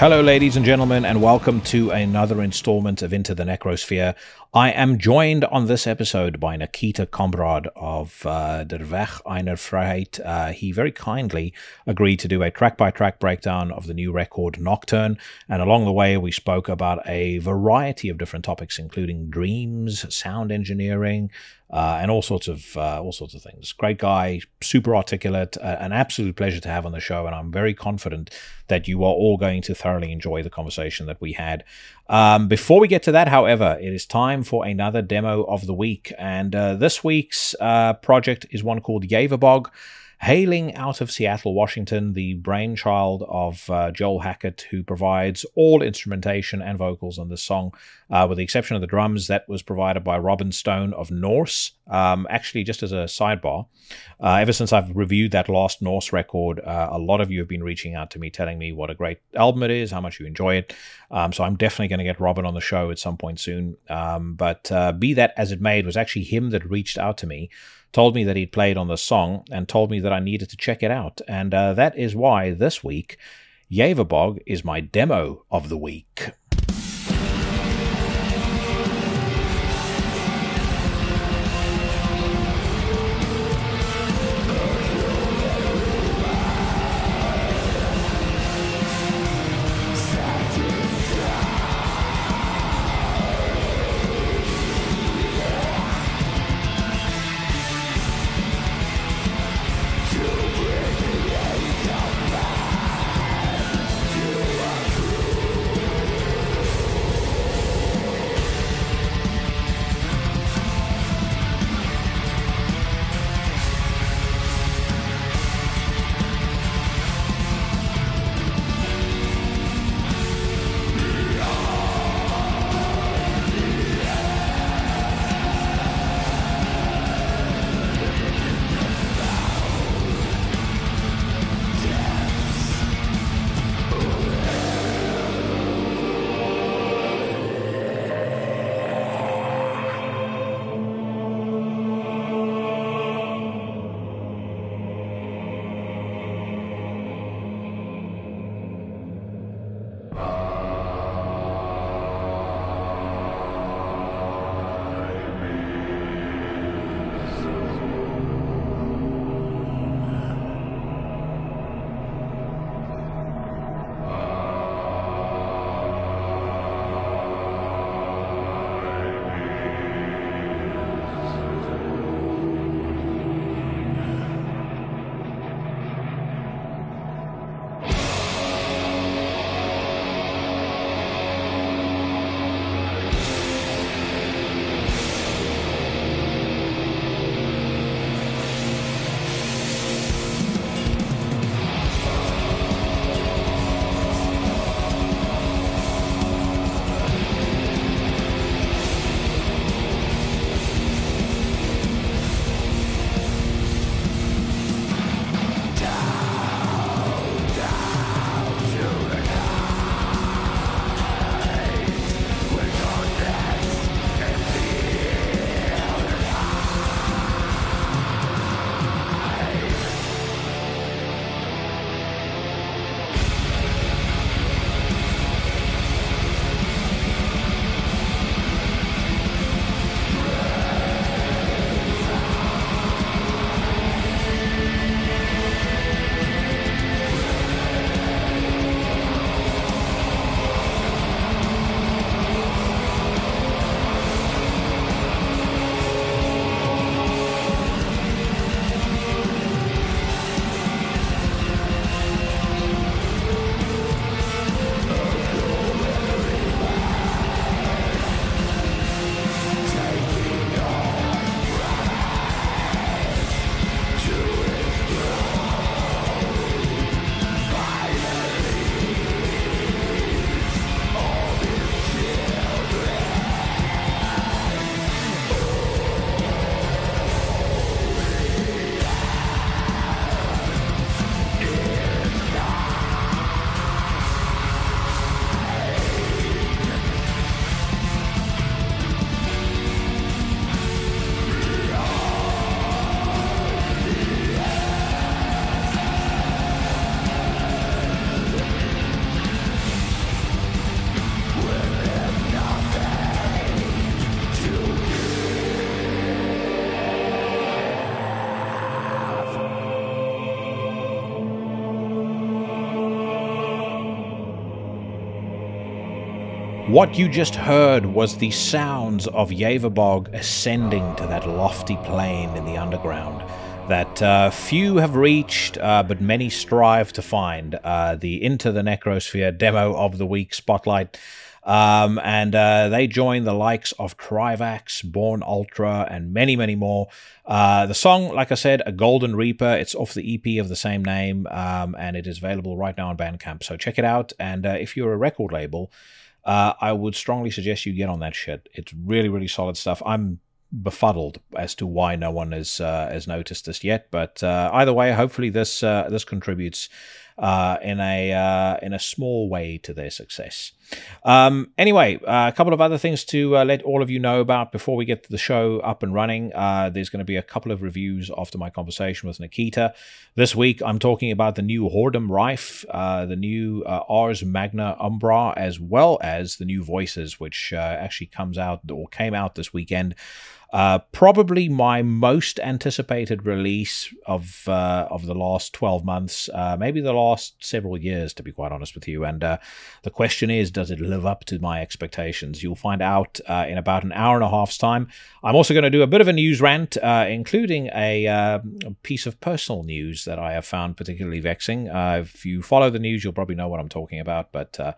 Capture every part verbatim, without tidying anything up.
Hello, ladies and gentlemen, and welcome to another installment of Into the Necrosphere. I am joined on this episode by Nikita Kombrad of uh, Der Weg einer Freiheit. Uh, he very kindly agreed to do a track-by-track breakdown of the new record Nocturne, and along the way we spoke about a variety of different topics, including dreams, sound engineering, Uh, and all sorts of uh, all sorts of things. Great guy, super articulate, uh, an absolute pleasure to have on the show, and I'm very confident that you are all going to thoroughly enjoy the conversation that we had. Um, before we get to that, however, it is time for another demo of the week, and uh, this week's uh, project is one called Javerbog. Hailing out of Seattle, Washington, the brainchild of uh, Joel Hackett, who provides all instrumentation and vocals on this song, uh, with the exception of the drums, that was provided by Robin Stone of Norse. Um, actually, just as a sidebar, uh, ever since I've reviewed that last Norse record, uh, a lot of you have been reaching out to me, telling me what a great album it is, how much you enjoy it. Um, so I'm definitely going to get Robin on the show at some point soon. Um, but uh, be that as it may, it was actually him that reached out to me, told me that he'd played on the song, and told me that I needed to check it out. And uh, that is why this week, Javerbog is my demo of the week. What you just heard was the sounds of Javerbog ascending to that lofty plane in the underground that uh, few have reached, uh, but many strive to find. Uh, the Into the Necrosphere demo of the week spotlight. Um, and uh, they join the likes of Trivax, Born Ultra, and many, many more. Uh, the song, like I said, A Golden Reaper. It's off the E P of the same name, um, and it is available right now on Bandcamp. So check it out. And uh, if you're a record label, uh, I would strongly suggest you get on that shit. It's really, really solid stuff. I'm befuddled as to why no one has, uh, has noticed this yet. But uh, either way, hopefully this uh, this contributes Uh, in a uh, in a small way to their success. Um, anyway, uh, a couple of other things to uh, let all of you know about before we get the show up and running. Uh, there's going to be a couple of reviews after my conversation with Nikita. This week, I'm talking about the new Whoredom Rife, uh, the new uh, Ars Magna Umbrae, as well as the new Voices, which uh, actually comes out or came out this weekend. Uh, probably my most anticipated release of uh, of the last twelve months, uh, maybe the last several years, to be quite honest with you. And uh, the question is, does it live up to my expectations? You'll find out uh, in about an hour and a half's time. I'm also going to do a bit of a news rant, uh, including a, uh, a piece of personal news that I have found particularly vexing. Uh, if you follow the news, you'll probably know what I'm talking about, but... Uh,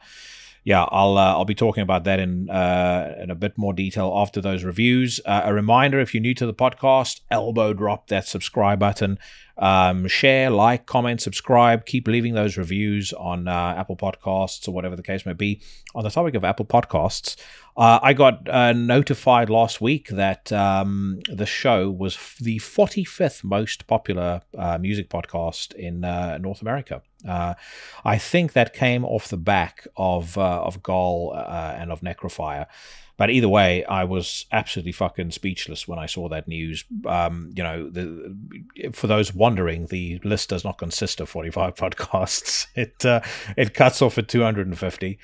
Yeah, I'll uh, I'll be talking about that in uh, in a bit more detail after those reviews. Uh, a reminder, if you're new to the podcast, elbow drop that subscribe button. Um, share, like, comment, subscribe. Keep leaving those reviews on uh, Apple Podcasts or whatever the case may be. On the topic of Apple Podcasts, uh, I got uh, notified last week that um, the show was f the forty-fifth most popular uh, music podcast in uh, North America. Uh, I think that came off the back of uh, of Gol uh, and of Necrofire. But either way, I was absolutely fucking speechless when I saw that news. Um, you know, the, for those wondering, the list does not consist of forty-five podcasts. It uh, it cuts off at two hundred fifty.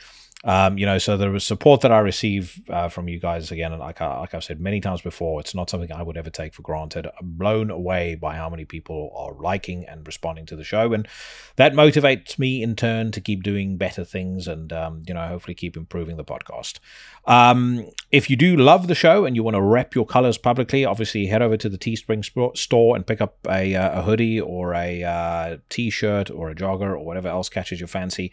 Um, you know, so the support that I receive uh, from you guys, again, and like, I, like I've said many times before, it's not something I would ever take for granted. I'm blown away by how many people are liking and responding to the show, and that motivates me in turn to keep doing better things and, um, you know, hopefully keep improving the podcast. Um, if you do love the show and you want to rep your colors publicly, obviously head over to the Teespring store and pick up a, uh, a hoodie or a uh, t-shirt or a jogger or whatever else catches your fancy.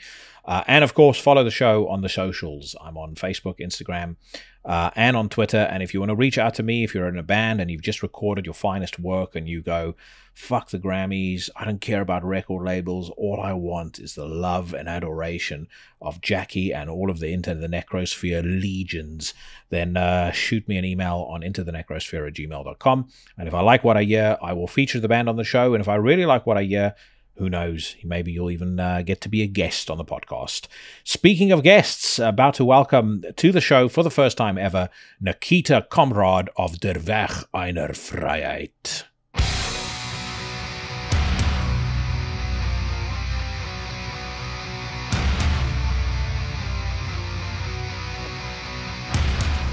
Uh, and, of course, follow the show on the socials. I'm on Facebook, Instagram, uh, and on Twitter. And if you want to reach out to me, if you're in a band and you've just recorded your finest work and you go, fuck the Grammys, I don't care about record labels, all I want is the love and adoration of Jackie and all of the Into the Necrosphere legions, then uh, shoot me an email on into the necrosphere at gmail dot com. And if I like what I hear, I will feature the band on the show. And if I really like what I hear... who knows? Maybe you'll even uh, get to be a guest on the podcast. Speaking of guests, about to welcome to the show for the first time ever, Nikita Kombrad of Der Weg einer Freiheit.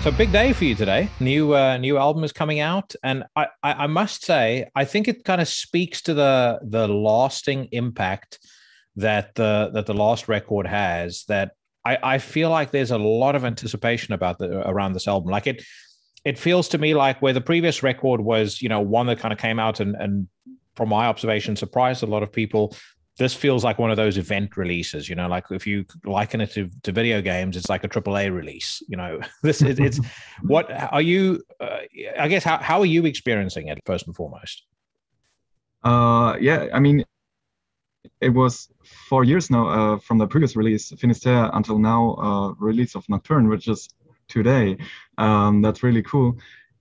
So big day for you today. New uh, new album is coming out, and I, I I must say I think it kind of speaks to the the lasting impact that the that the last record has. That I I feel like there's a lot of anticipation about the around this album. Like it it feels to me like where the previous record was, you know, one that kind of came out and and from my observation surprised a lot of people. This feels like one of those event releases, you know, like if you liken it to, to video games, it's like a triple A release, you know, this is, it's what are you, uh, I guess, how, how are you experiencing it first and foremost? Uh, yeah, I mean, it was four years now uh, from the previous release, Finisterre, until now, uh, release of Nocturne, which is today. Um, that's really cool.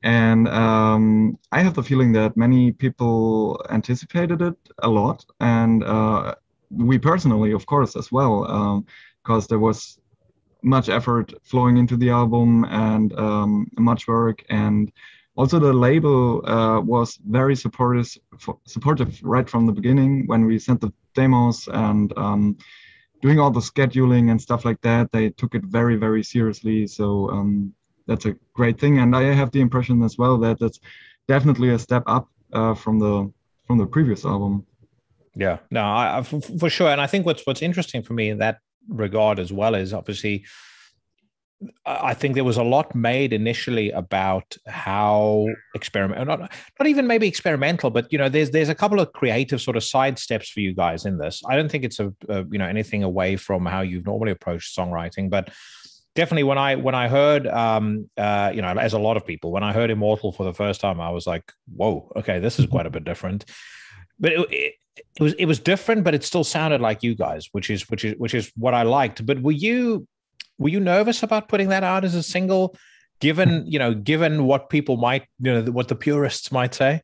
And um, I have the feeling that many people anticipated it a lot, and uh, we personally, of course, as well, um, because there was much effort flowing into the album and um, much work, and also the label uh, was very supportive, supportive right from the beginning when we sent the demos and um, doing all the scheduling and stuff like that. They took it very, very seriously. So. Um, That's a great thing, and I have the impression as well that that's definitely a step up uh, from the from the previous album. Yeah, no, I, I, for, for sure. And I think what's what's interesting for me in that regard as well is obviously I think there was a lot made initially about how experimental, not, not even maybe experimental, but, you know, there's there's a couple of creative sort of side steps for you guys in this. I don't think it's a, a you know, anything away from how you've normally approached songwriting, but definitely when I when I heard, um, uh, you know, as a lot of people, when I heard Immortal for the first time, I was like, whoa, okay, this is quite a bit different. But it, it, it was it was different, but it still sounded like you guys, which is which is which is what I liked. But were you? Were you nervous about putting that out as a single, given, you know, given what people might, you know, what the purists might say?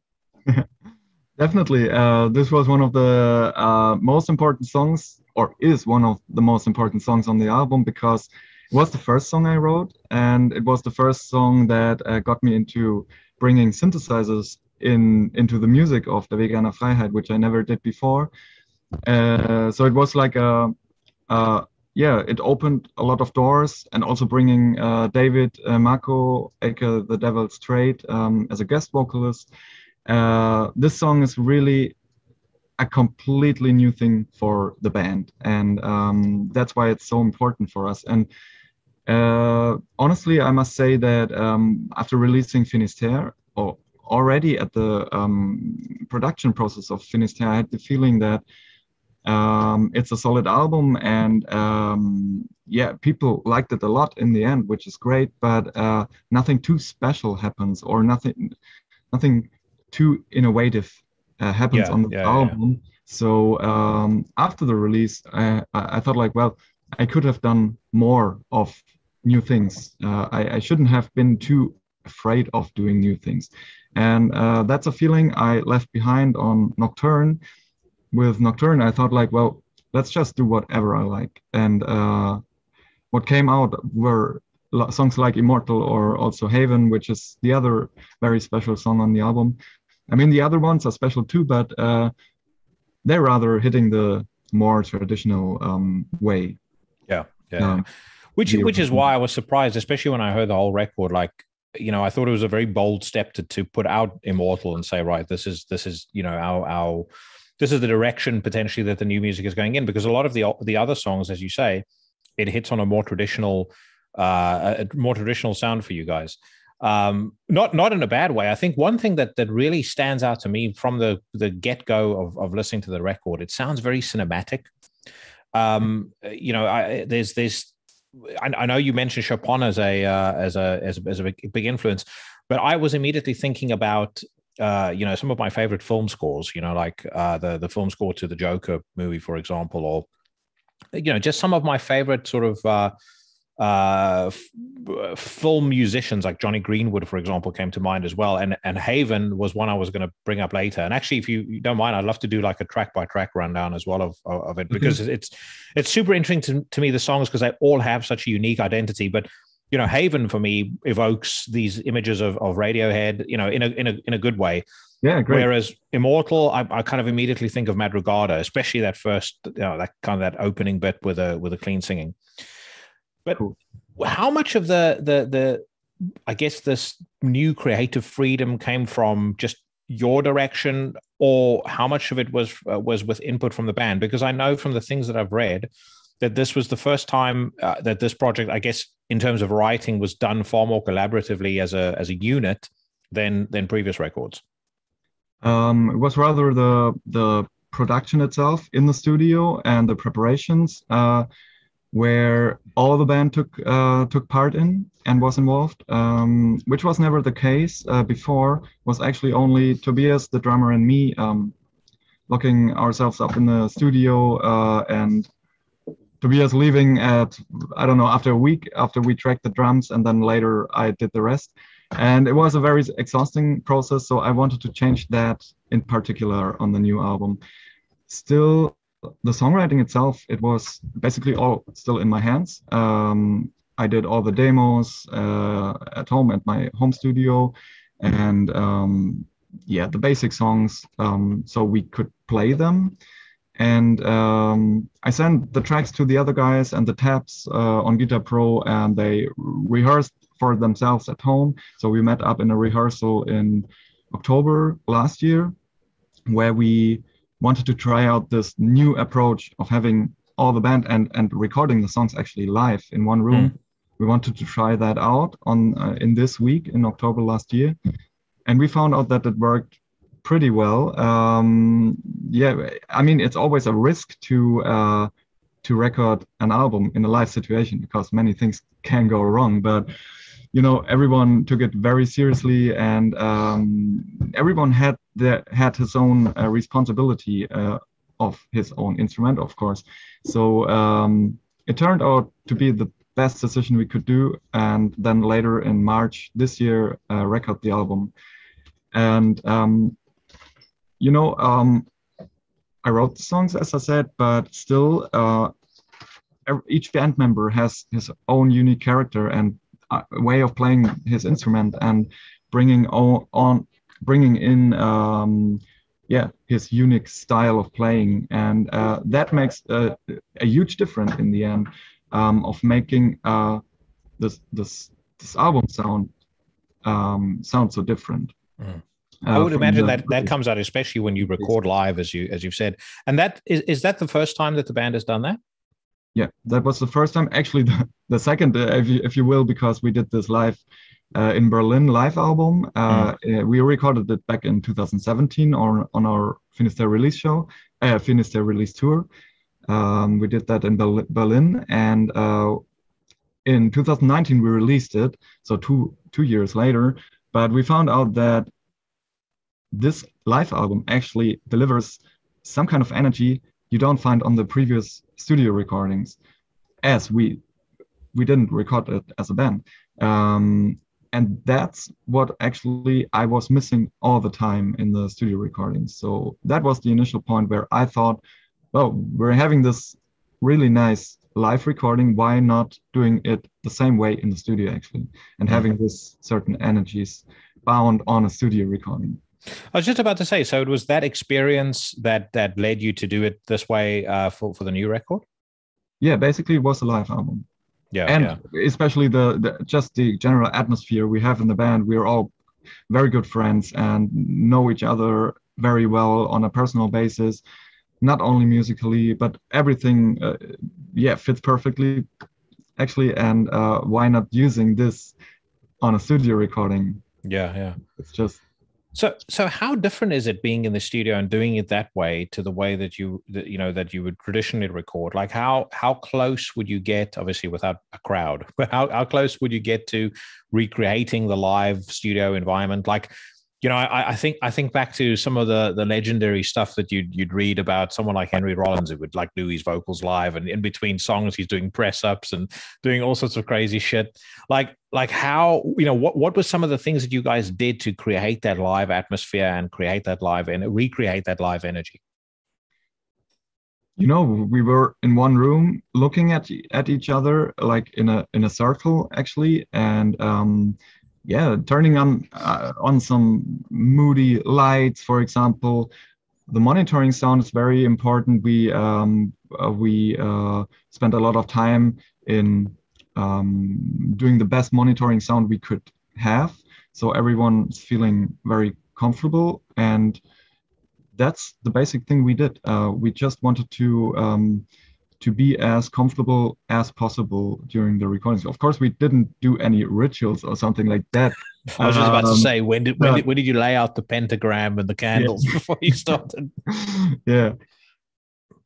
Definitely. Uh, this was one of the uh, most important songs, or is one of the most important songs on the album, because it was the first song I wrote, and it was the first song that uh, got me into bringing synthesizers in into the music of Der Weg einer Freiheit, which I never did before. Uh, so it was like a... a Yeah, it opened a lot of doors, and also bringing uh, David uh, Mako, aka The Devil's Trade, um, as a guest vocalist. Uh, this song is really a completely new thing for the band, and um, that's why it's so important for us. And uh, honestly, I must say that um, after releasing Finisterre, or already at the um, production process of Finisterre, I had the feeling that Um, it's a solid album, and um, yeah, people liked it a lot in the end, which is great, but uh, nothing too special happens, or nothing nothing too innovative uh, happens yeah, on the yeah, album. Yeah. So um, after the release, I, I thought like, well, I could have done more of new things. Uh, I, I shouldn't have been too afraid of doing new things. And uh, that's a feeling I left behind on Nocturne. With Nocturne, I thought like, well, let's just do whatever I like. And uh, what came out were songs like Immortal, or also Haven, which is the other very special song on the album. I mean, the other ones are special too, but uh, they're rather hitting the more traditional um, way. Yeah, yeah. Um, which, which is why I was surprised, especially when I heard the whole record, like, you know, I thought it was a very bold step to, to put out Immortal and say, right, this is, this is, you know, our, our, this is the direction potentially that the new music is going in, because a lot of the the other songs, as you say, it hits on a more traditional, uh, a more traditional sound for you guys. Um, not not in a bad way. I think one thing that that really stands out to me from the the get go of of listening to the record, it sounds very cinematic. Um, you know, I, there's there's I, I know you mentioned Chopin as a uh, as a as a, as a big, big influence, but I was immediately thinking about, Uh, you know, some of my favorite film scores, you know, like uh, the, the film score to the Joker movie, for example, or, you know, just some of my favorite sort of uh, uh, f- film musicians, like Johnny Greenwood, for example, came to mind as well. And and Haven was one I was going to bring up later. And actually, if you, you don't mind, I'd love to do like a track by track rundown as well of, of it, because mm-hmm. it's it's super interesting to, to me, the songs, because they all have such a unique identity. But you know, Haven for me evokes these images of, of Radiohead, you know, in a in a in a good way. Yeah, great. Whereas Immortal, I, I kind of immediately think of Madrugada, especially that first, you know, that kind of that opening bit with a with a clean singing. But cool. How much of the the the I guess this new creative freedom came from just your direction, or how much of it was uh, was with input from the band? Because I know from the things that I've read that this was the first time uh, that this project, I guess, in terms of writing, was done far more collaboratively as a as a unit than than previous records. Um, it was rather the the production itself in the studio and the preparations uh, where all the band took uh, took part in and was involved, um, which was never the case uh, before. Was actually only Tobias, the drummer, and me um, locking ourselves up in the studio uh, and. Tobias leaving at, I don't know, after a week, after we tracked the drums, and then later I did the rest. And it was a very exhausting process, so I wanted to change that in particular on the new album. Still, the songwriting itself, it was basically all still in my hands. Um, I did all the demos uh, at home, at my home studio, and um, yeah, the basic songs, um, so we could play them. And um, I sent the tracks to the other guys and the tabs uh, on Guitar Pro, and they rehearsed for themselves at home. So we met up in a rehearsal in October last year, where we wanted to try out this new approach of having all the band and, and recording the songs actually live in one room. Mm. we wanted to try that out on uh, in this week in October last year, and we found out that it worked pretty well. Um, yeah, I mean, it's always a risk to uh, to record an album in a live situation because many things can go wrong, but you know, everyone took it very seriously, and um, everyone had their, had his own uh, responsibility uh, of his own instrument, of course. So um, it turned out to be the best decision we could do. And then later in March this year, uh, record the album. And um, you know, um, I wrote the songs, as I said, but still, uh, each band member has his own unique character and a way of playing his instrument, and bringing on, on bringing in um, yeah, his unique style of playing, and uh, that makes uh, a huge difference in the end um, of making uh, this this this album sound um, sound so different. Mm. Uh, I would imagine the, that that comes out especially when you record live, as you as you've said. And that is is that the first time that the band has done that? Yeah, that was the first time. Actually, the, the second, uh, if you if you will, because we did this live. Uh, in Berlin live album. Uh, mm. uh, we recorded it back in two thousand seventeen on, on our Finisterre release show, uh, Finisterre release tour. Um, we did that in Berlin, and uh, in two thousand nineteen we released it, so two, two years later, but we found out that this live album actually delivers some kind of energy you don't find on the previous studio recordings, as we, we didn't record it as a band. Um, And that's what actually I was missing all the time in the studio recordings. So that was the initial point where I thought, well, we're having this really nice live recording. Why not doing it the same way in the studio, actually, and having this certain energies bound on a studio recording? I was just about to say, so it was that experience that that led you to do it this way uh, for, for the new record? Yeah, basically it was a live album. Yeah, and yeah. especially the, the just the general atmosphere we have in the band. We're all very good friends and know each other very well on a personal basis, not only musically, but everything. Uh, yeah, fits perfectly, actually. And uh, why not using this on a studio recording? Yeah, yeah. It's just so. So, how different is it being in the studio and doing it that way to the way that you, that, you know, that you would traditionally record? Like, how how close would you get, obviously without a crowd, but how, how close would you get to recreating the live studio environment? Like, you know, I, I think I think back to some of the the legendary stuff that you'd you'd read about someone like Henry Rollins, who would like do his vocals live, and in between songs he's doing press ups and doing all sorts of crazy shit. Like like how, you know, what what were some of the things that you guys did to create that live atmosphere and create that live and recreate that live energy? You know, we were in one room looking at at each other, like in a in a circle actually, and um yeah, turning on uh, on some moody lights, for example. The monitoring sound is very important. We um, uh, we uh, spent a lot of time in um, doing the best monitoring sound we could have, so everyone's feeling very comfortable, and that's the basic thing we did. Uh, we just wanted to um, to be as comfortable as possible during the recordings. Of course, we didn't do any rituals or something like that. I was just about um, to say, when did when, uh, did when did you lay out the pentagram and the candles yeah. before you started? Yeah,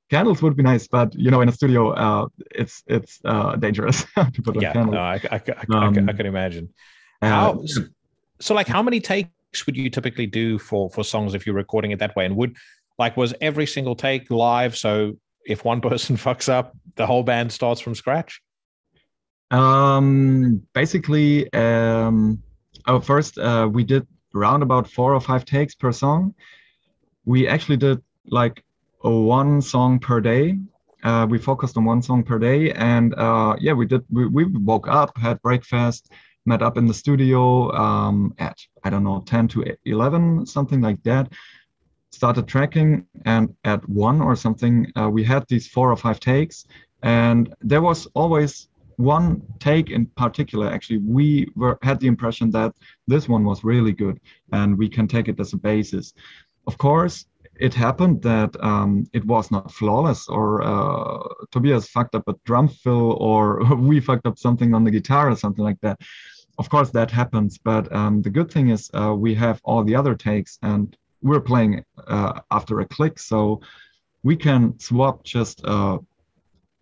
candles would be nice, but you know, in a studio, uh, it's it's uh, dangerous to put on yeah, candles. Yeah, no, I, I, I, um, I, can, I can imagine. How uh, so, so? Like, how many takes would you typically do for for songs if you're recording it that way? And would like was every single take live? So if one person fucks up, the whole band starts from scratch? Um, basically, um, oh, first uh, we did around about four or five takes per song. We actually did like a one song per day. Uh, we focused on one song per day, and uh, yeah, we did. We, we woke up, had breakfast, met up in the studio um, at, I don't know, ten to eleven, something like that. Started tracking, and at one or something, uh, we had these four or five takes, and there was always one take in particular. Actually, we were had the impression that this one was really good, and we can take it as a basis. Of course, it happened that um, it was not flawless, or uh, Tobias fucked up a drum fill, or we fucked up something on the guitar or something like that. Of course, that happens. But um, the good thing is uh, we have all the other takes, and we're playing uh, after a click. So we can swap just uh,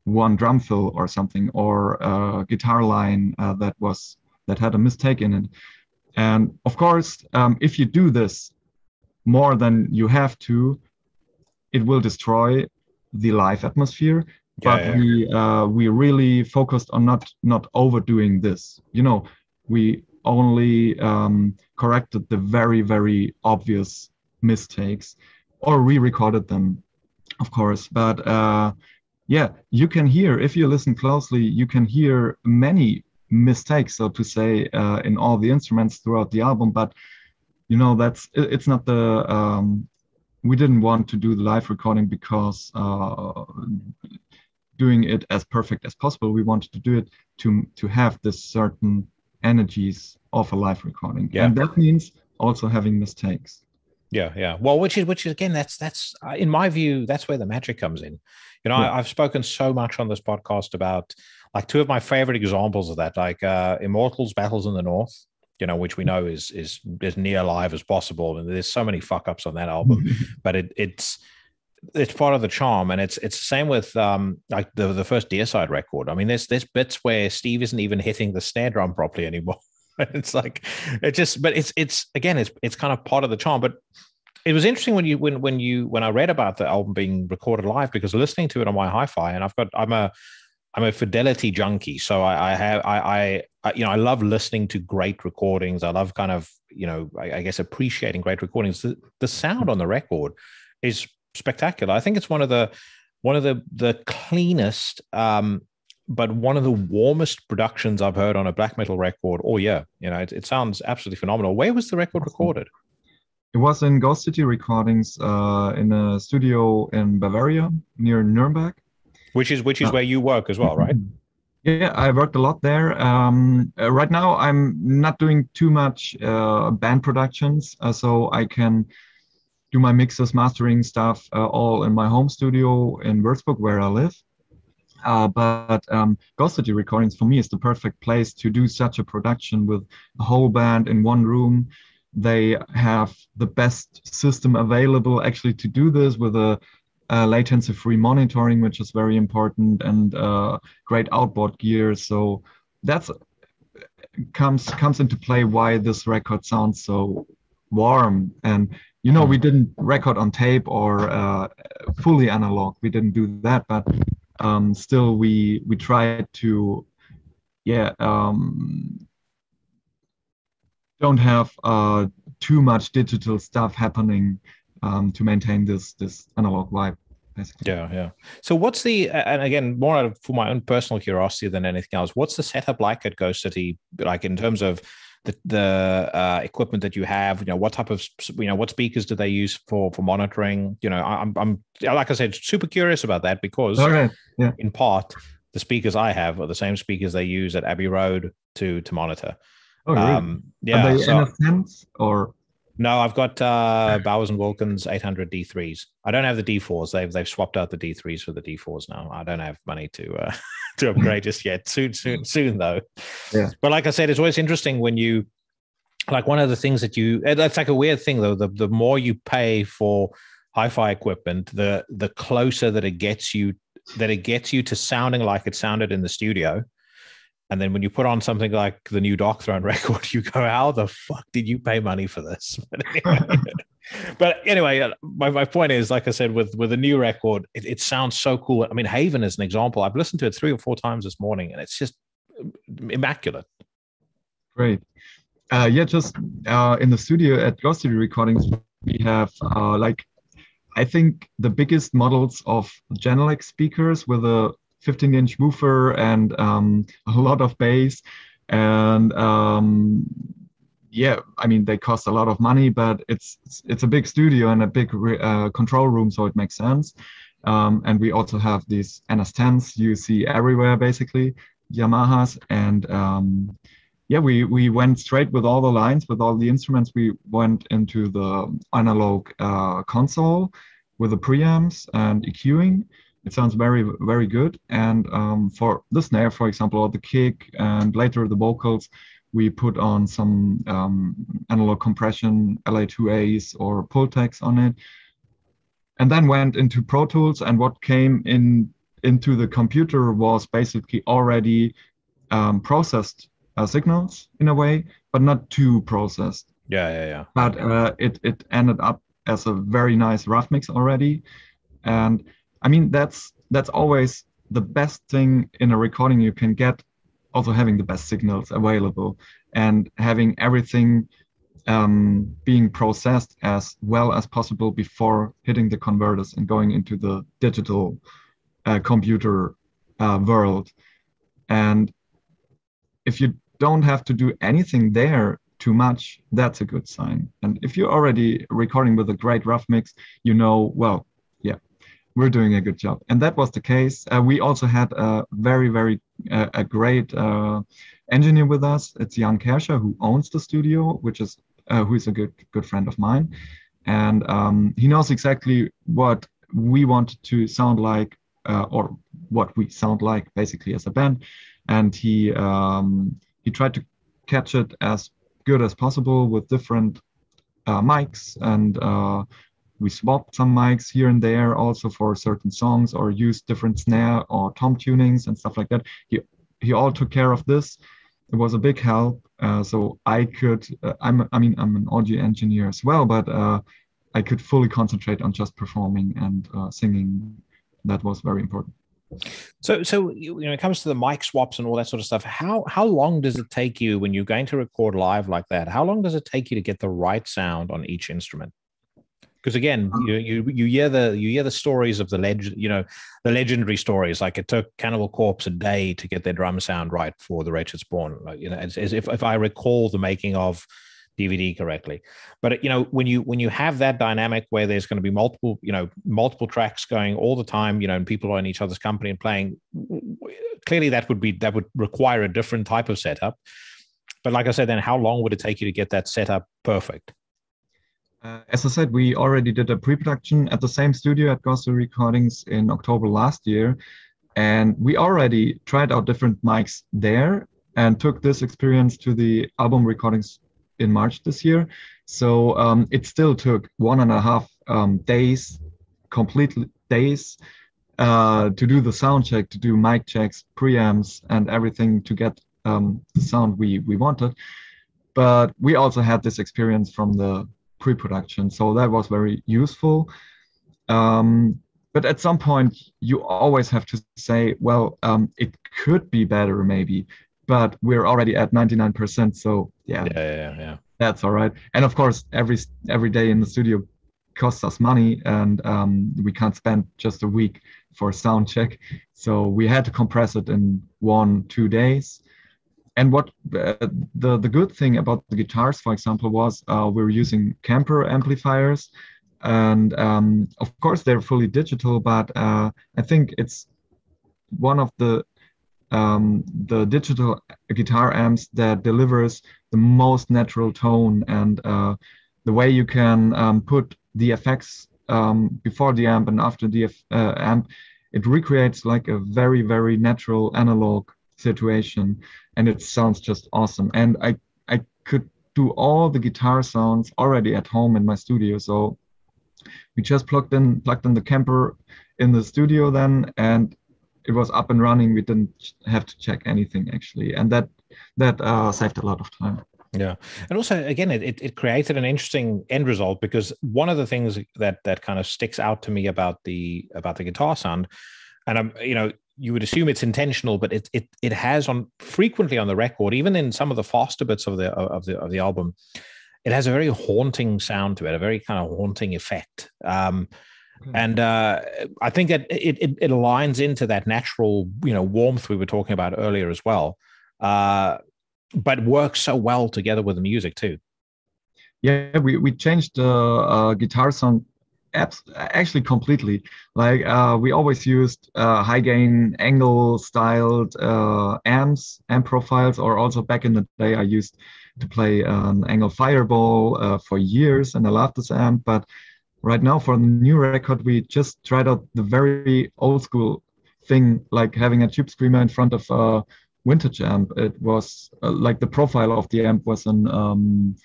one drum fill or something, or a guitar line uh, that was that had a mistake in it. And of course, um, if you do this more than you have to, it will destroy the live atmosphere. Yeah, but yeah. we uh, we really focused on not not overdoing this. You know, we only um, corrected the very very obvious mistakes, or re-recorded them, of course. But uh, yeah, you can hear, if you listen closely, you can hear many mistakes, so to say, uh, in all the instruments throughout the album. But you know, that's it, it's not the um, we didn't want to do the live recording because uh, doing it as perfect as possible. We wanted to do it to to have this certain energies of a live recording, yeah. And that means also having mistakes. Yeah, yeah. Well, which is which is again, that's that's uh, in my view, that's where the magic comes in. You know, yeah. I, I've spoken so much on this podcast about like two of my favorite examples of that, like uh, Immortal's Battles in the North. You know, which we know is is as near live as possible, and there's so many fuck ups on that album, but it it's it's part of the charm, and it's it's the same with um like the the first Deicide record. I mean, there's there's bits where Steve isn't even hitting the snare drum properly anymore. It's like, it just, but it's, it's, again, it's, it's kind of part of the charm. But it was interesting when you, when, when you, when I read about the album being recorded live, because listening to it on my hi-fi, and I've got, I'm a, I'm a fidelity junkie. So I, I have, I, I, you know, I love listening to great recordings. I love kind of, you know, I, I guess appreciating great recordings. The, the sound on the record is spectacular. I think it's one of the, one of the, the cleanest, um, but one of the warmest productions I've heard on a black metal record all year. You know, it, it sounds absolutely phenomenal. Where was the record recorded? It was in Ghost City Recordings, uh, in a studio in Bavaria near Nuremberg. Which is which is uh, where you work as well, right? Yeah, I worked a lot there. Um, uh, right now, I'm not doing too much uh, band productions, uh, so I can do my mixes, mastering stuff, uh, all in my home studio in Würzburg, where I live. Uh, but um, Ghost City Recordings for me is the perfect place to do such a production with a whole band in one room. They have the best system available actually to do this, with a, a latency-free monitoring, which is very important, and uh, great outboard gear. So that's comes comes into play why this record sounds so warm. And you know, we didn't record on tape or uh, fully analog. We didn't do that, but. Um, still, we we tried to, yeah, um, don't have uh, too much digital stuff happening um, to maintain this this analog vibe, basically. Yeah, yeah. So what's the, and again, more out of, for my own personal curiosity than anything else, what's the setup like at Ghost City, like in terms of the the uh, equipment that you have? You know, what type of, you know, what speakers do they use for for monitoring? You know, I'm I'm like I said, super curious about that, because right. yeah. in part the speakers I have are the same speakers they use at Abbey Road to to monitor. Oh, really? Um, yeah. Are they so, N F Ms or? No, I've got uh, Bowers and Wilkins eight hundred D threes. I don't have the D fours. They've they've swapped out the D threes for the D fours now. I don't have money to uh, to upgrade just yet. Soon, soon, soon though. Yeah. But like I said, it's always interesting when you, like one of the things that you, that's like a weird thing though. The the more you pay for hi-fi equipment, the the closer that it gets you that it gets you to sounding like it sounded in the studio. And then when you put on something like the new Dark Throne record, you go, how the fuck did you pay money for this? But anyway, but anyway my, my point is, like I said, with, with a new record, it, it sounds so cool. I mean, Haven is an example. I've listened to it three or four times this morning, and it's just immaculate. Great. Uh, yeah, just uh, in the studio at Ghost City Recordings, we have uh, like, I think the biggest models of Genelec speakers with a fifteen inch woofer and um, a lot of bass, and um, yeah, I mean, they cost a lot of money, but it's it's, it's a big studio and a big re- uh, control room, so it makes sense. Um, and we also have these N S tens you see everywhere, basically Yamahas, and um, yeah, we we went straight with all the lines, with all the instruments. We went into the analog uh, console with the preamps and EQing. It sounds very, very good. And um, for the snare, for example, or the kick, and later the vocals, we put on some um, analog compression, L A two A's or Pultex on it, and then went into Pro Tools. And what came in into the computer was basically already um, processed uh, signals in a way, but not too processed. Yeah, yeah, yeah. But uh, it it ended up as a very nice rough mix already, and I mean that's that's always the best thing in a recording you can get. Also having the best signals available and having everything um, being processed as well as possible before hitting the converters and going into the digital uh, computer uh, world. And if you don't have to do anything there too much, that's a good sign. And if you're already recording with a great rough mix, you know, well, yeah, we're doing a good job. And that was the case. Uh, we also had a very, very uh, a great uh, engineer with us. It's Jan Kerscher, who owns the studio, which is uh, who is a good good friend of mine. And um, he knows exactly what we want to sound like uh, or what we sound like basically as a band. And he um, he tried to catch it as good as possible with different uh, mics, and uh, we swapped some mics here and there also for certain songs, or used different snare or tom tunings and stuff like that. He, he all took care of this. It was a big help. Uh, so I could, uh, I'm, I mean, I'm an audio engineer as well, but uh, I could fully concentrate on just performing and uh, singing. That was very important. So, so you know, when it comes to the mic swaps and all that sort of stuff, how, how long does it take you when you're going to record live like that? How long does it take you to get the right sound on each instrument? Because again, you, you you hear the you hear the stories of the legend, you know, the legendary stories. Like it took Cannibal Corpse a day to get their drum sound right for The Wretched Spawn. Like, you know, as, as if if I recall the making of D V D correctly. But you know, when you when you have that dynamic where there's going to be multiple, you know, multiple tracks going all the time, you know, and people are in each other's company and playing, clearly that would be that would require a different type of setup. But like I said, then how long would it take you to get that setup perfect? Uh, as I said, we already did a pre-production at the same studio at Ghost City Recordings in October last year, and we already tried out different mics there and took this experience to the album recordings in March this year. So um, it still took one and a half um, days, complete days, uh, to do the sound check, to do mic checks, preamps, and everything to get um, the sound we we wanted. But we also had this experience from the pre-production, so that was very useful. Um, but at some point, you always have to say, well, um, it could be better maybe, but we're already at ninety-nine percent, so yeah, yeah, yeah, yeah, that's all right. And of course, every every day in the studio costs us money, and um, we can't spend just a week for a sound check, so we had to compress it in one, two days. And what uh, the, the good thing about the guitars, for example, was uh, we were using Kemper amplifiers. And um, of course, they're fully digital, but uh, I think it's one of the, um, the digital guitar amps that delivers the most natural tone. And uh, the way you can um, put the effects um, before the amp and after the uh, amp, it recreates like a very, very natural analog situation, and it sounds just awesome. And I I could do all the guitar sounds already at home in my studio, so we just plugged in plugged in the Kemper in the studio then, and it was up and running. We didn't have to check anything actually, and that that uh, saved a lot of time. Yeah, and also again, it it created an interesting end result, because one of the things that that kind of sticks out to me about the about the guitar sound, and I'm you know. you would assume it's intentional, but it it it has on frequently on the record, even in some of the faster bits of the of the of the album, it has a very haunting sound to it, a very kind of haunting effect. Um, mm-hmm. And uh, I think that it, it it aligns into that natural you know warmth we were talking about earlier as well, uh, but works so well together with the music too. Yeah, we we changed the uh, guitar sound abs actually completely. Like uh, we always used uh, high gain angle styled uh, amps, amp profiles, or also back in the day I used to play an angle fireball uh, for years, and I loved this amp. But right now for the new record, we just tried out the very old school thing, like having a tube screamer in front of a vintage amp. It was uh, like the profile of the amp was an um,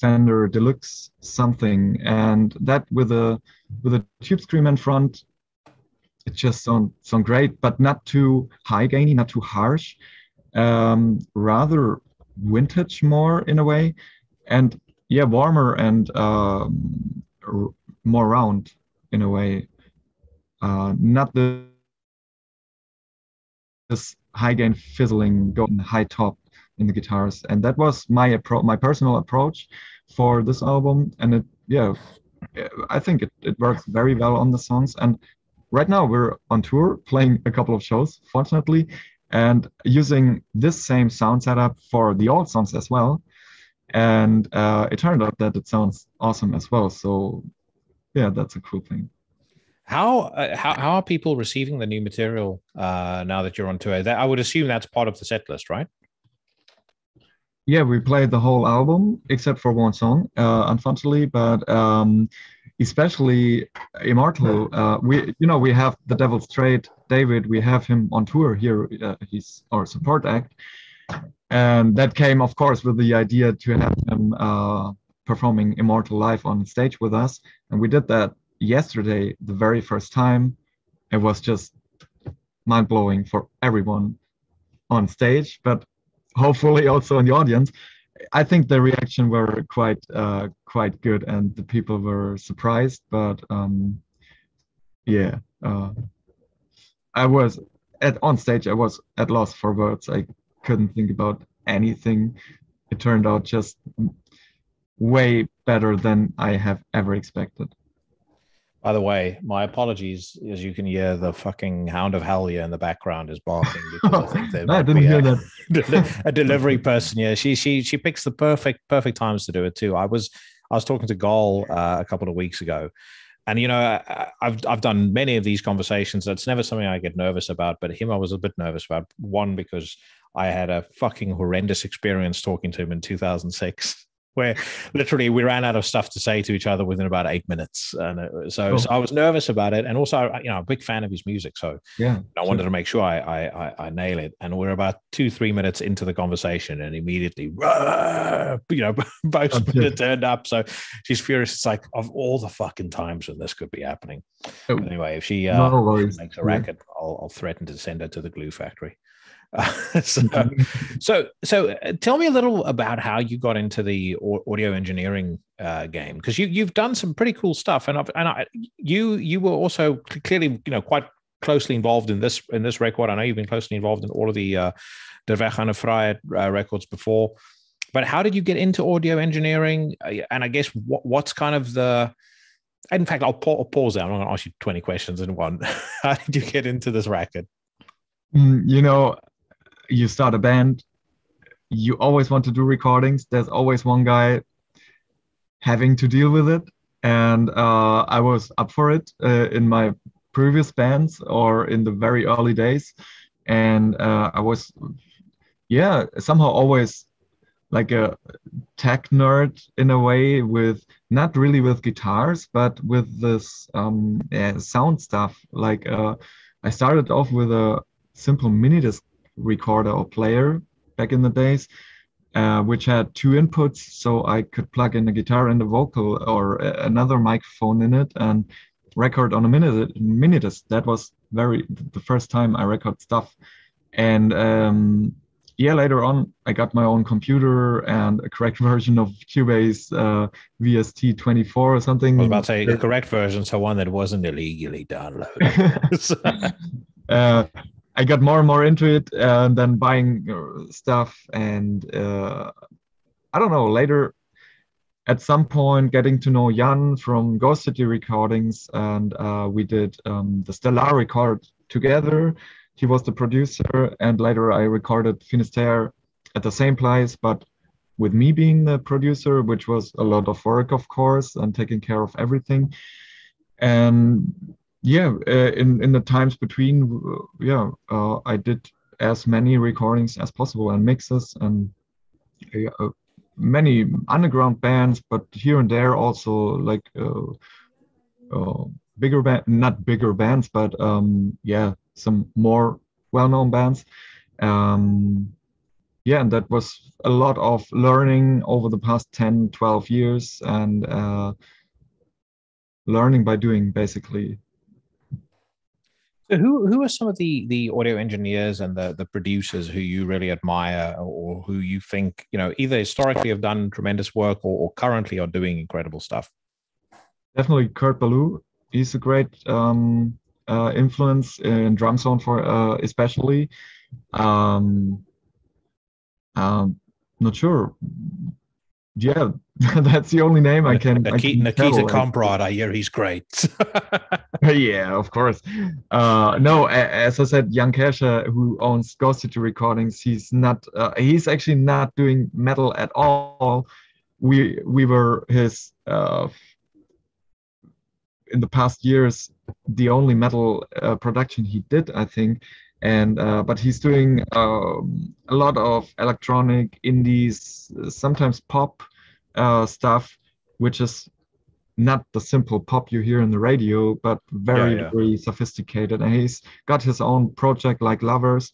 Fender Deluxe something, and that with a with a tube screamer in front, it just sound sound great, but not too high gainy, not too harsh, um, rather vintage more in a way, and yeah, warmer and um, more round in a way, uh, not the this high gain fizzling going high top in the guitars. And that was my approach, my personal approach for this album, and it yeah I think it, it works very well on the songs. And right now we're on tour playing a couple of shows, fortunately, and using this same sound setup for the old songs as well. And uh, it turned out that it sounds awesome as well. So yeah, that's a cool thing. How, uh, how how are people receiving the new material uh, now that you're on tour? That, I would assume that's part of the set list, right? Yeah, we played the whole album except for one song, uh, unfortunately. But um, especially Immortal, uh, we you know we have The Devil's Trade, David. We have him on tour here. Uh, he's our support act, and that came, of course, with the idea to have him uh, performing Immortal live on stage with us, and we did that yesterday, the very first time. It was just mind-blowing for everyone on stage, but hopefully also in the audience. I think the reaction were quite uh, quite good, and the people were surprised. But um, yeah, uh, I was at on stage. I was at loss for words. I couldn't think about anything. It turned out just way better than I have ever expected. By the way, my apologies, as you can hear, the fucking hound of hell here in the background is barking. Because I, think no, I didn't hear a, that. A delivery person here. She she she picks the perfect perfect times to do it too. I was I was talking to Gol uh, a couple of weeks ago, and you know I, I've I've done many of these conversations. That's never something I get nervous about, but him I was a bit nervous about. One, because I had a fucking horrendous experience talking to him in two thousand six. Where literally we ran out of stuff to say to each other within about eight minutes, and it, so, cool. so I was nervous about it. And also, you know, I'm a big fan of his music, so yeah, I wanted sure. to make sure I, I I I nail it. And we're about two three minutes into the conversation, and immediately, rah, you know, both okay. turned up. So she's furious. It's like, of all the fucking times when this could be happening. Oh, anyway, if she, uh, if she makes a racket, yeah. I'll, I'll threaten to send her to the glue factory. Uh, so, so, so, tell me a little about how you got into the audio engineering uh, game, because you you've done some pretty cool stuff, and I've, and I, you you were also clearly you know quite closely involved in this in this record. I know you've been closely involved in all of the uh, Der Weg einer Freiheit uh, records before, but how did you get into audio engineering? And I guess what, what's kind of the in fact, I'll, pa I'll pause there. I'm not going to ask you twenty questions in one. How did you get into this racket? Mm, you know. You start a band, you always want to do recordings. There's always one guy having to deal with it. And uh, I was up for it uh, in my previous bands or in the very early days. And uh, I was, yeah, somehow always like a tech nerd in a way, with not really with guitars, but with this um, yeah, sound stuff. Like uh, I started off with a simple mini disc recorder or player back in the days, uh, which had two inputs, so I could plug in a guitar and a vocal or a another microphone in it and record on a minute mini disc. That was very the first time I record stuff. And um, yeah, later on I got my own computer and a correct version of Cubase uh, V S T twenty-four or something. I was about to say the correct version, so one that wasn't illegally downloaded. so. uh, I got more and more into it, uh, and then buying stuff, and uh, I don't know, later at some point getting to know Jan from Ghost City Recordings, and uh, we did um, the Stellar record together. He was the producer, and later I recorded Finisterre at the same place, but with me being the producer, which was a lot of work, of course, and taking care of everything. And yeah, uh, in in the times between, yeah, uh, I did as many recordings as possible and mixes and uh, many underground bands, but here and there also like uh, uh, bigger band, not bigger bands, but um, yeah, some more well-known bands. Um, yeah, and that was a lot of learning over the past ten, twelve years, and uh, learning by doing, basically. So who who are some of the the audio engineers and the the producers who you really admire, or who you think, you know, either historically have done tremendous work, or, or currently are doing incredible stuff? Definitely Kurt Ballou. He's a great um, uh, influence in drum sound, for uh, especially. Um, um, not sure. Yeah, that's the only name I can. Nikita, Nikita Kombrad, I hear he's great. Yeah, of course. Uh, no, as I said, Jan Kerscher, who owns Ghost City Recordings, he's not. Uh, he's actually not doing metal at all. We we were his uh, in the past years the only metal uh, production he did, I think. And uh, but he's doing uh, a lot of electronic, indies, sometimes pop uh, stuff, which is not the simple pop you hear in the radio, but very, yeah, yeah. very sophisticated. And he's got his own project like Lovers.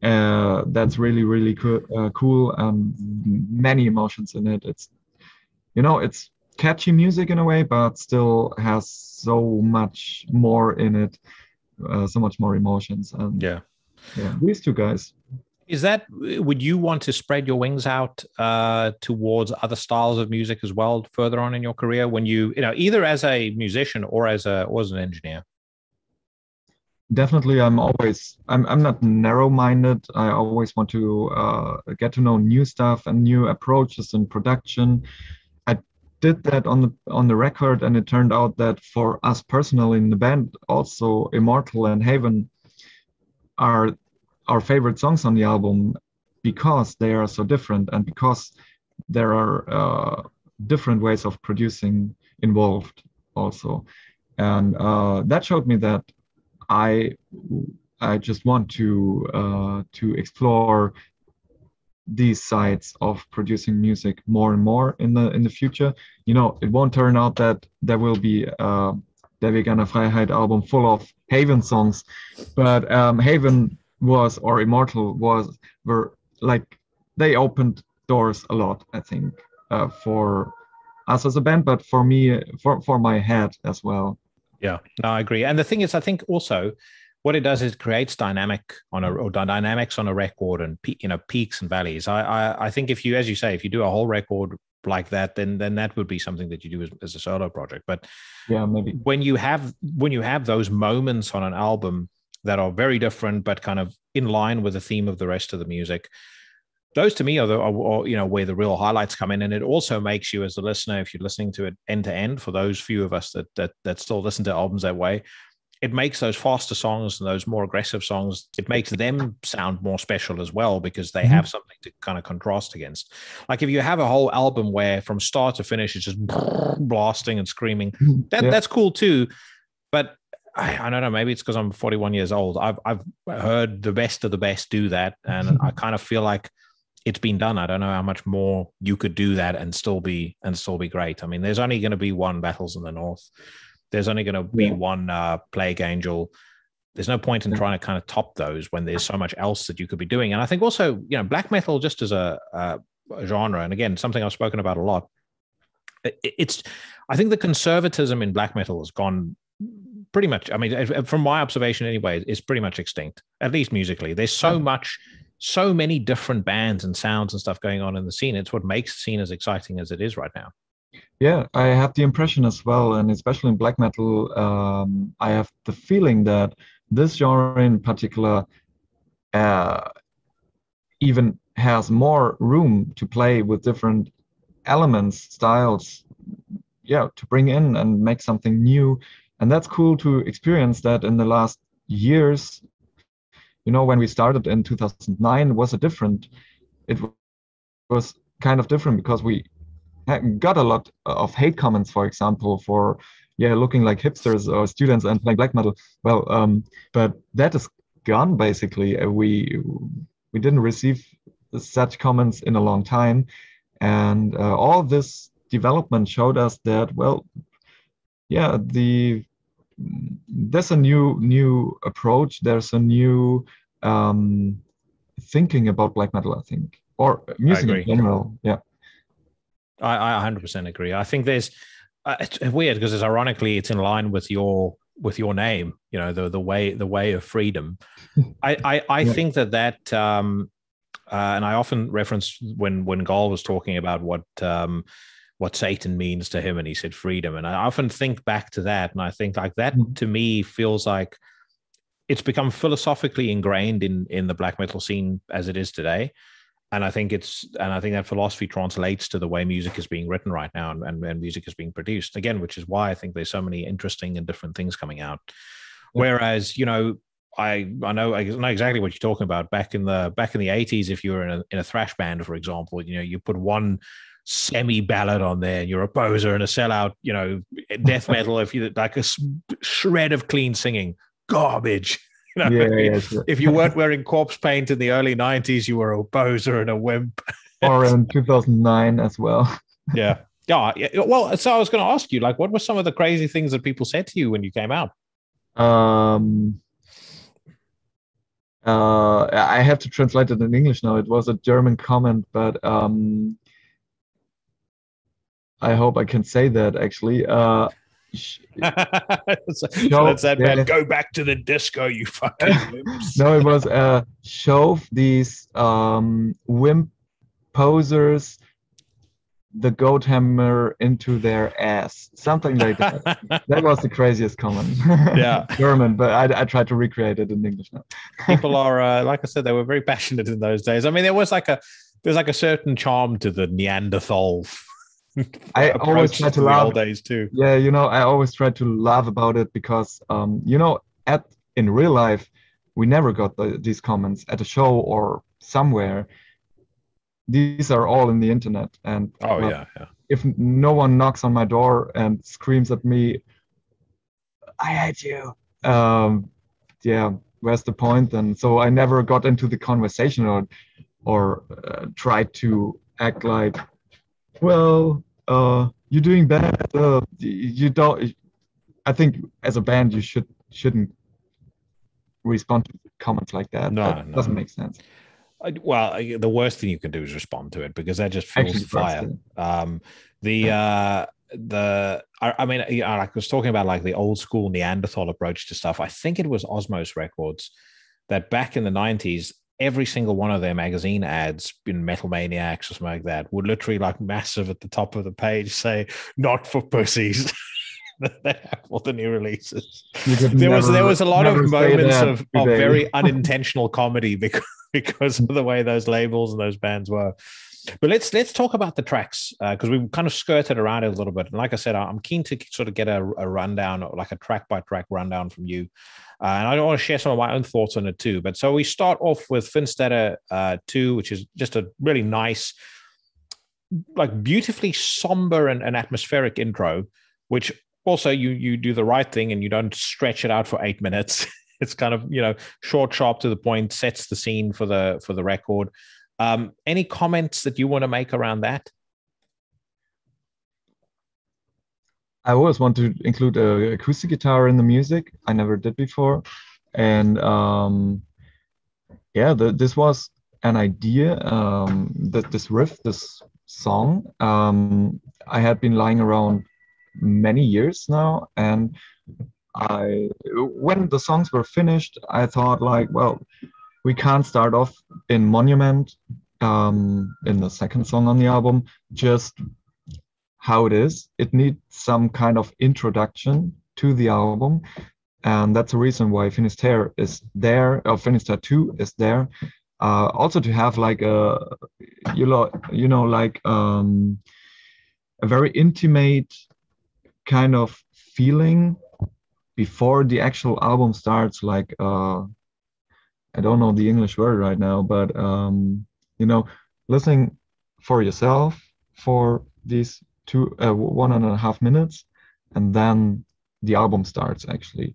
Uh, that's really, really co uh, cool. Um, many emotions in it. It's, you know, it's catchy music in a way, but still has so much more in it. Uh, so much more emotions. And yeah. Yeah, these two guys. Is that, would you want to spread your wings out uh, towards other styles of music as well further on in your career, when you, you know, either as a musician or as a or as an engineer? Definitely, I'm always, I'm, I'm not narrow-minded. I always want to uh, get to know new stuff and new approaches in production. I did that on the on the record, and it turned out that for us personally in the band, also Immortal and Haven are our favorite songs on the album, because they are so different, and because there are uh, different ways of producing involved also. And uh, that showed me that I I just want to uh, to explore these sides of producing music more and more in the in the future. You know, it won't turn out that there will be uh, Der Weg einer Freiheit album full of Haven songs, but um, Haven was, or Immortal was, were like, they opened doors a lot, I think, uh, for us as a band, but for me, for, for my head as well. Yeah, no, I agree. And the thing is, I think also what it does is it creates dynamic on a, or dynamics on a record, and, you know, peaks and valleys. I, I, I think if you, as you say, if you do a whole record like that, then then that would be something that you do as, as a solo project. But yeah, maybe when you have when you have those moments on an album that are very different, but kind of in line with the theme of the rest of the music, those to me are, the, are, are you know, where the real highlights come in. And it also makes you, as a listener, if you're listening to it end to end, for those few of us that that that still listen to albums that way, it makes those faster songs and those more aggressive songs, it makes them sound more special as well, because they have something to kind of contrast against. Like if you have a whole album where from start to finish, it's just blasting and screaming, that, yeah. that's cool too. But I, I don't know, maybe it's because I'm forty-one years old. I've, I've heard the best of the best do that. And I kind of feel like it's been done. I don't know how much more you could do that and still be, and still be great. I mean, there's only going to be one Battles in the North. There's only going to be yeah. one uh, Plague Angel. There's no point in yeah. trying to kind of top those when there's so much else that you could be doing. And I think also, you know, black metal just as a, uh, a genre, and again, something I've spoken about a lot, it, it's, I think the conservatism in black metal has gone pretty much, I mean, from my observation anyway, it's pretty much extinct, at least musically. There's so much, so many different bands and sounds and stuff going on in the scene. It's what makes the scene as exciting as it is right now. Yeah, I have the impression as well, and especially in black metal, um, I have the feeling that this genre in particular uh, even has more room to play with different elements, styles, yeah, to bring in and make something new. And that's cool to experience that in the last years. You know, when we started in two thousand nine, it was a different, it was kind of different because we got a lot of hate comments, for example, for, yeah, looking like hipsters or students and playing black metal. Well, um, but that is gone basically. We we didn't receive such comments in a long time, and uh, all this development showed us that, well, yeah, the there's a new new approach. There's a new um, thinking about black metal, I think, or music in general. Yeah, I, I one hundred percent agree. I think there's uh, it's weird because it's ironically it's in line with your with your name. You know, the the way the way of freedom. I I, I yeah. think that that. Um, Uh, and I often reference when when Gaul was talking about what um, what Satan means to him, and he said freedom. And I often think back to that, and I think like that mm-hmm. to me feels like it's become philosophically ingrained in in the black metal scene as it is today. And I think it's and I think that philosophy translates to the way music is being written right now, and and, and music is being produced again, which is why I think there's so many interesting and different things coming out. Mm-hmm. Whereas, you know. I, I know I know exactly what you're talking about. Back in the back in the eighties, if you were in a, in a thrash band, for example, you know, you put one semi-ballad on there, and you're a poser and a sellout. You know, death metal, if you like a shred of clean singing, garbage. You know, yeah, if, yeah, sure. if you weren't wearing corpse paint in the early nineties, you were a poser and a wimp. Or in two thousand nine as well. Yeah, yeah. Well, so I was going to ask you, like, what were some of the crazy things that people said to you when you came out? Um. Uh, I have to translate it in English now. It was a German comment, but um, I hope I can say that actually. Uh, sh so show, that's that yeah. bad. Go back to the disco, you fucking wimps. No, it was uh, show these um, wimp posers the goat hammer into their ass, something like that. That was the craziest comment. Yeah, German, but I, I tried to recreate it in English now. People are, uh, like I said, they were very passionate in those days. I mean, there was like a there's like a certain charm to the Neanderthal. I always tried to laugh. Old days too. Yeah, you know, I always tried to laugh about it because, um, you know, at in real life, we never got the, these comments at a show or somewhere. These are all in the internet, and oh uh, yeah, yeah. If no one knocks on my door and screams at me, I hate you. Um, yeah, where's the point then? So I never got into the conversation or, or uh, tried to act like, well, uh, you're doing bad. Uh, you don't. I think as a band, you should shouldn't respond to comments like that. No, that no. doesn't make sense. Well, the worst thing you can do is respond to it because that just fuels the fire. Um, the uh, the I, I mean, you know, I was talking about like the old school Neanderthal approach to stuff. I think it was Osmos Records that back in the nineties, every single one of their magazine ads in Metal Maniacs or something like that would literally like massive at the top of the page say "Not for pussies." All the new releases. There never, was there was a lot of moments of, of very unintentional comedy because. because of the way those labels and those bands were. But let's let's talk about the tracks because uh, we've kind of skirted around it a little bit. And like I said, I'm keen to sort of get a, a rundown, like a track by track rundown from you. Uh, and I want to share some of my own thoughts on it too. But so we start off with Finisterre uh, two, which is just a really nice, like beautifully somber and, and atmospheric intro, which also you you do the right thing and you don't stretch it out for eight minutes. It's kind of, you know, short, sharp, to the point, sets the scene for the for the record. Um, any comments that you want to make around that? I always want to include an acoustic guitar in the music. I never did before. And um, yeah, the, this was an idea, um, that this riff, this song, um, I had been lying around many years now. And I, when the songs were finished, I thought like, well, we can't start off in Monument, um, in the second song on the album, just how it is. It needs some kind of introduction to the album. And that's the reason why Finisterre is there, or Finisterre two is there. Uh, also to have like a, you know, you know like um, a very intimate kind of feeling before the actual album starts, like, uh, I don't know the English word right now, but, um, you know, listening for yourself for these two, uh, one and a half minutes, and then the album starts, actually?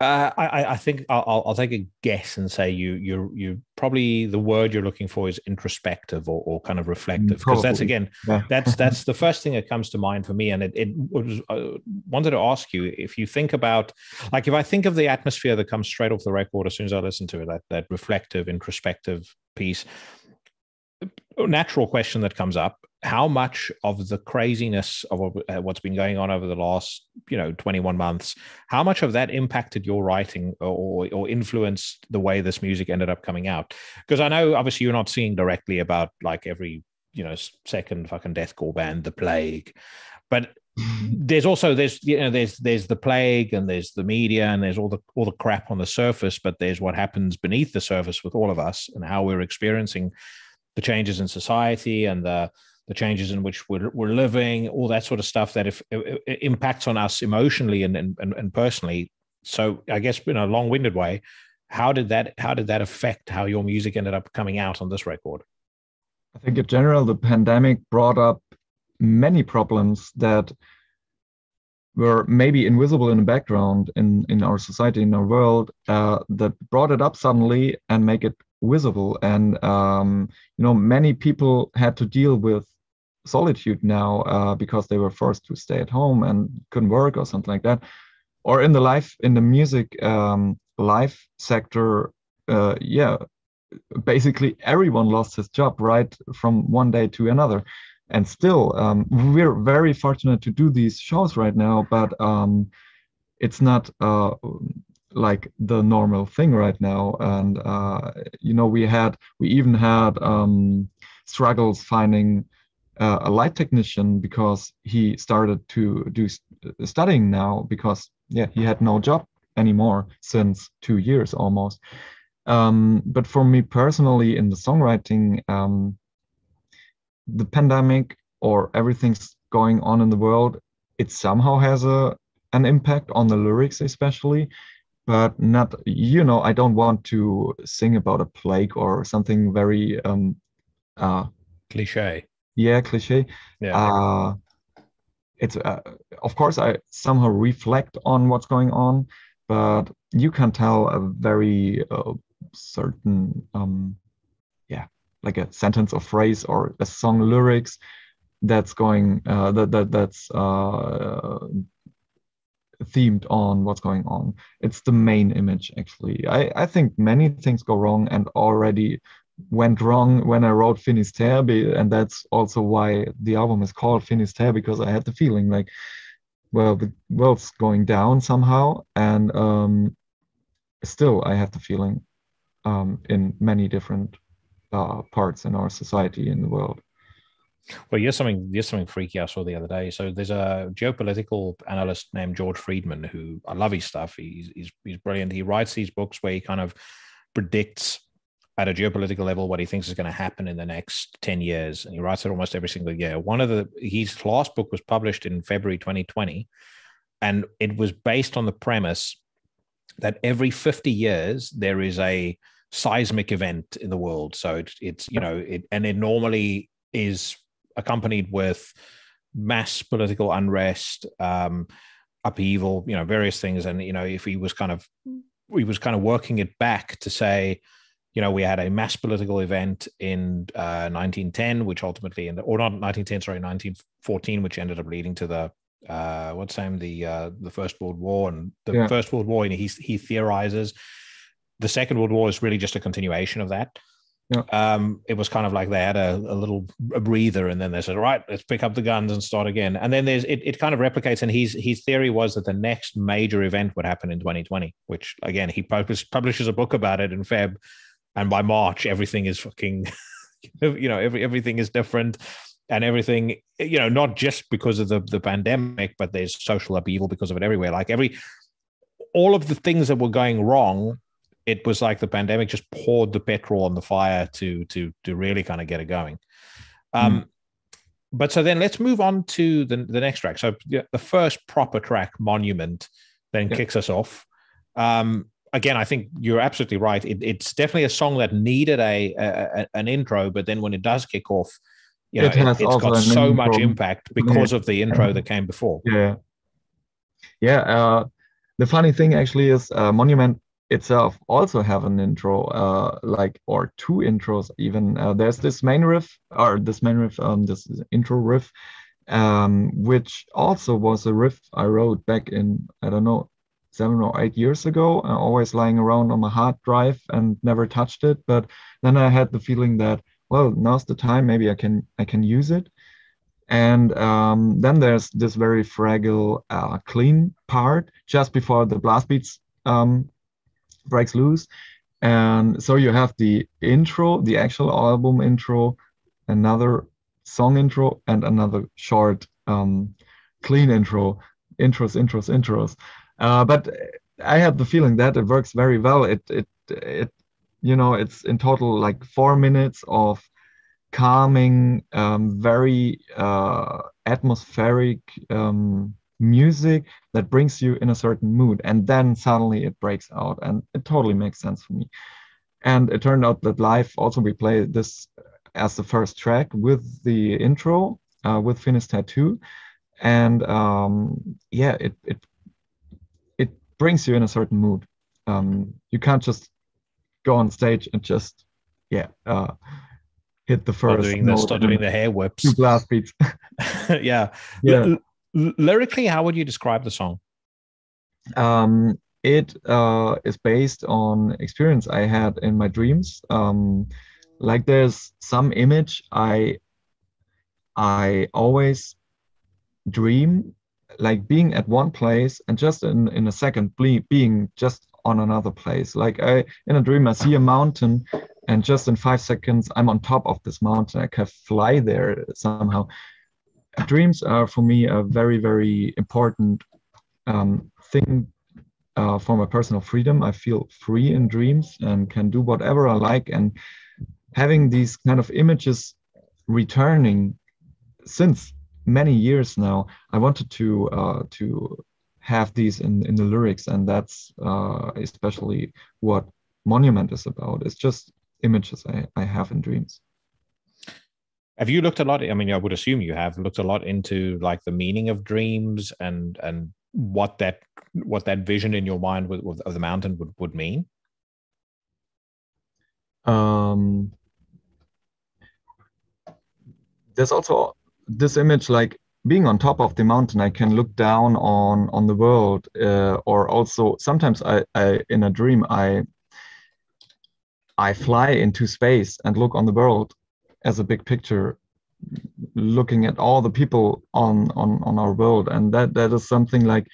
Uh, I, I think I'll, I'll take a guess and say you you you probably the word you're looking for is introspective or, or kind of reflective, because that's again yeah. that's that's the first thing that comes to mind for me. And it, it was, I wanted to ask you if you think about, like, if I think of the atmosphere that comes straight off the record as soon as I listen to it, that that reflective, introspective piece. Natural question that comes up: how much of the craziness of what's been going on over the last, you know, twenty-one months, how much of that impacted your writing or, or influenced the way this music ended up coming out? Because I know obviously you're not seeing directly about like every, you know, second fucking deathcore band, the plague, but there's also there's you know there's there's the plague and there's the media and there's all the all the crap on the surface, but there's what happens beneath the surface with all of us and how we're experiencing the changes in society and the the changes in which we're, we're living, all that sort of stuff that if, if, if impacts on us emotionally and, and and personally. So I guess in a long-winded way, how did that how did that affect how your music ended up coming out on this record? I think in general, the pandemic brought up many problems that were maybe invisible in the background in in our society, in our world, uh, that brought it up suddenly and make it visible. And um, you know, many people had to deal with solitude now uh, because they were forced to stay at home and couldn't work or something like that. Or in the life, in the music um, life sector, uh, yeah, basically everyone lost his job right from one day to another. And still, um, we're very fortunate to do these shows right now, but um, it's not uh, like the normal thing right now. And uh, you know, we had, we even had um, struggles finding uh, a light technician because he started to do st- studying now because yeah, he had no job anymore since two years almost. Um, but for me personally, in the songwriting, um, the pandemic or everything's going on in the world, it somehow has a an impact on the lyrics especially, but not, you know, I don't want to sing about a plague or something very um uh cliche yeah cliche yeah uh it's uh, of course I somehow reflect on what's going on, but you can tell a very uh, certain um yeah like a sentence or phrase or a song lyrics that's going uh, that that that's uh, themed on what's going on. It's the main image actually. I, I think many things go wrong and already went wrong when I wrote Finisterre, and that's also why the album is called Finisterre, because I had the feeling like, well, the world's going down somehow, and um, still I have the feeling um, in many different Uh, parts in our society, in the world. Well, here's something, here's something freaky I saw the other day. So there's a geopolitical analyst named George Friedman, who, I love his stuff. He's, he's, he's brilliant. He writes these books where he kind of predicts at a geopolitical level what he thinks is going to happen in the next ten years. And he writes it almost every single year. One of the, his last book was published in February twenty twenty. And it was based on the premise that every fifty years, there is a seismic event in the world. So it, it's, you know, it, and it normally is accompanied with mass political unrest, um, upheaval, you know, various things. And, you know, if he was kind of, he was kind of working it back to say, you know, we had a mass political event in uh, nineteen ten, which ultimately, in the, or not nineteen ten, sorry, nineteen fourteen, which ended up leading to the, uh, what's the name, the, uh, the First World War. And the yeah. First World War, you know, he, he theorizes, the Second World War is really just a continuation of that. Yeah. Um, it was kind of like they had a, a little a breather, and then they said, right, let's pick up the guns and start again. And then there's it, it kind of replicates, and his, his theory was that the next major event would happen in twenty twenty, which, again, he publish, publishes a book about it in Feb, and by March, everything is fucking, you know, every, everything is different. And everything, you know, not just because of the, the pandemic, but there's social upheaval because of it everywhere. Like every, all of the things that were going wrong, it was like the pandemic just poured the petrol on the fire to to to really kind of get it going. Um, mm. But so then let's move on to the, the next track. So the first proper track, Monument, then yeah. kicks us off. Um, again, I think you're absolutely right. It, it's definitely a song that needed a, a, a an intro, but then when it does kick off, you know, it it, it's got so much impact because yeah. of the intro that came before. Yeah. yeah, uh, the funny thing actually is uh, Monument itself also have an intro, uh, like, or two intros even. Uh, there's this main riff, or this main riff, um, this intro riff, um, which also was a riff I wrote back in, I don't know, seven or eight years ago, uh, always lying around on my hard drive and never touched it. But then I had the feeling that, well, now's the time, maybe I can, I can use it. And um, then there's this very fragile, uh, clean part just before the blast beats um, breaks loose. And so you have the intro, the actual album intro, another song intro, and another short um, clean intro, intros, intros, intros. Uh, but I had the feeling that it works very well. It, it, it, you know, it's in total like four minutes of calming, um, very uh, atmospheric um, music that brings you in a certain mood, and then suddenly it breaks out, and it totally makes sense for me. And it turned out that live also we play this as the first track with the intro, uh, with Finisterre two, and um, yeah, it, it it brings you in a certain mood. Um, you can't just go on stage and just yeah. Uh, hit the first, doing this, start doing the hair whips, two blast beats. yeah, yeah. L lyrically, how would you describe the song? Um, it uh, is based on experience I had in my dreams. Um, like there's some image I, I always dream, like being at one place and just in in a second being just on another place. Like I in a dream I see a mountain. And just in five seconds, I'm on top of this mountain. I can fly there somehow. Dreams are for me a very, very important um, thing uh, for my personal freedom. I feel free in dreams and can do whatever I like. And having these kind of images returning since many years now, I wanted to uh, to have these in, in the lyrics. And that's uh, especially what Monument is about. It's just images I, I have in dreams. Have you looked a lot, I mean, I would assume you have looked a lot into like the meaning of dreams and and what that what that vision in your mind with, with, of the mountain would, would mean? Um, there's also this image, like being on top of the mountain, I can look down on, on the world, uh, or also sometimes I, I in a dream, I I fly into space and look on the world as a big picture, looking at all the people on, on, on our world. And that, that is something like,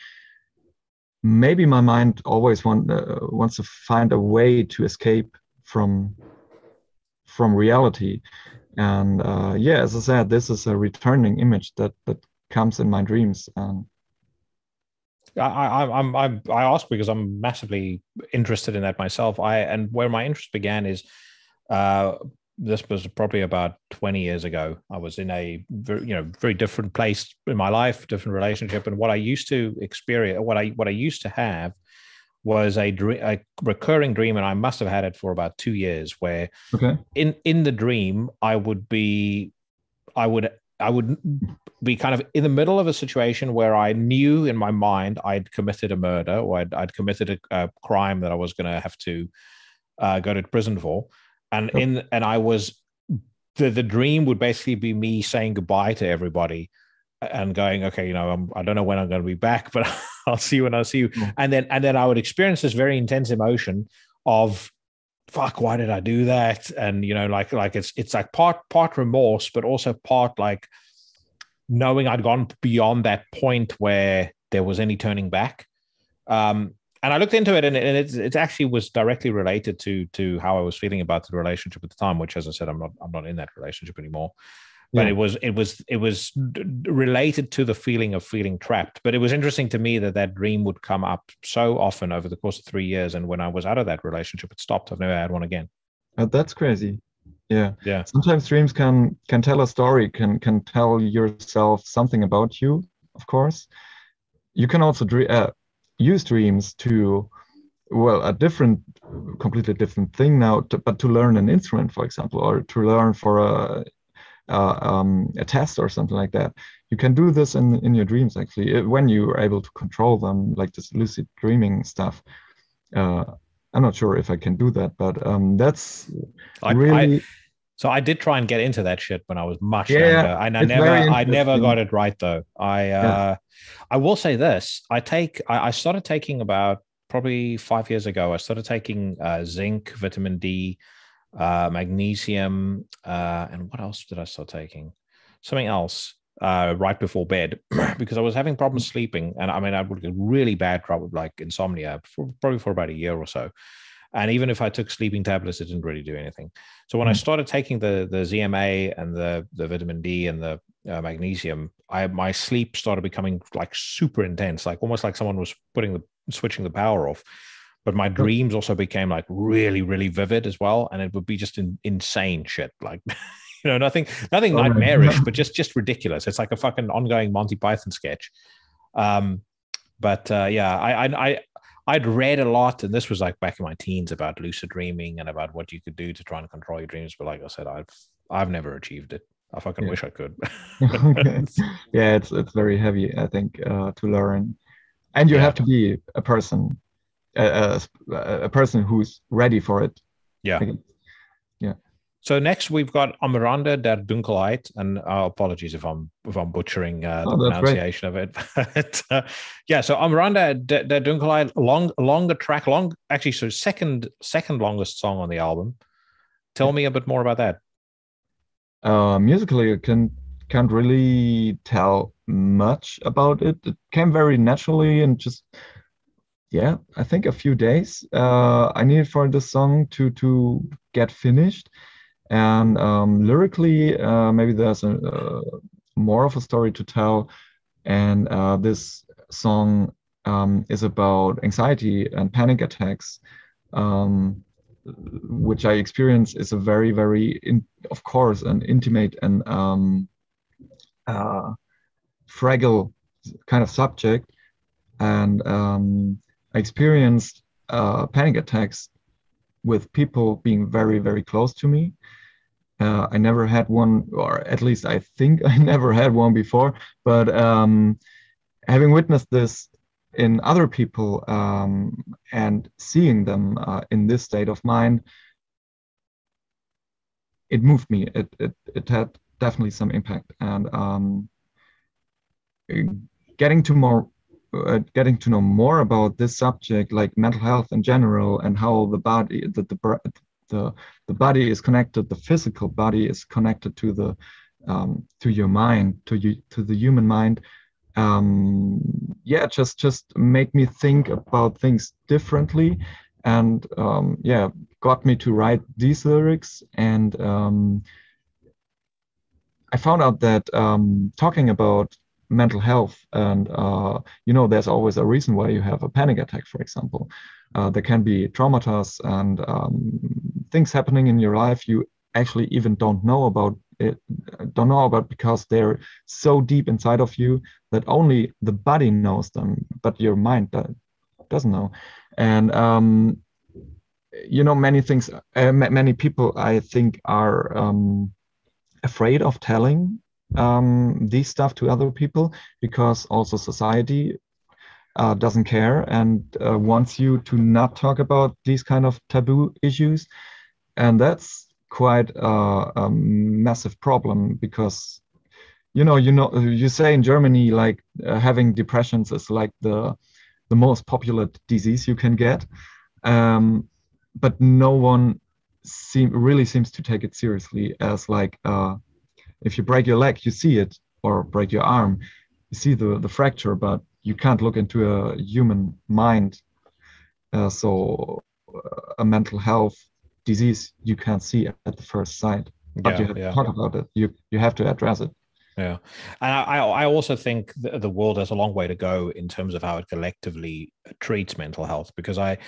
maybe my mind always want, uh, wants to find a way to escape from, from reality. And uh, yeah, as I said, this is a returning image that, that comes in my dreams. And I, I, I'm, I, I ask because I'm massively interested in that myself. I and where my interest began is, uh, this was probably about twenty years ago. I was in a very, you know, very different place in my life, different relationship, and what I used to experience, what I what I used to have, was a, dream, a recurring dream, and I must have had it for about two years. Where okay. in in the dream, I would be, I would. I would be kind of in the middle of a situation where I knew in my mind I'd committed a murder or I'd, I'd committed a, a crime that I was going to have to uh, go to prison for. And oh. in and I was, the, the dream would basically be me saying goodbye to everybody and going, okay, you know, I'm, I don't know when I'm going to be back, but I'll see you when I see you. Mm. And then and then I would experience this very intense emotion of, fuck, why did I do that? And, you know, like, like it's, it's like part, part remorse, but also part like knowing I'd gone beyond that point where there was any turning back. Um, and I looked into it and, and it, it actually was directly related to, to how I was feeling about the relationship at the time, which, as I said, I'm not, I'm not in that relationship anymore, but yeah. it was, it was, it was related to the feeling of feeling trapped. But it was interesting to me that that dream would come up so often over the course of three years. And when I was out of that relationship, it stopped. I've never had one again. Oh, that's crazy. Yeah. Yeah. Sometimes dreams can, can tell a story, can, can tell yourself something about you. Of course, you can also dream, uh, use dreams to, well, a different, completely different thing now, to, but to learn an instrument, for example, or to learn for a, Uh, um, a test or something like that. you can do this in in your dreams, actually, when you are able to control them, like this lucid dreaming stuff. Uh, I'm not sure if I can do that, but um, that's I, really. I, so I did try and get into that shit when I was much yeah, younger, and I never, I never got it right though. I, uh, yeah. I will say this: I take, I, I started taking about probably five years ago. I started taking uh, zinc, vitamin D, uh, magnesium, uh, and what else did I start taking? Something else. Uh, right before bed because I was having problems sleeping, and I mean I would get really bad trouble, like insomnia, for, probably for about a year or so. And even if I took sleeping tablets, it didn't really do anything. So when mm. I started taking the the Z M A and the the vitamin D and the uh, magnesium, I my sleep started becoming like super intense, like almost like someone was putting the switching the power off. But my dreams also became like really really vivid as well, and it would be just in, insane shit, like. You know, nothing, nothing oh, nightmarish, but just, just ridiculous. It's like a fucking ongoing Monty Python sketch. Um, but uh, yeah, I, I, I, I'd read a lot, and this was like back in my teens, about lucid dreaming and about what you could do to try and control your dreams. But like I said, I've, I've never achieved it. I fucking yeah. wish I could. Okay. Yeah, it's, it's very heavy, I think, uh, to learn, and you yeah. have to be a person, a, a, a person who's ready for it. Yeah. Yeah. So next we've got Amiranda Der Dunkelheit, and uh, apologies if I'm if I'm butchering uh, the oh, pronunciation right. of it. But, uh, yeah, so Amiranda Der, Der Dunkelheit, long longer track, long actually, so second second longest song on the album. Tell me a bit more about that. Uh, musically, I can can't really tell much about it. It came very naturally, and just yeah, I think a few days uh, I needed for this song to to get finished. And um, lyrically, uh, maybe there's a, uh, more of a story to tell. And uh, this song um, is about anxiety and panic attacks, um, which I experience is a very, very, in, of course, an intimate and um, uh, fragile kind of subject. And um, I experienced uh, panic attacks with people being very, very close to me. Uh, I never had one, or at least I think I never had one before, but um, having witnessed this in other people um, and seeing them uh, in this state of mind, it moved me. It, it, it had definitely some impact. And um, getting to more, Uh, getting to know more about this subject, like mental health in general, and how the body, the the the, the body is connected, the physical body is connected to the um, to your mind, to you, to the human mind. Um, yeah, just just make me think about things differently, and um, yeah, got me to write these lyrics. And um, I found out that um, talking about mental health, and uh, you know, there's always a reason why you have a panic attack, for example. Uh, there can be traumatas and um, things happening in your life you actually even don't know about it, don't know about because they're so deep inside of you that only the body knows them, but your mind doesn't know. And um, you know, many things, uh, many people, I think, are um, afraid of telling um these stuff to other people, because also society uh, doesn't care and uh, wants you to not talk about these kind of taboo issues. And that's quite uh, a massive problem, because you know you know you say in Germany, like uh, having depressions is like the the most popular disease you can get, um but no one seem really seems to take it seriously as like uh if you break your leg, you see it, or break your arm, you see the, the fracture, but you can't look into a human mind. Uh, so uh, a mental health disease, you can't see it at the first sight, but yeah, you have yeah. to talk about it. You, you have to address it. Yeah. And I, I also think the world has a long way to go in terms of how it collectively treats mental health, because I,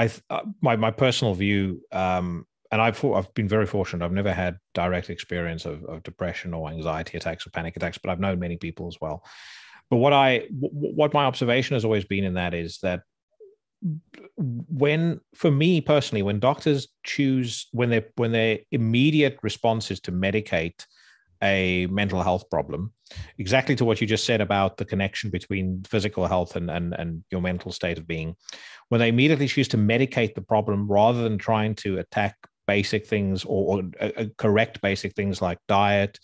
I my, my personal view, um, and I've I've been very fortunate. I've never had direct experience of, of depression or anxiety attacks or panic attacks, but I've known many people as well. But what I what my observation has always been in that is that when, for me personally, when doctors choose when they when their immediate response is to medicate a mental health problem, exactly to what you just said about the connection between physical health and, and, and your mental state of being, when they immediately choose to medicate the problem rather than trying to attack basic things or, or uh, correct basic things like diet,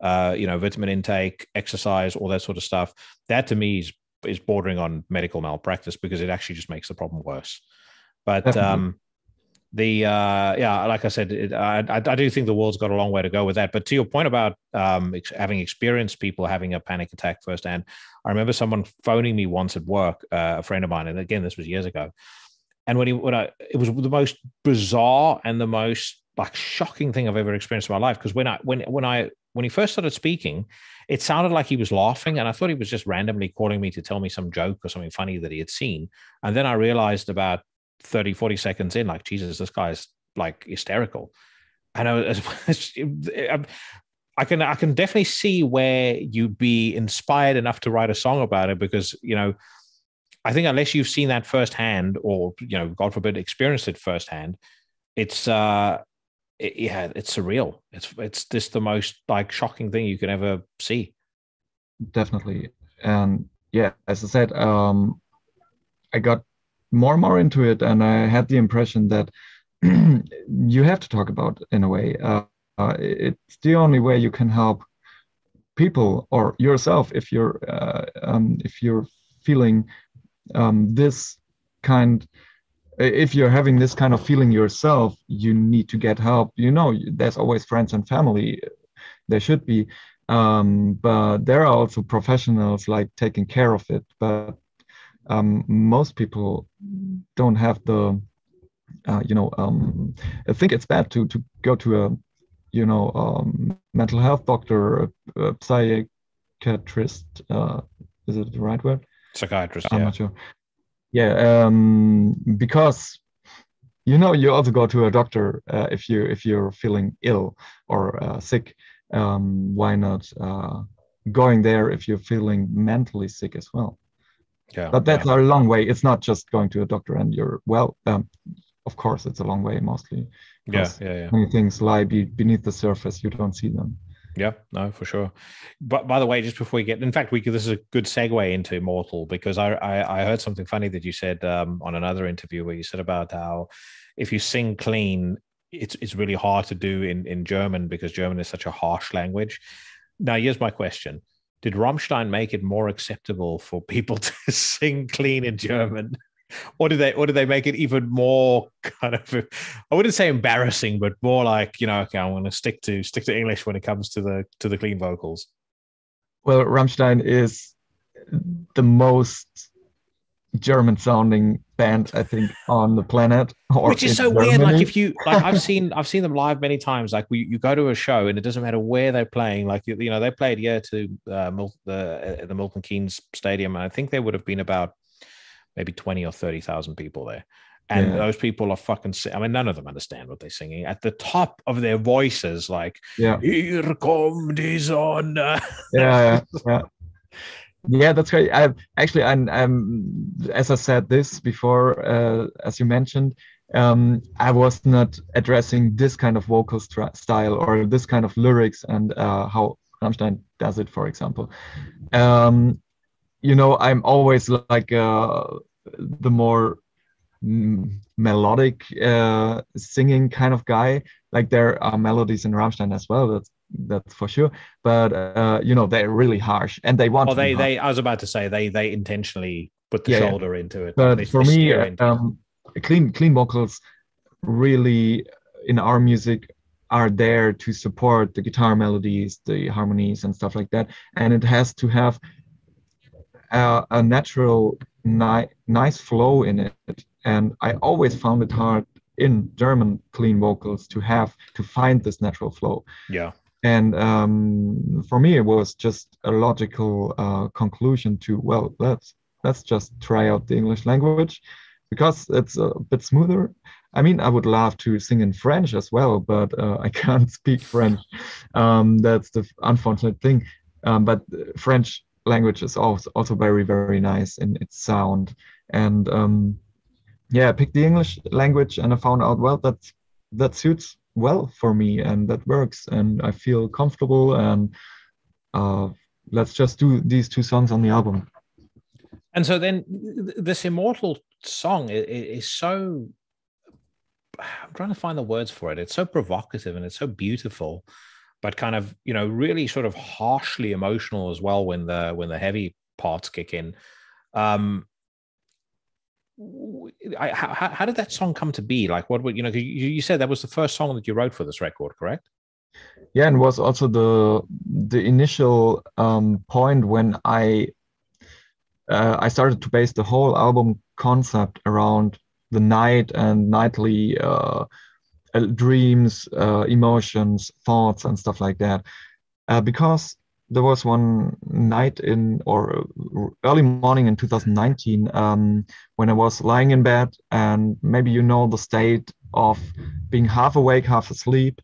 uh, you know, vitamin intake, exercise, all that sort of stuff. That to me is, is bordering on medical malpractice because it actually just makes the problem worse. But um, the, uh, yeah, like I said, it, I, I do think the world's got a long way to go with that. But to your point about um, ex- having experienced people having a panic attack firsthand, I remember someone phoning me once at work, uh, a friend of mine, and again, this was years ago. And when he, when I, it was the most bizarre and the most like shocking thing I've ever experienced in my life. Because when I, when, when I, when he first started speaking, it sounded like he was laughing, and I thought he was just randomly calling me to tell me some joke or something funny that he had seen. And then I realized about thirty, forty seconds in, like, Jesus, this guy's like hysterical. And I, was, I can, I can definitely see where you'd be inspired enough to write a song about it, because, you know, I think unless you've seen that firsthand, or, you know, God forbid, experienced it firsthand, it's, uh, it, yeah, it's surreal. It's, it's just the most like shocking thing you can ever see. Definitely. And yeah, as I said, um, I got more and more into it, and I had the impression that you have to talk about, in a way. Uh, uh, it's the only way you can help people or yourself if you're uh, um, if you're feeling um, this kind. If you're having this kind of feeling yourself, you need to get help. You know, there's always friends and family. There should be, um, but there are also professionals like taking care of it. But Um, most people don't have the, uh, you know, um, I think it's bad to, to go to a, you know, um, mental health doctor, a, a psychiatrist, uh, is it the right word? Psychiatrist, I'm yeah. not sure. Yeah, um, because, you know, you also go to a doctor uh, if, you, if you're feeling ill or uh, sick. Um, why not uh, going there if you're feeling mentally sick as well? Yeah, but that's yeah. a long way. It's not just going to a doctor and you're well. Um, of course, it's a long way, mostly. Yeah, yeah, yeah. Many things lie be, beneath the surface. You don't see them. Yeah, no, for sure. But by the way, just before we get, in fact, we this is a good segue into Immortal, because I I, I heard something funny that you said um, on another interview, where you said about how if you sing clean, it's it's really hard to do in in German, because German is such a harsh language. Now, here's my question. Did Rammstein make it more acceptable for people to sing clean in German? Or did they or did they make it even more kind of, I wouldn't say embarrassing, but more like, you know, okay, I'm gonna stick to stick to English when it comes to the to the clean vocals? Well, Rammstein is the most German sounding band, I think, on the planet, or which is so Germany. Weird. Like, if you like, I've seen I've seen them live many times. Like, we, you go to a show and it doesn't matter where they're playing. Like, you, you know, they played yeah to uh, Mil- the uh, the Milton Keynes Stadium, and I think there would have been about maybe twenty or thirty thousand people there. And yeah. those people are fucking, I mean, none of them understand what they're singing. At the top of their voices, like, yeah, here come die Sonne. Yeah, yeah, yeah. Yeah, that's great. I actually, I'm, I'm, as I said this before, uh, as you mentioned, um, I was not addressing this kind of vocal st- style or this kind of lyrics and uh, how Rammstein does it, for example. Um, you know, I'm always like uh, the more m- melodic uh, singing kind of guy. Like, there are melodies in Rammstein as well. That's That's for sure, but uh, you know, they're really harsh, and they want. Well, they, they. I was about to say they, they intentionally put the yeah, shoulder yeah. into it. But they, for they me, um, clean, clean vocals, really, in our music, are there to support the guitar melodies, the harmonies, and stuff like that. And it has to have a, a natural, ni- nice flow in it. And I always found it hard in German clean vocals to have to find this natural flow. Yeah. And um, for me, it was just a logical uh, conclusion to, well, let's let's just try out the English language, because it's a bit smoother. I mean, I would love to sing in French as well, but uh, I can't speak French. Um, that's the unfortunate thing. Um, but French language is also, also very, very nice in its sound. And um, yeah, I picked the English language, and I found out, well, that that suits well for me, and that works, and I feel comfortable, and uh, let's just do these two songs on the album. And so then this Immortal song is so, I'm trying to find the words for it. It's so provocative and it's so beautiful, but kind of, you know, really sort of harshly emotional as well when the when the heavy parts kick in. Um, I, how, how did that song come to be? Like, what would you know? You, you said that was the first song that you wrote for this record, correct? Yeah, and was also the the initial um, point when I uh, I started to base the whole album concept around the night and nightly uh, dreams, uh, emotions, thoughts, and stuff like that. Uh, because there was one night in, or early morning in two thousand nineteen, um, when I was lying in bed, and maybe you know the state of being half awake, half asleep.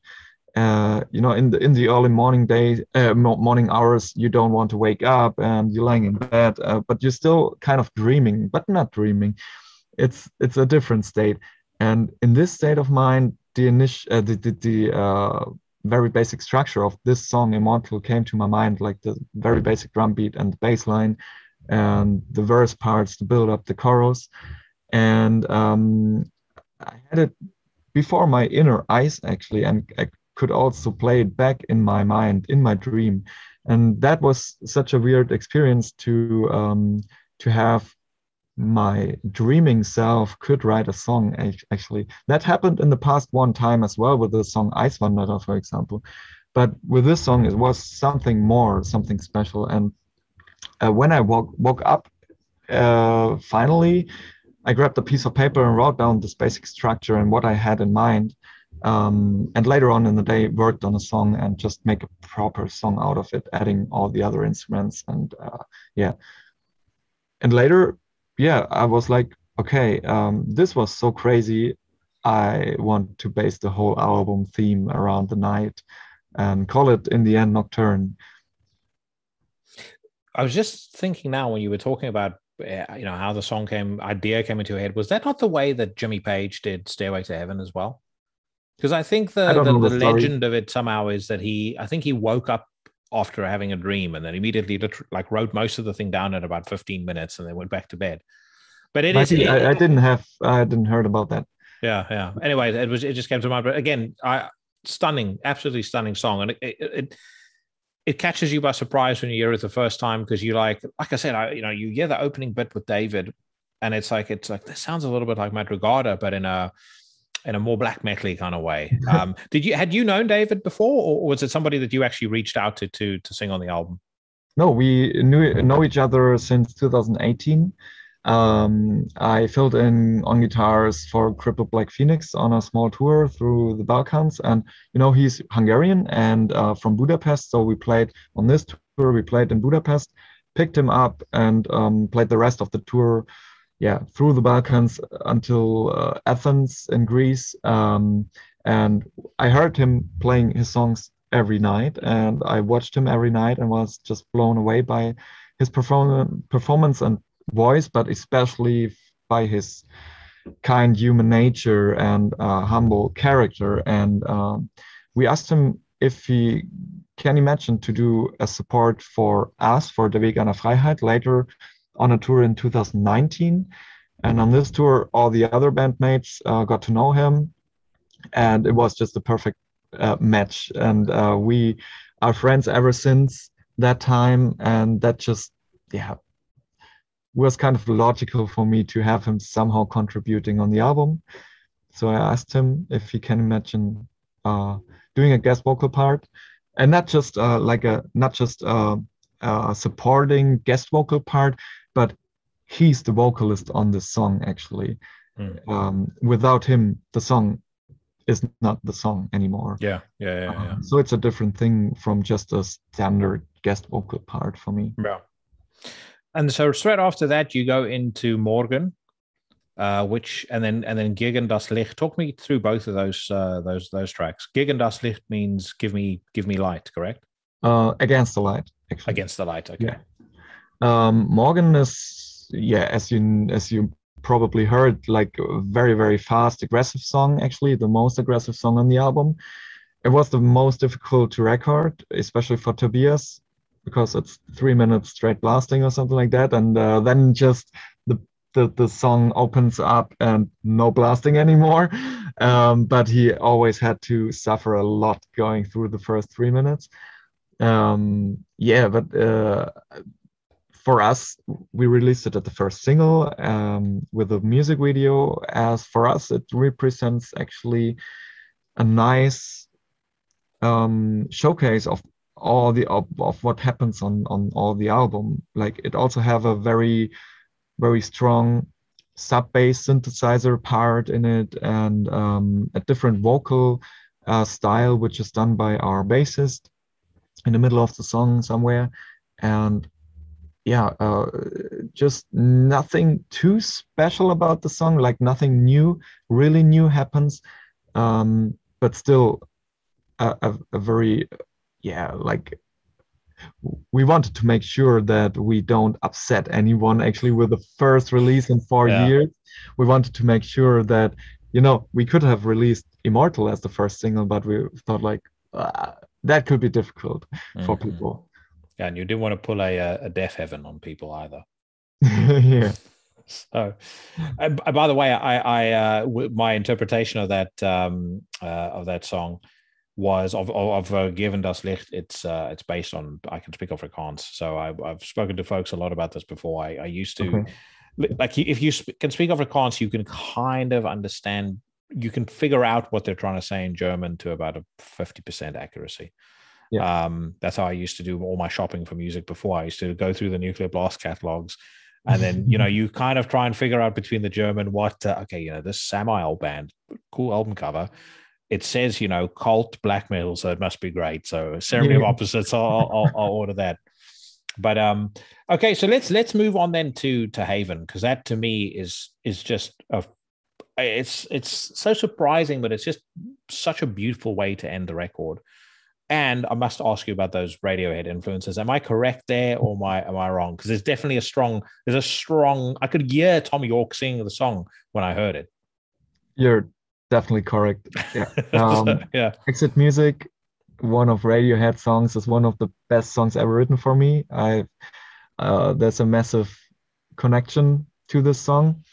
Uh, you know, in the in the early morning days, uh, morning hours, you don't want to wake up, and you're lying in bed, uh, but you're still kind of dreaming, but not dreaming. It's it's a different state, and in this state of mind, the initial, uh, the the, the uh, very basic structure of this song Immortal came to my mind, like the very basic drum beat and the bass line, and the verse parts to build up the chorus, and um, I had it before my inner eyes actually, and I could also play it back in my mind, in my dream, and that was such a weird experience to um, to have. My dreaming self could write a song. Actually, that happened in the past one time as well with the song Eiswanderer, for example, but with this song it was something more, something special. And uh, when I woke, woke up uh, finally, I grabbed a piece of paper and wrote down this basic structure and what I had in mind, um, and later on in the day worked on a song and just make a proper song out of it, adding all the other instruments and uh, yeah. And later, yeah, I was like, okay, um, this was so crazy. I want to base the whole album theme around the night and call it in the end Nocturne. I was just thinking now when you were talking about, you know, how the song came, idea came into your head. Was that not the way that Jimmy Page did Stairway to Heaven as well? Because I think the, I the, the, the legend of it somehow is that he, I think he woke up after having a dream and then immediately like wrote most of the thing down in about fifteen minutes and then went back to bed. But it I is did, it, I, I didn't have I didn't heard about that. Yeah, yeah. Anyway, it was it just came to mind. But again, I stunning, absolutely stunning song, and it it, it it catches you by surprise when you hear it the first time, because you like like I said, I you know you hear the opening bit with David, and it's like it's like this sounds a little bit like Madrugada, but in a in a more black metal-y kind of way. Um, did you had you known David before, or was it somebody that you actually reached out to to to sing on the album? No, we knew know each other since two thousand eighteen. Um, I filled in on guitars for Crippled Black Phoenix on a small tour through the Balkans, and you know he's Hungarian and uh, from Budapest. So we played on this tour. We played in Budapest, picked him up, and um, played the rest of the tour. Yeah, through the Balkans until uh, Athens in Greece. Um, and I heard him playing his songs every night, and I watched him every night and was just blown away by his perform performance and voice, but especially by his kind human nature and uh, humble character. And um, we asked him if he can imagine to do a support for us, for Der Weg einer Freiheit, later on a tour in two thousand nineteen. And on this tour, all the other bandmates uh, got to know him, and it was just the perfect uh, match. And uh, we are friends ever since that time. And that just, yeah, was kind of logical for me to have him somehow contributing on the album. So I asked him if he can imagine uh, doing a guest vocal part, and not just uh, like a, not just uh, uh, supporting guest vocal part, but he's the vocalist on this song, actually. Mm. Um, without him, the song is not the song anymore. Yeah, yeah, yeah, um, yeah. So it's a different thing from just a standard guest vocal part for me. Yeah. And so straight after that, you go into Morgen, uh, which and then and then Gegen das Licht. Talk me through both of those uh, those those tracks. Gegen das Licht means give me give me light, correct? Uh, against the light, actually. Against the light, okay. Yeah. Um, Morgen is, yeah, as you as you probably heard, like a very, very fast, aggressive song, actually the most aggressive song on the album. It was the most difficult to record, especially for Tobias, because it's three minutes straight blasting or something like that. And uh, then just the, the, the song opens up and no blasting anymore. Um, but he always had to suffer a lot going through the first three minutes. Um, yeah, but uh, for us, we released it at the first single um, with a music video. As for us, it represents actually a nice um, showcase of all the of, of what happens on on all the album. Like it also have a very, very strong sub bass synthesizer part in it, and um, a different vocal uh, style, which is done by our bassist in the middle of the song somewhere. And yeah, uh, just nothing too special about the song, like nothing new, really new happens, um, but still a, a, a very, yeah, like we wanted to make sure that we don't upset anyone actually with the first release in four yeah. years. We wanted to make sure that, you know, we could have released Immortal as the first single, but we thought like, ah, that could be difficult mm-hmm. for people. Yeah, and you didn't want to pull a a death heaven on people either. yeah. So, uh, by the way, I, I uh, w my interpretation of that um, uh, of that song was of of, of uh, Gegen das Licht. It's uh, it's based on. I can speak Afrikaans, so I, I've spoken to folks a lot about this before. I, I used to okay. like if you sp can speak Afrikaans, you can kind of understand. You can figure out what they're trying to say in German to about a fifty percent accuracy. Yeah. Um, that's how I used to do all my shopping for music before. I used to go through the Nuclear Blast catalogs, and then, you know, you kind of try and figure out between the German what, uh, okay, you know, this Samael band, cool album cover. It says, you know, cult black metal, so it must be great. So Ceremony yeah. of Opposites, I'll, I'll, I'll order that. But um, okay, so let's let's move on then to to Haven, because that to me is is just a It's it's so surprising, but it's just such a beautiful way to end the record. And I must ask you about those Radiohead influences. Am I correct there, or am I am I wrong? Because there's definitely a strong, there's a strong. I could hear Tom York singing the song when I heard it. You're definitely correct. Yeah, um, so, yeah. Exit Music, one of Radiohead songs, is one of the best songs ever written for me. I uh, there's a massive connection to this song.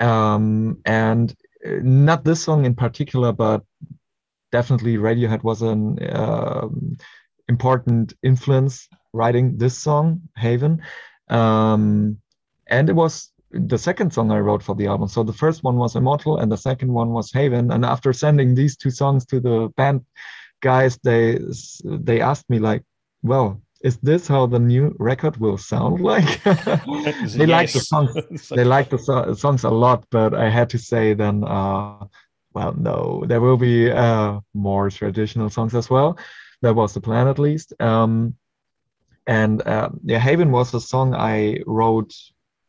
Um, and not this song in particular, but definitely Radiohead was an um, important influence writing this song, Haven. Um, and it was the second song I wrote for the album. So the first one was Immortal and the second one was Haven. And after sending these two songs to the band guys, they, they asked me like, well, is this how the new record will sound like? They yes. like the songs. They like the so songs a lot, but I had to say then, uh, well, no, there will be uh, more traditional songs as well. That was the plan, at least. Um, and uh, yeah, Haven was a song I wrote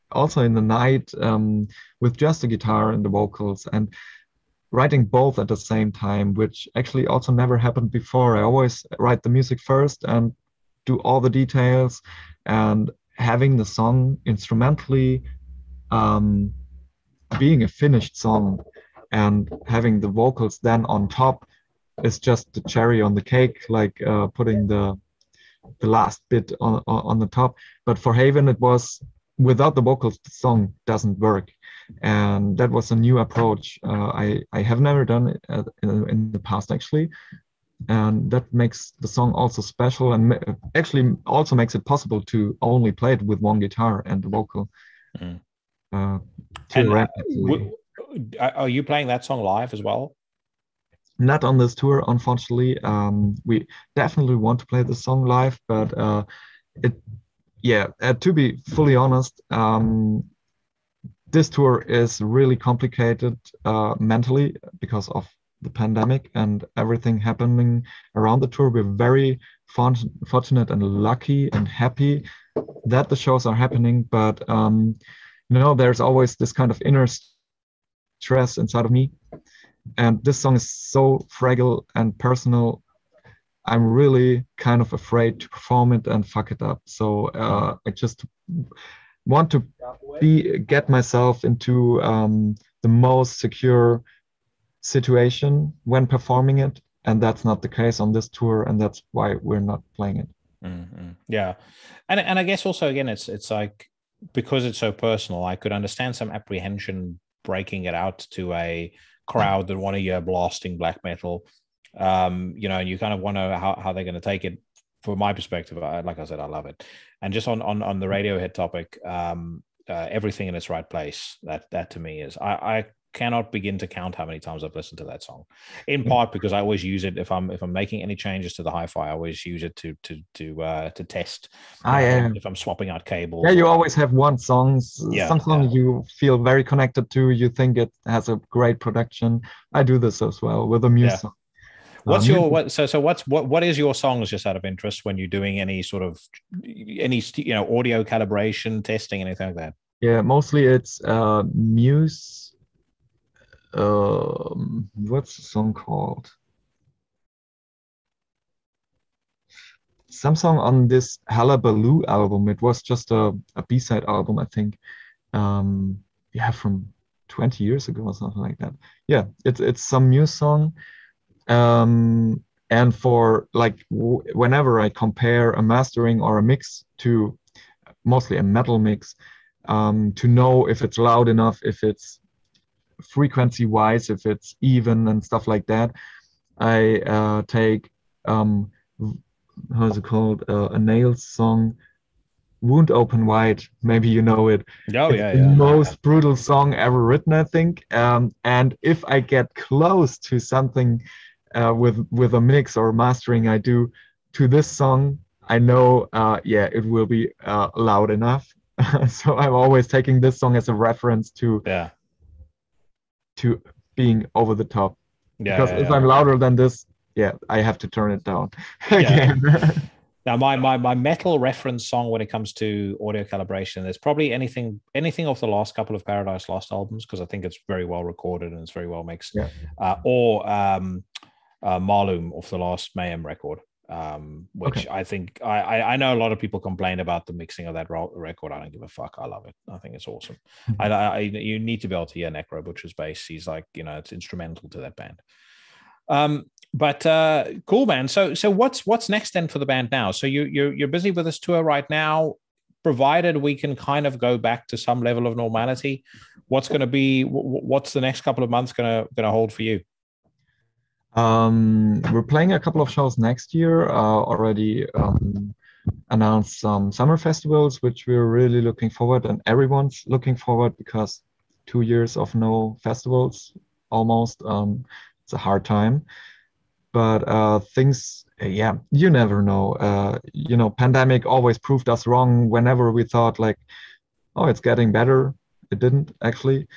also in the night um, with just the guitar and the vocals, and writing both at the same time, which actually also never happened before. I always write the music first and do all the details, and having the song instrumentally um, being a finished song and having the vocals then on top is just the cherry on the cake, like uh, putting the the last bit on, on the top. But for Haven, it was without the vocals, the song doesn't work. And that was a new approach. Uh, I, I have never done it in the past, actually. And that makes the song also special, and actually also makes it possible to only play it with one guitar and the vocal. Mm. Uh, and rapidly. Are you playing that song live as well? Not on this tour, unfortunately. Um, we definitely want to play the song live, but uh, it, yeah, uh, to be fully honest, um, this tour is really complicated uh, mentally because of the pandemic and everything happening around the tour. We're very fortunate and lucky and happy that the shows are happening, but um, you know, there's always this kind of inner stress inside of me. And this song is so fragile and personal. I'm really kind of afraid to perform it and fuck it up. So uh, I just want to be get myself into um, the most secure situation when performing it, and that's not the case on this tour, and that's why we're not playing it. Mm-hmm. Yeah, and and I guess also again, it's it's like because it's so personal, I could understand some apprehension breaking it out to a crowd that want to hear blasting black metal, um, you know, and you kind of want to know how, how they're going to take it. From my perspective, I, like I said, I love it. And just on on on the Radiohead topic, um, uh, everything in its right place. That that to me is I. I cannot begin to count how many times I've listened to that song, in part because I always use it if I'm if I'm making any changes to the hi-fi. I always use it to to to uh, to test. I am um, if I'm swapping out cables. Yeah, you always have one song. Yeah, some song yeah. you feel very connected to. You think it has a great production. I do this as well with a Muse yeah. song. What's um, your what? So so what's what what is your songs, just out of interest, when you're doing any sort of any you know audio calibration testing, anything like that? Yeah, mostly it's uh, Muse. Um, what's the song called? Some song on this Hullabaloo album. It was just a, a B-side album, I think. Um, yeah, from twenty years ago or something like that. Yeah, it's it's some new song. Um, and for like w whenever I compare a mastering or a mix to mostly a metal mix, um, to know if it's loud enough, if it's frequency wise, if it's even and stuff like that, I uh, take um, how's it called? Uh, a Nails song, Wound Open Wide. Maybe you know it. Oh, it's yeah, the yeah. most yeah. brutal song ever written, I think. Um, and if I get close to something uh, with with a mix or mastering I do to this song, I know, uh, yeah, it will be uh, loud enough. So I'm always taking this song as a reference to. Yeah. to being over the top, yeah, because yeah, if yeah. I'm louder than this, yeah, I have to turn it down again. Yeah. Now, my, my my metal reference song when it comes to audio calibration, there's probably anything anything off the last couple of Paradise Lost albums, because I think it's very well recorded and it's very well mixed, yeah. uh, or um, uh, Malum off the last Mayhem record. Um, which okay. I think I, I know a lot of people complain about the mixing of that record. I don't give a fuck. I love it. I think it's awesome. Mm-hmm. I, I you need to be able to hear Necro Butcher's bass. He's like, you know, it's instrumental to that band. Um, but uh, cool, man. So so what's what's next then for the band now? So you you're you're busy with this tour right now. Provided we can kind of go back to some level of normality, what's going to be what's the next couple of months going to going to hold for you? Um, we're playing a couple of shows next year, uh, already um, announced some summer festivals, which we're really looking forward, and everyone's looking forward, because two years of no festivals almost, um, it's a hard time. But uh, things, yeah, you never know. Uh, you know, pandemic always proved us wrong whenever we thought like, oh, it's getting better. It didn't actually.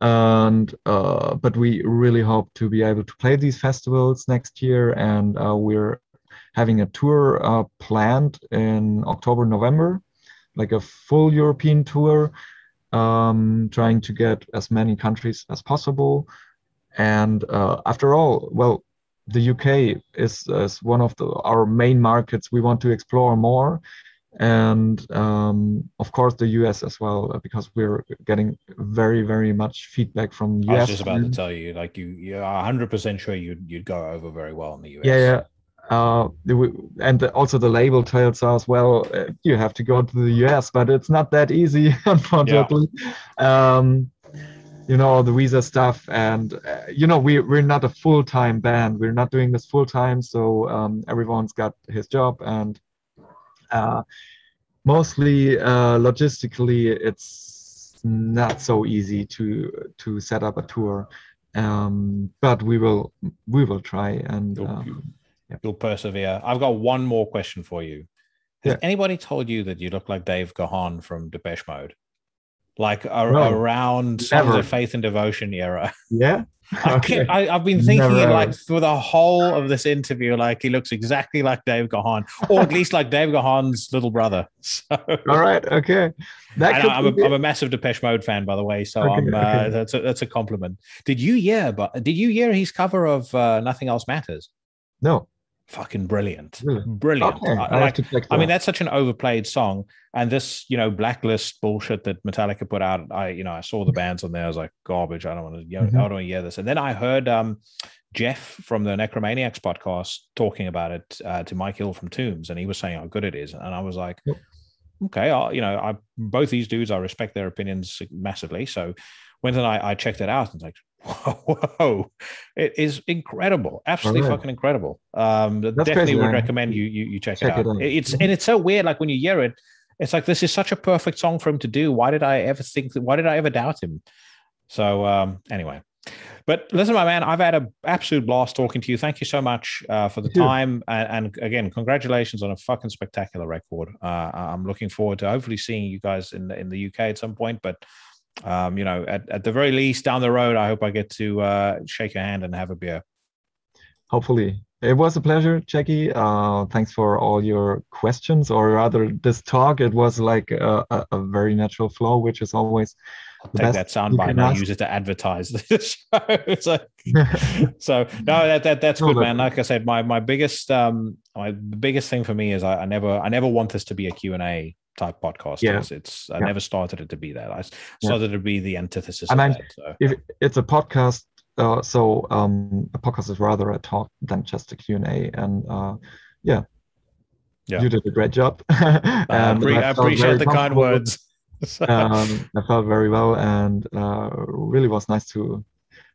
And uh, but we really hope to be able to play these festivals next year, and uh, we're having a tour uh, planned in October, November, like a full European tour, um, trying to get as many countries as possible. And uh, after all, well, the U K is, is one of the, our main markets. We want to explore more. And um, of course the U S as well, because we're getting very, very much feedback from U S. I was just about to tell you, like you, you're one hundred percent sure you'd you'd go over very well in the U S. Yeah, yeah. Uh, and also the label tells us, well, you have to go to the U S, but it's not that easy, unfortunately. Yeah. Um, you know, the visa stuff, and uh, you know, we we're not a full time band. We're not doing this full time, so um, everyone's got his job and. Uh, mostly uh, logistically, it's not so easy to to set up a tour, um, but we will we will try, and you'll, um, yeah. you'll persevere. I've got one more question for you. Has yeah. anybody told you that you look like Dave Gahan from Depeche Mode? Like a, no, around the Faith and Devotion era. Yeah. Okay. I, I've been thinking Never like ever. through the whole of this interview, like he looks exactly like Dave Gahan, or at least like Dave Gahan's little brother. So, all right, okay. That could I'm, a, I'm a massive Depeche Mode fan, by the way, so okay, I'm, uh, okay. that's a, that's a compliment. Did you hear? But did you hear his cover of uh, Nothing Else Matters? No. fucking brilliant. Really? Brilliant. Okay. I, I, like, that. I mean, that's such an overplayed song. And this, you know, blacklist bullshit that Metallica put out, I, you know, I saw the bands on there. I was like, garbage. I don't want to, you know, mm-hmm. I don't want to hear this. And then I heard um, Jeff from the Necromaniacs podcast talking about it uh, to Mike Hill from Tombs. And he was saying how good it is. And I was like, yep. okay, I'll, you know, I both these dudes, I respect their opinions massively. So when I, I checked it out and like, whoa, whoa, it is incredible, absolutely right. fucking incredible. Um, That's definitely crazy, would man. recommend you you, you check, check it out. It it's mm-hmm. and it's so weird. Like when you hear it, it's like this is such a perfect song for him to do. Why did I ever think that? Why did I ever doubt him? So um, anyway. But listen, my man, I've had an absolute blast talking to you. Thank you so much uh, for the Thank time. And, and again, congratulations on a fucking spectacular record. Uh, I'm looking forward to hopefully seeing you guys in the, in the U K at some point. But, um, you know, at, at the very least down the road, I hope I get to uh, shake your hand and have a beer. Hopefully. It was a pleasure, Jackie. Uh, thanks for all your questions, or rather this talk. It was like a, a, a very natural flow, which is always... Take that soundbite and I'll use it to advertise this show. So, so no, that that that's good, man. Like I said, my my biggest um my biggest thing for me is I, I never I never want this to be a Q and A type podcast. Yeah. It's, it's I yeah. never started it to be that. I started yeah. it to be the antithesis. And of I mean, that, so. If it's a podcast, uh, so um, a podcast is rather a talk than just a Q and A, and uh, yeah, yeah, you did a great job. I, pre- I appreciate the kind words. So. Um, I felt very well, and uh, really was nice to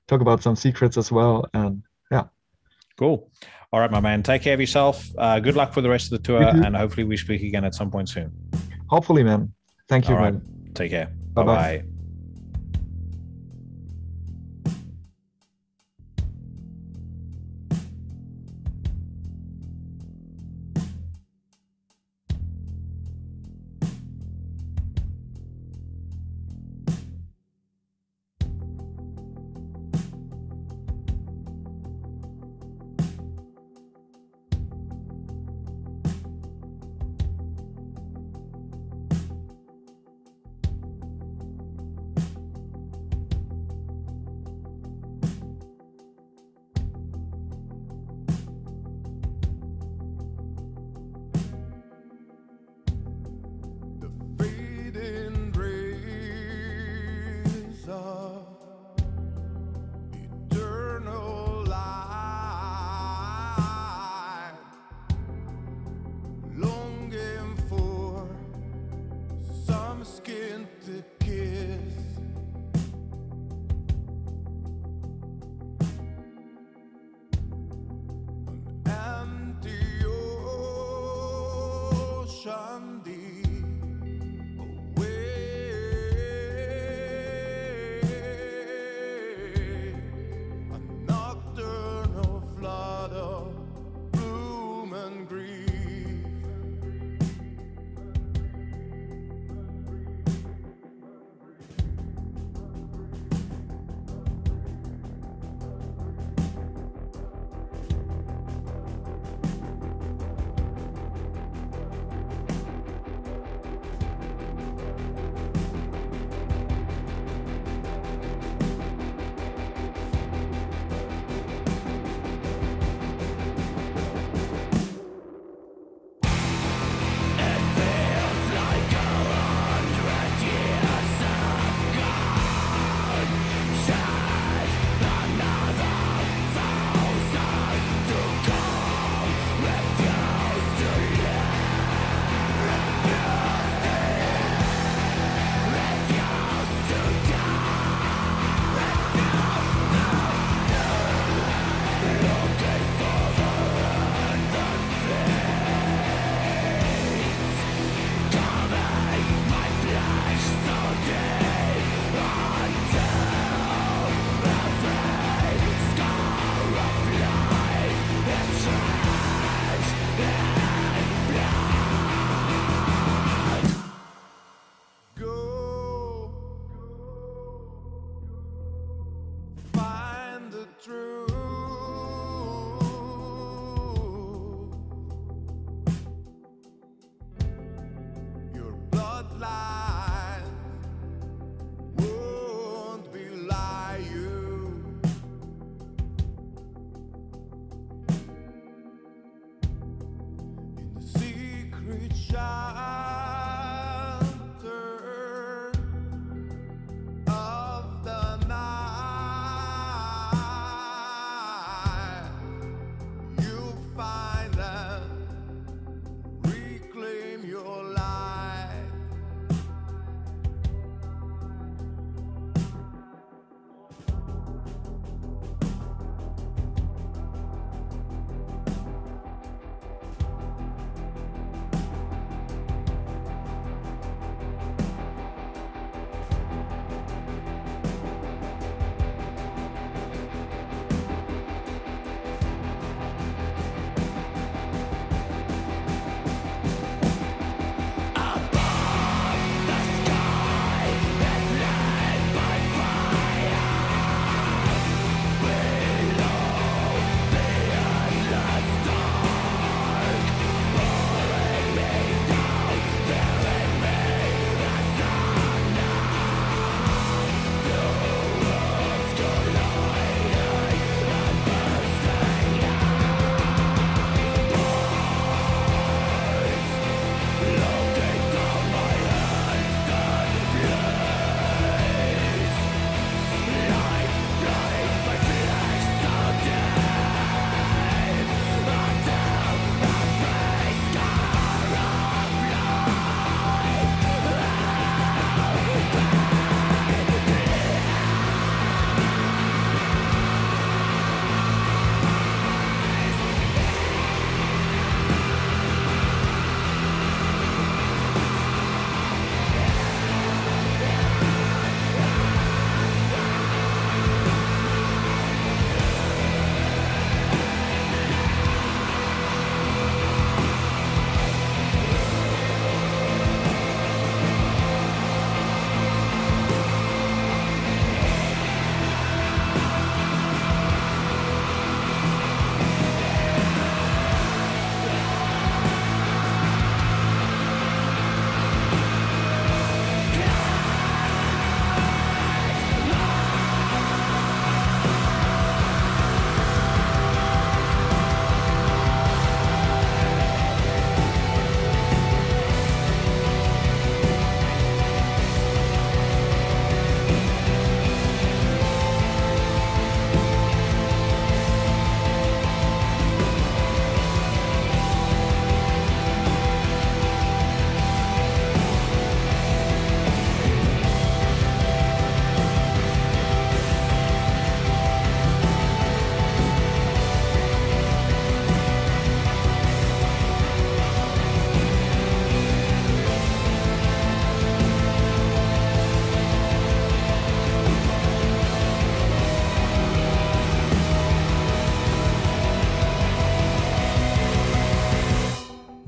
talk about some secrets as well. And yeah, cool. All right, my man. Take care of yourself. Uh, good luck for the rest of the tour, mm-hmm. and hopefully we speak again at some point soon. Hopefully, man. Thank you. All right. Man. Take care. Bye bye.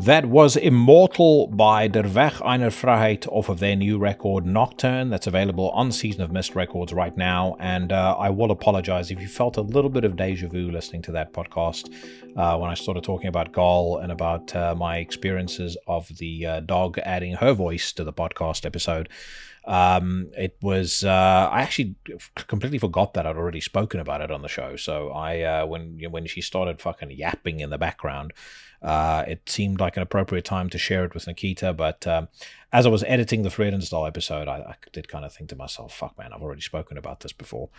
That was Immortal by Der Weg einer Freiheit off of their new record Nocturne. That's available on Season of Mist Records right now. And uh, I will apologize if you felt a little bit of deja vu listening to that podcast uh, when I started talking about Gal and about uh, my experiences of the uh, dog adding her voice to the podcast episode. Um, it was, uh, I actually completely forgot that I'd already spoken about it on the show. So I, uh, when, when she started fucking yapping in the background, uh, it seemed like an appropriate time to share it with Nikita. But, um, as I was editing the Fredensdal episode, I, I did kind of think to myself, fuck man, I've already spoken about this before.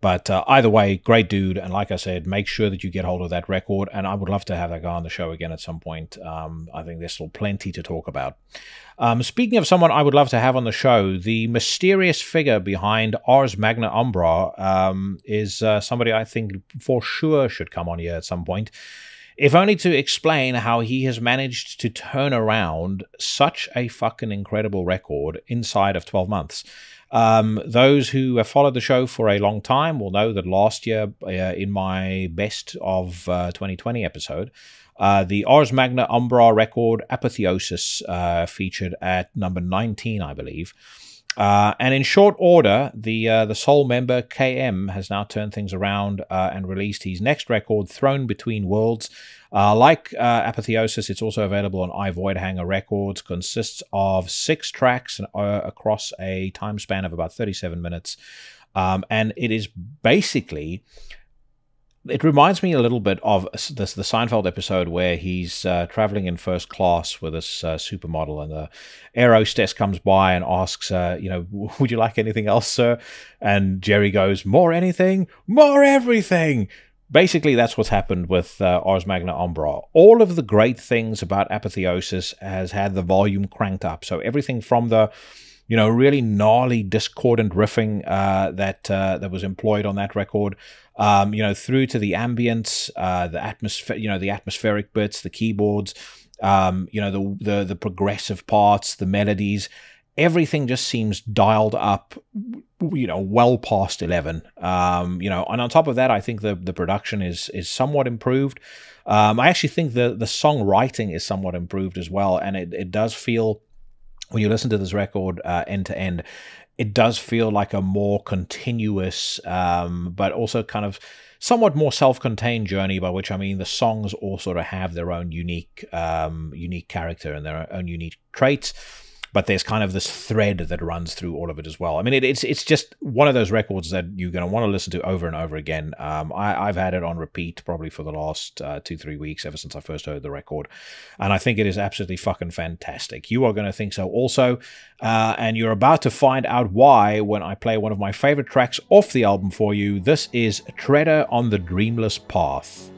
But uh, either way, great dude. And like I said, make sure that you get hold of that record. And I would love to have that guy on the show again at some point. Um, I think there's still plenty to talk about. Um, speaking of someone I would love to have on the show, the mysterious figure behind Ars Magna Umbrae um, is uh, somebody I think for sure should come on here at some point. If only to explain how he has managed to turn around such a fucking incredible record inside of twelve months. Um, those who have followed the show for a long time will know that last year, uh, in my best of uh, twenty twenty episode, uh, the Ars Magna Umbrae record Apotheosis uh, featured at number nineteen, I believe. Uh, and in short order, the uh, the Soul member K M has now turned things around uh, and released his next record, Thrown Between Worlds. Uh, like uh, Apotheosis, it's also available on iVoidhanger Records. Consists of six tracks and, uh, across a time span of about thirty-seven minutes. Um, and it is basically... It reminds me a little bit of this, the Seinfeld episode where he's uh, traveling in first class with this uh, supermodel, and the air hostess comes by and asks, uh, you know, would you like anything else, sir? And Jerry goes, more anything, more everything. Basically, that's what's happened with uh, Ars Magna Umbrae. All of the great things about Apotheosis has had the volume cranked up. So everything from the... you know, really gnarly, discordant riffing uh, that uh, that was employed on that record, um, you know, through to the ambience, uh, the atmosphere, you know, the atmospheric bits, the keyboards, um, you know, the, the the progressive parts, the melodies, everything just seems dialed up, you know, well past eleven. Um, you know, and on top of that, I think the the production is is somewhat improved. Um, I actually think the the songwriting is somewhat improved as well, and it it does feel. When you listen to this record uh, end to end, it does feel like a more continuous, um, but also kind of somewhat more self-contained journey, by which I mean the songs all sort of have their own unique, um, unique character and their own unique traits. But there's kind of this thread that runs through all of it as well. I mean, it, it's it's just one of those records that you're going to want to listen to over and over again. Um, I, I've had it on repeat probably for the last uh, two, three weeks, ever since I first heard the record. And I think it is absolutely fucking fantastic. You are going to think so also. Uh, and you're about to find out why when I play one of my favorite tracks off the album for you. This is Treader on the Dreamless Path.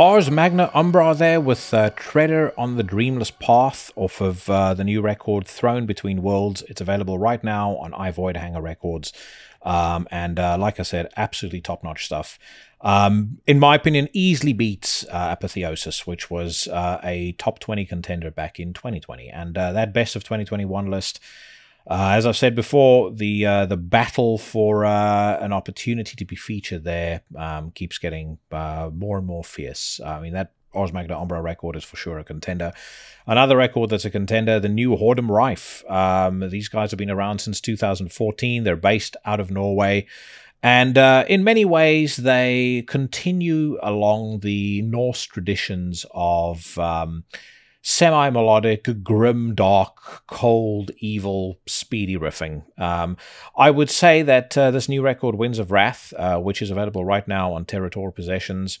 Ars Magna Umbrae there with uh, Treader on the Dreamless Path off of uh, the new record Throne Between Worlds. It's available right now on iVoidhanger Records. Um, and uh, like I said, absolutely top-notch stuff. Um, in my opinion, easily beats uh, Apotheosis, which was uh, a top twenty contender back in twenty twenty. And uh, that best of twenty twenty-one list, uh, as I've said before, the uh, the battle for uh, an opportunity to be featured there um, keeps getting uh, more and more fierce. I mean, that Ars Magna Umbrae record is for sure a contender. Another record that's a contender, the new Whoredom Rife. Um, these guys have been around since two thousand fourteen. They're based out of Norway. And uh, in many ways, they continue along the Norse traditions of um, semi-melodic, grim, dark, cold, evil, speedy riffing. Um, I would say that uh, this new record, Winds of Wrath, uh, which is available right now on Territorial Possessions,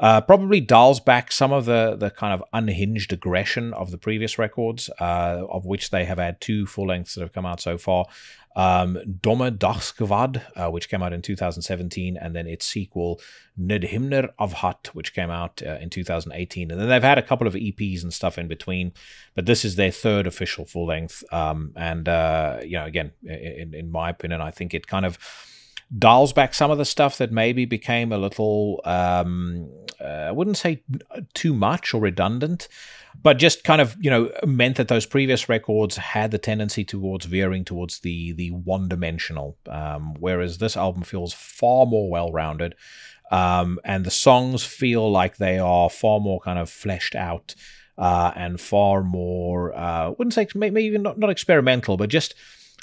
uh, probably dials back some of the, the kind of unhinged aggression of the previous records, uh, of which they have had two full lengths that have come out so far. Um, Domme Dagskvad, uh, which came out in two thousand seventeen, and then its sequel, Nidhimner of Hat, which came out uh, in two thousand eighteen. And then they've had a couple of E Ps and stuff in between, but this is their third official full length. Um, and, uh, you know, again, in, in my opinion, I think it kind of dials back some of the stuff that maybe became a little, um, uh, I wouldn't say too much or redundant, but just kind of, you know, meant that those previous records had the tendency towards veering towards the the one-dimensional, um, whereas this album feels far more well-rounded, um, and the songs feel like they are far more kind of fleshed out uh, and far more, I uh, wouldn't say maybe even not, not experimental, but just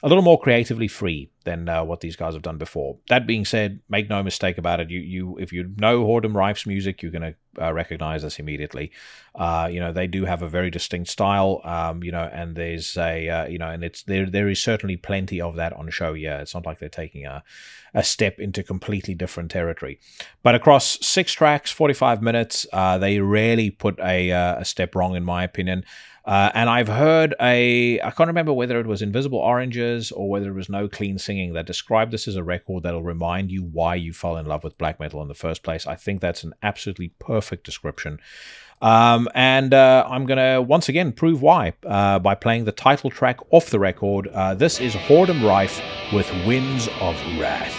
a little more creatively free than uh, what these guys have done before. That being said, make no mistake about it. You, you, if you know Whoredom Rife's music, you're going to uh, recognize this immediately. Uh, you know, they do have a very distinct style. Um, you know, and there's a, uh, you know, and it's there. There is certainly plenty of that on show. Yeah, it's not like they're taking a, a step into completely different territory. But across six tracks, forty-five minutes, uh, they rarely put a, uh, a step wrong, in my opinion. Uh, and I've heard a, I can't remember whether it was Invisible Oranges or whether it was No Clean Singing that described this as a record that'll remind you why you fell in love with black metal in the first place. I think that's an absolutely perfect description. Um, and uh, I'm going to once again prove why uh, by playing the title track off the record. Uh, this is Whoredom Rife with Winds of Wrath.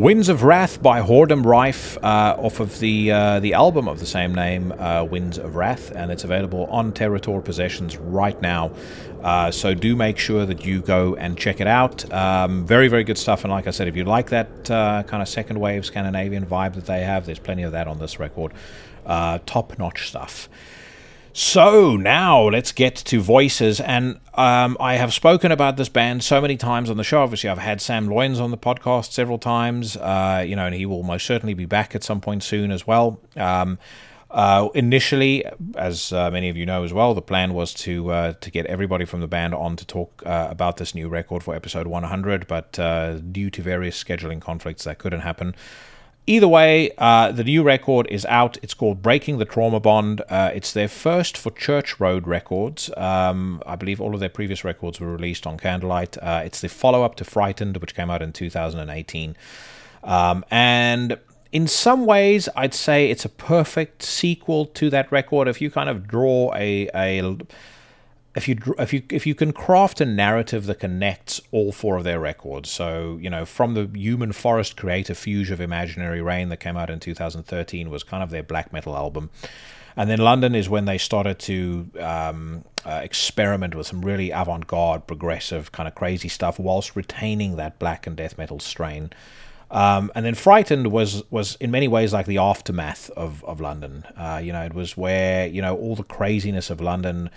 Winds of Wrath by Whoredom Rife, uh, off of the uh, the album of the same name, uh, Winds of Wrath, and it's available on Territor Possessions right now. Uh, so do make sure that you go and check it out. Um, very, very good stuff. And like I said, if you like that uh, kind of second wave Scandinavian vibe that they have, there's plenty of that on this record. Uh, top-notch stuff. So now let's get to Voices, and um, I have spoken about this band so many times on the show. Obviously, I've had Sam Loynes on the podcast several times, uh, you know, and he will most certainly be back at some point soon as well. Um, uh, initially, as uh, many of you know as well, the plan was to uh, to get everybody from the band on to talk uh, about this new record for episode one hundred, but uh, due to various scheduling conflicts, that couldn't happen. Either way, uh, the new record is out. It's called Breaking the Trauma Bond. Uh, it's their first for Church Road Records. Um, I believe all of their previous records were released on Candlelight. Uh, it's the follow-up to Frightened, which came out in two thousand eighteen. Um, and in some ways, I'd say it's a perfect sequel to that record. If you kind of draw a... a If you if you if you can craft a narrative that connects all four of their records, so you know, from the Human Forest Creator Fuge of Imaginary Rain that came out in two thousand thirteen was kind of their black metal album, and then London is when they started to um, uh, experiment with some really avant-garde, progressive kind of crazy stuff whilst retaining that black and death metal strain. Um, and then Frightened was was in many ways like the aftermath of of London. Uh, you know, it was where you know all the craziness of London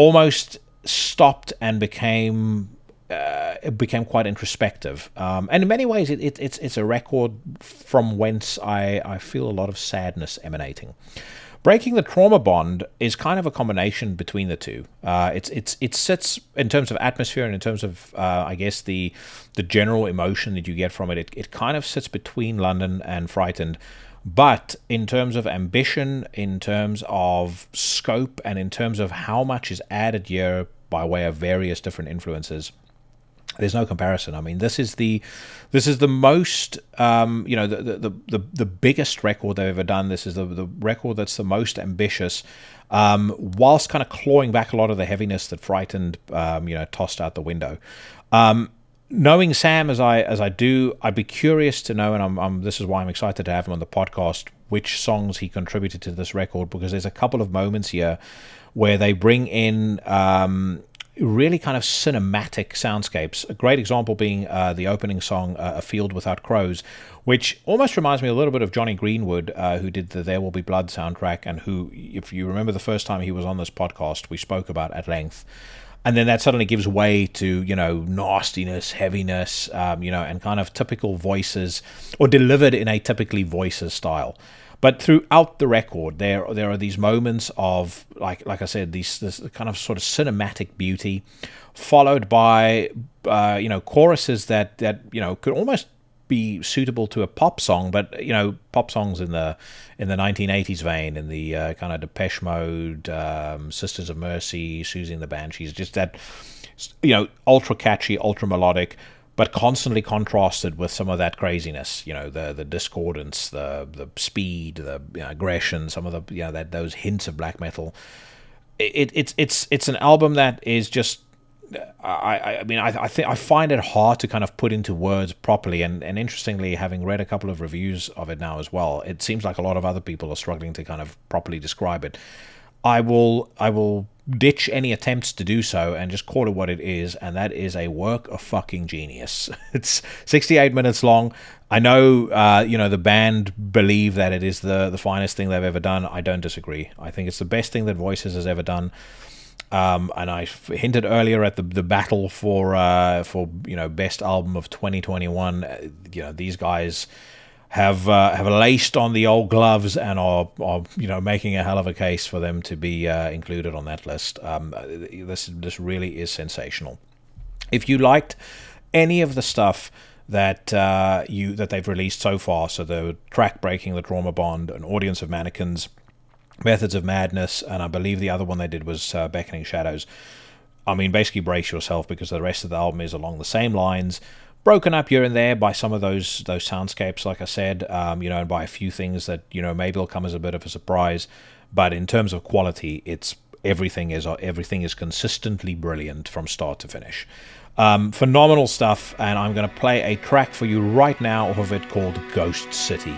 almost stopped and became uh, it became quite introspective, um, and in many ways it, it, it's it's a record from whence I I feel a lot of sadness emanating. Breaking the Trauma Bond is kind of a combination between the two. Uh, it's it's it sits in terms of atmosphere and in terms of uh, I guess the the general emotion that you get from it. It it kind of sits between London and Frightened. But in terms of ambition, in terms of scope, and in terms of how much is added here by way of various different influences, there's no comparison. I mean, this is the this is the most um, you know the, the the the biggest record they've ever done. This is the the record that's the most ambitious, um, whilst kind of clawing back a lot of the heaviness that Frightened um, you know tossed out the window. Um, Knowing Sam as I as I do, I'd be curious to know, and I'm, I'm, this is why I'm excited to have him on the podcast, which songs he contributed to this record, because there's a couple of moments here where they bring in um, really kind of cinematic soundscapes. A great example being uh, the opening song, uh, A Field Without Crows, which almost reminds me a little bit of Johnny Greenwood, uh, who did the There Will Be Blood soundtrack, and who, if you remember the first time he was on this podcast, we spoke about at length. And then that suddenly gives way to, you know, nastiness, heaviness, um, you know, and kind of typical Voices, or delivered in a typically Voices style. But throughout the record, there there are these moments of, like like I said, these this kind of sort of cinematic beauty, followed by, uh, you know, choruses that, that, you know, could almost be suitable to a pop song, but you know, pop songs in the in the nineteen eighties vein, in the uh, kind of Depeche Mode, um, Sisters of Mercy, Susie and the Banshees, just that, you know, ultra catchy, ultra melodic, but constantly contrasted with some of that craziness. You know, the the discordance, the the speed, the you know, aggression, some of the you know that those hints of black metal. It, it it's it's it's an album that is just. I, I mean, I, I think I find it hard to kind of put into words properly, and, and interestingly, having read a couple of reviews of it now as well, it seems like a lot of other people are struggling to kind of properly describe it. I will, I will ditch any attempts to do so and just call it what it is, and that is a work of fucking genius. It's sixty-eight minutes long. I know, uh, you know, the band believe that it is the the finest thing they've ever done. I don't disagree. I think it's the best thing that Voices has ever done. Um, and I hinted earlier at the the battle for uh, for you know best album of twenty twenty-one. Uh, you know these guys have uh, have laced on the old gloves and are, are you know making a hell of a case for them to be uh, included on that list. Um, this this really is sensational. If you liked any of the stuff that uh, you that they've released so far, so the track Breaking the Trauma Bond, An Audience of Mannequins, Methods of Madness, and I believe the other one they did was uh, Beckoning Shadows. I mean, basically brace yourself, because the rest of the album is along the same lines, broken up here and there by some of those those soundscapes, like I said, um, you know, and by a few things that, you know, maybe will come as a bit of a surprise. But in terms of quality, it's everything is everything is consistently brilliant from start to finish. Um, phenomenal stuff, and I'm going to play a track for you right now off of it called Ghost City.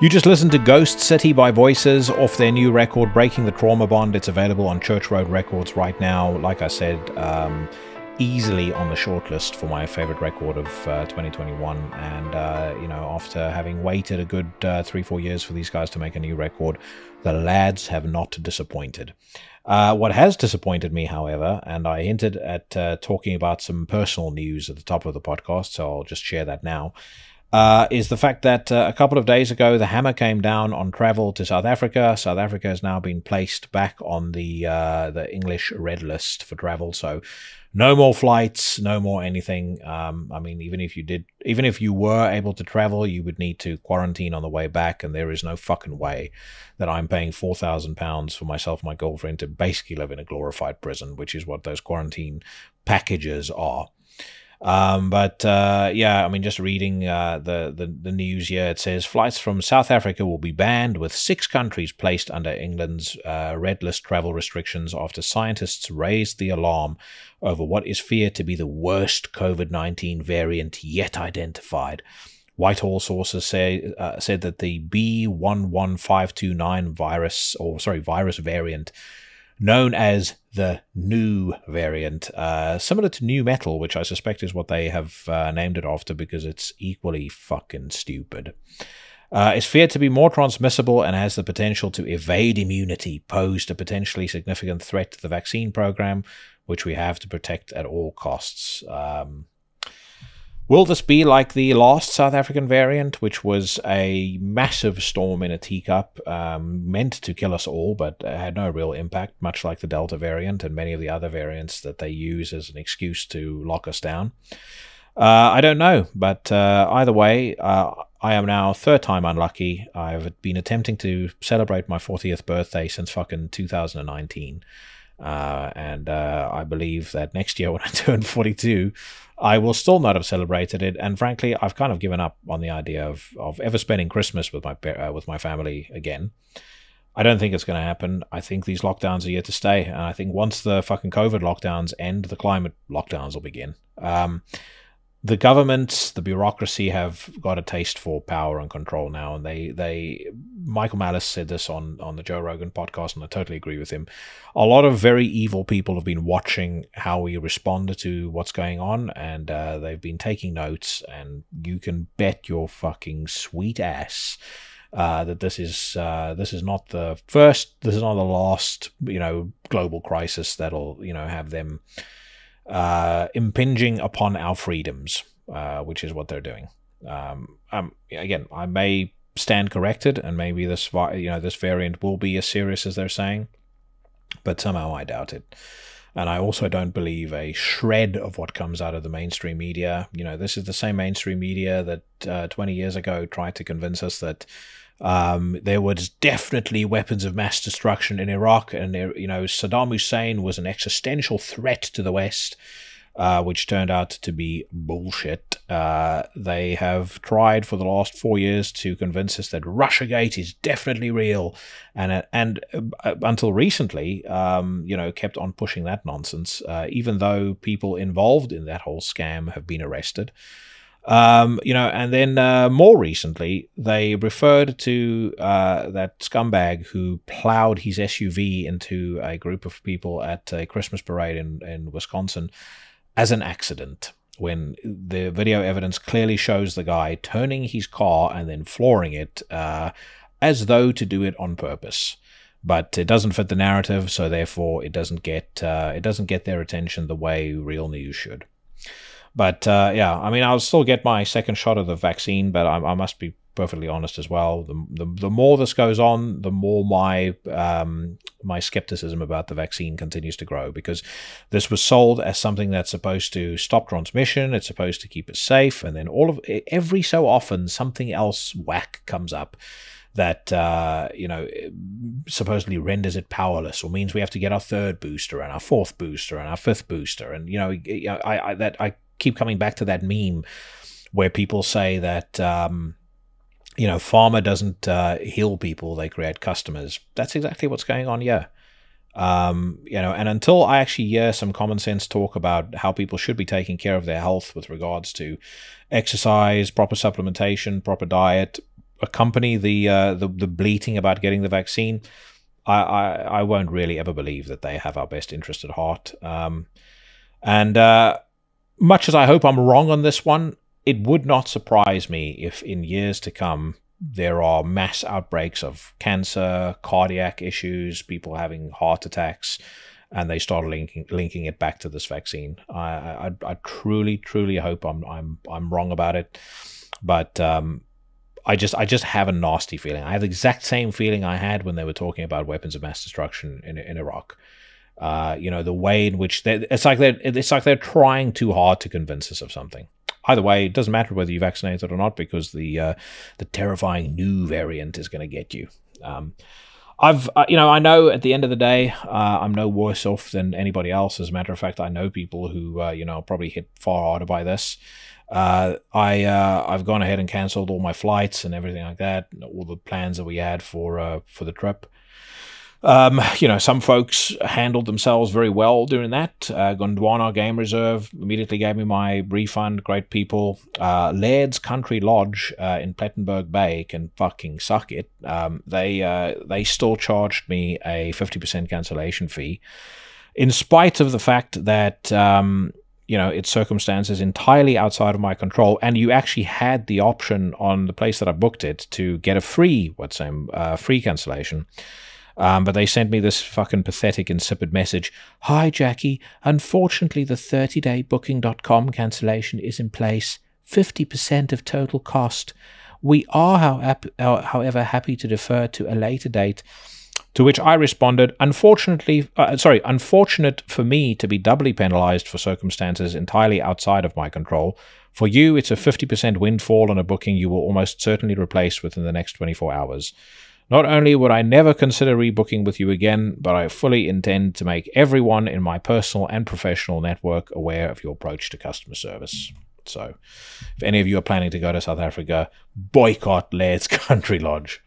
You just listened to Ghost City by Voices off their new record, Breaking the Trauma Bond. It's available on Church Road Records right now. Like I said, um, easily on the shortlist for my favorite record of uh, twenty twenty-one, and uh, you know, after having waited a good uh, three, four years for these guys to make a new record, the lads have not disappointed. Uh, what has disappointed me, however, and I hinted at uh, talking about some personal news at the top of the podcast, so I'll just share that now, uh, is the fact that uh, a couple of days ago the hammer came down on travel to South Africa. South Africa has now been placed back on the uh, the English red list for travel, so no more flights, no more anything. Um, I mean, even if you did, even if you were able to travel, you would need to quarantine on the way back, and there is no fucking way that I'm paying four thousand pounds for myself and my girlfriend to basically live in a glorified prison, which is what those quarantine packages are. Um, but uh, yeah, I mean, just reading uh, the, the, the news here, it says flights from South Africa will be banned, with six countries placed under England's uh, red list travel restrictions after scientists raised the alarm over what is feared to be the worst COVID nineteen variant yet identified. Whitehall sources say uh, said that the B one one five two nine virus, or sorry, virus variant, known as the new variant, uh, similar to new metal, which I suspect is what they have uh, named it after because it's equally fucking stupid, uh, is feared to be more transmissible and has the potential to evade immunity, posed a potentially significant threat to the vaccine program, which we have to protect at all costs. Um, will this be like the last South African variant, which was a massive storm in a teacup, um, meant to kill us all, but had no real impact, much like the Delta variant and many of the other variants that they use as an excuse to lock us down? Uh, I don't know, but uh, either way, uh, I am now third time unlucky. I've been attempting to celebrate my fortieth birthday since fucking two thousand nineteen. Uh, and uh, I believe that next year when I turn forty-two, I will still not have celebrated it. And frankly, I've kind of given up on the idea of, of ever spending Christmas with my uh, with my family again. I don't think it's going to happen. I think these lockdowns are here to stay. And I think once the fucking COVID lockdowns end, the climate lockdowns will begin. Um, the governments, the bureaucracy have got a taste for power and control now. And they, they Michael Malice said this on, on the Joe Rogan podcast, and I totally agree with him. A lot of very evil people have been watching how we respond to what's going on, and uh, they've been taking notes, and you can bet your fucking sweet ass uh, that this is, uh, this is not the first, this is not the last, you know, global crisis that'll, you know, have them uh impinging upon our freedoms, uh which is what they're doing. Um, um again, I may stand corrected, and maybe this vi you know this variant will be as serious as they're saying, but somehow I doubt it. And I also don't believe a shred of what comes out of the mainstream media. You know, this is the same mainstream media that uh, twenty years ago tried to convince us that Um, there was definitely weapons of mass destruction in Iraq, and, you know, Saddam Hussein was an existential threat to the West, uh, which turned out to be bullshit. Uh, they have tried for the last four years to convince us that Russiagate is definitely real, and and uh, until recently, um, you know, kept on pushing that nonsense, uh, even though people involved in that whole scam have been arrested. Um, you know, and then uh, more recently, they referred to uh, that scumbag who plowed his S U V into a group of people at a Christmas parade in, in Wisconsin as an accident, when the video evidence clearly shows the guy turning his car and then flooring it uh, as though to do it on purpose. But it doesn't fit the narrative, so therefore it doesn't get uh, it doesn't get their attention the way real news should. But, uh, yeah, I mean, I'll still get my second shot of the vaccine, but I, I must be perfectly honest as well. The, the, the more this goes on, the more my um, my skepticism about the vaccine continues to grow, because this was sold as something that's supposed to stop transmission. It's supposed to keep us safe. And then all of every so often, something else whack comes up that, uh, you know, supposedly renders it powerless, or means we have to get our third booster and our fourth booster and our fifth booster. And, you know, I, I that I... keep coming back to that meme where people say that um you know, pharma doesn't uh, heal people, they create customers. That's exactly what's going on here. Um you know, and until I actually hear some common sense talk about how people should be taking care of their health with regards to exercise, proper supplementation, proper diet, accompany the uh the, the bleating about getting the vaccine, I, I i won't really ever believe that they have our best interest at heart. um And uh, much as I hope I'm wrong on this one, it would not surprise me if in years to come there are mass outbreaks of cancer, cardiac issues, people having heart attacks, and they start linking linking it back to this vaccine. I I, I truly truly hope I'm I'm I'm wrong about it, but um, I just I just have a nasty feeling. I have the exact same feeling I had when they were talking about weapons of mass destruction in in Iraq. Uh, you know, the way in which they it's like they it's like they're trying too hard to convince us of something. Either way, it doesn't matter whether you're vaccinated or not, because the uh, the terrifying new variant is going to get you. Um, I've, uh, you know, I know at the end of the day, uh, I'm no worse off than anybody else. As a matter of fact, I know people who, uh, you know, probably hit far harder by this. Uh, I, uh, I've gone ahead and cancelled all my flights and everything like that, all the plans that we had for uh, for the trip. Um, you know, some folks handled themselves very well during that. Uh, Gondwana Game Reserve immediately gave me my refund. Great people. Uh, Laird's Country Lodge uh, in Plettenberg Bay can fucking suck it. Um, they uh, they still charged me a fifty percent cancellation fee, in spite of the fact that um, you know, it's circumstances entirely outside of my control. And you actually had the option on the place that I booked it to get a free what's name uh, free cancellation. Um, but they sent me this fucking pathetic, insipid message. Hi, Jackie. Unfortunately, the thirty day booking dot com cancellation is in place. fifty percent of total cost. We are, however, happy to defer to a later date. To which I responded, unfortunately, uh, sorry, unfortunate for me to be doubly penalized for circumstances entirely outside of my control. For you, it's a fifty percent windfall on a booking you will almost certainly replace within the next twenty-four hours. Not only would I never consider rebooking with you again, but I fully intend to make everyone in my personal and professional network aware of your approach to customer service. So, if any of you are planning to go to South Africa, boycott Laird's Country Lodge.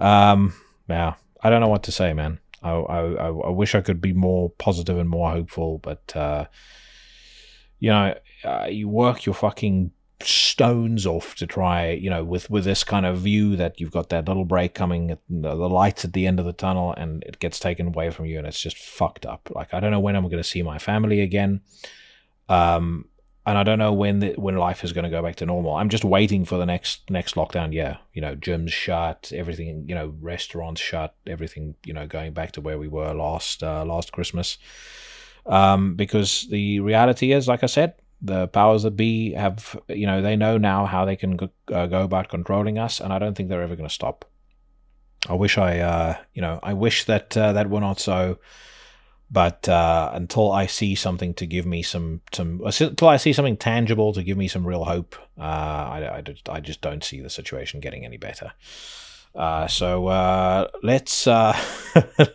Um, now, I don't know what to say, man. I, I, I wish I could be more positive and more hopeful, but, uh, you know, uh, you work your fucking stones off to try, you know, with with this kind of view that you've got that little break coming, at, you know, the lights at the end of the tunnel, and it gets taken away from you, and it's just fucked up. Like, I don't know when I'm going to see my family again, um, and I don't know when the, when life is going to go back to normal. I'm just waiting for the next next lockdown. Yeah, you know, gyms shut, everything, you know, restaurants shut, everything, you know, going back to where we were last uh, last Christmas, um, because the reality is, like I said, the powers that be have, you know, they know now how they can go, uh, go about controlling us, and I don't think they're ever going to stop. I wish I, uh, you know, I wish that uh, that were not so, but uh, until I see something to give me some, some, until I see something tangible to give me some real hope, uh, I, I, just, I just don't see the situation getting any better. Uh, so uh, let's uh,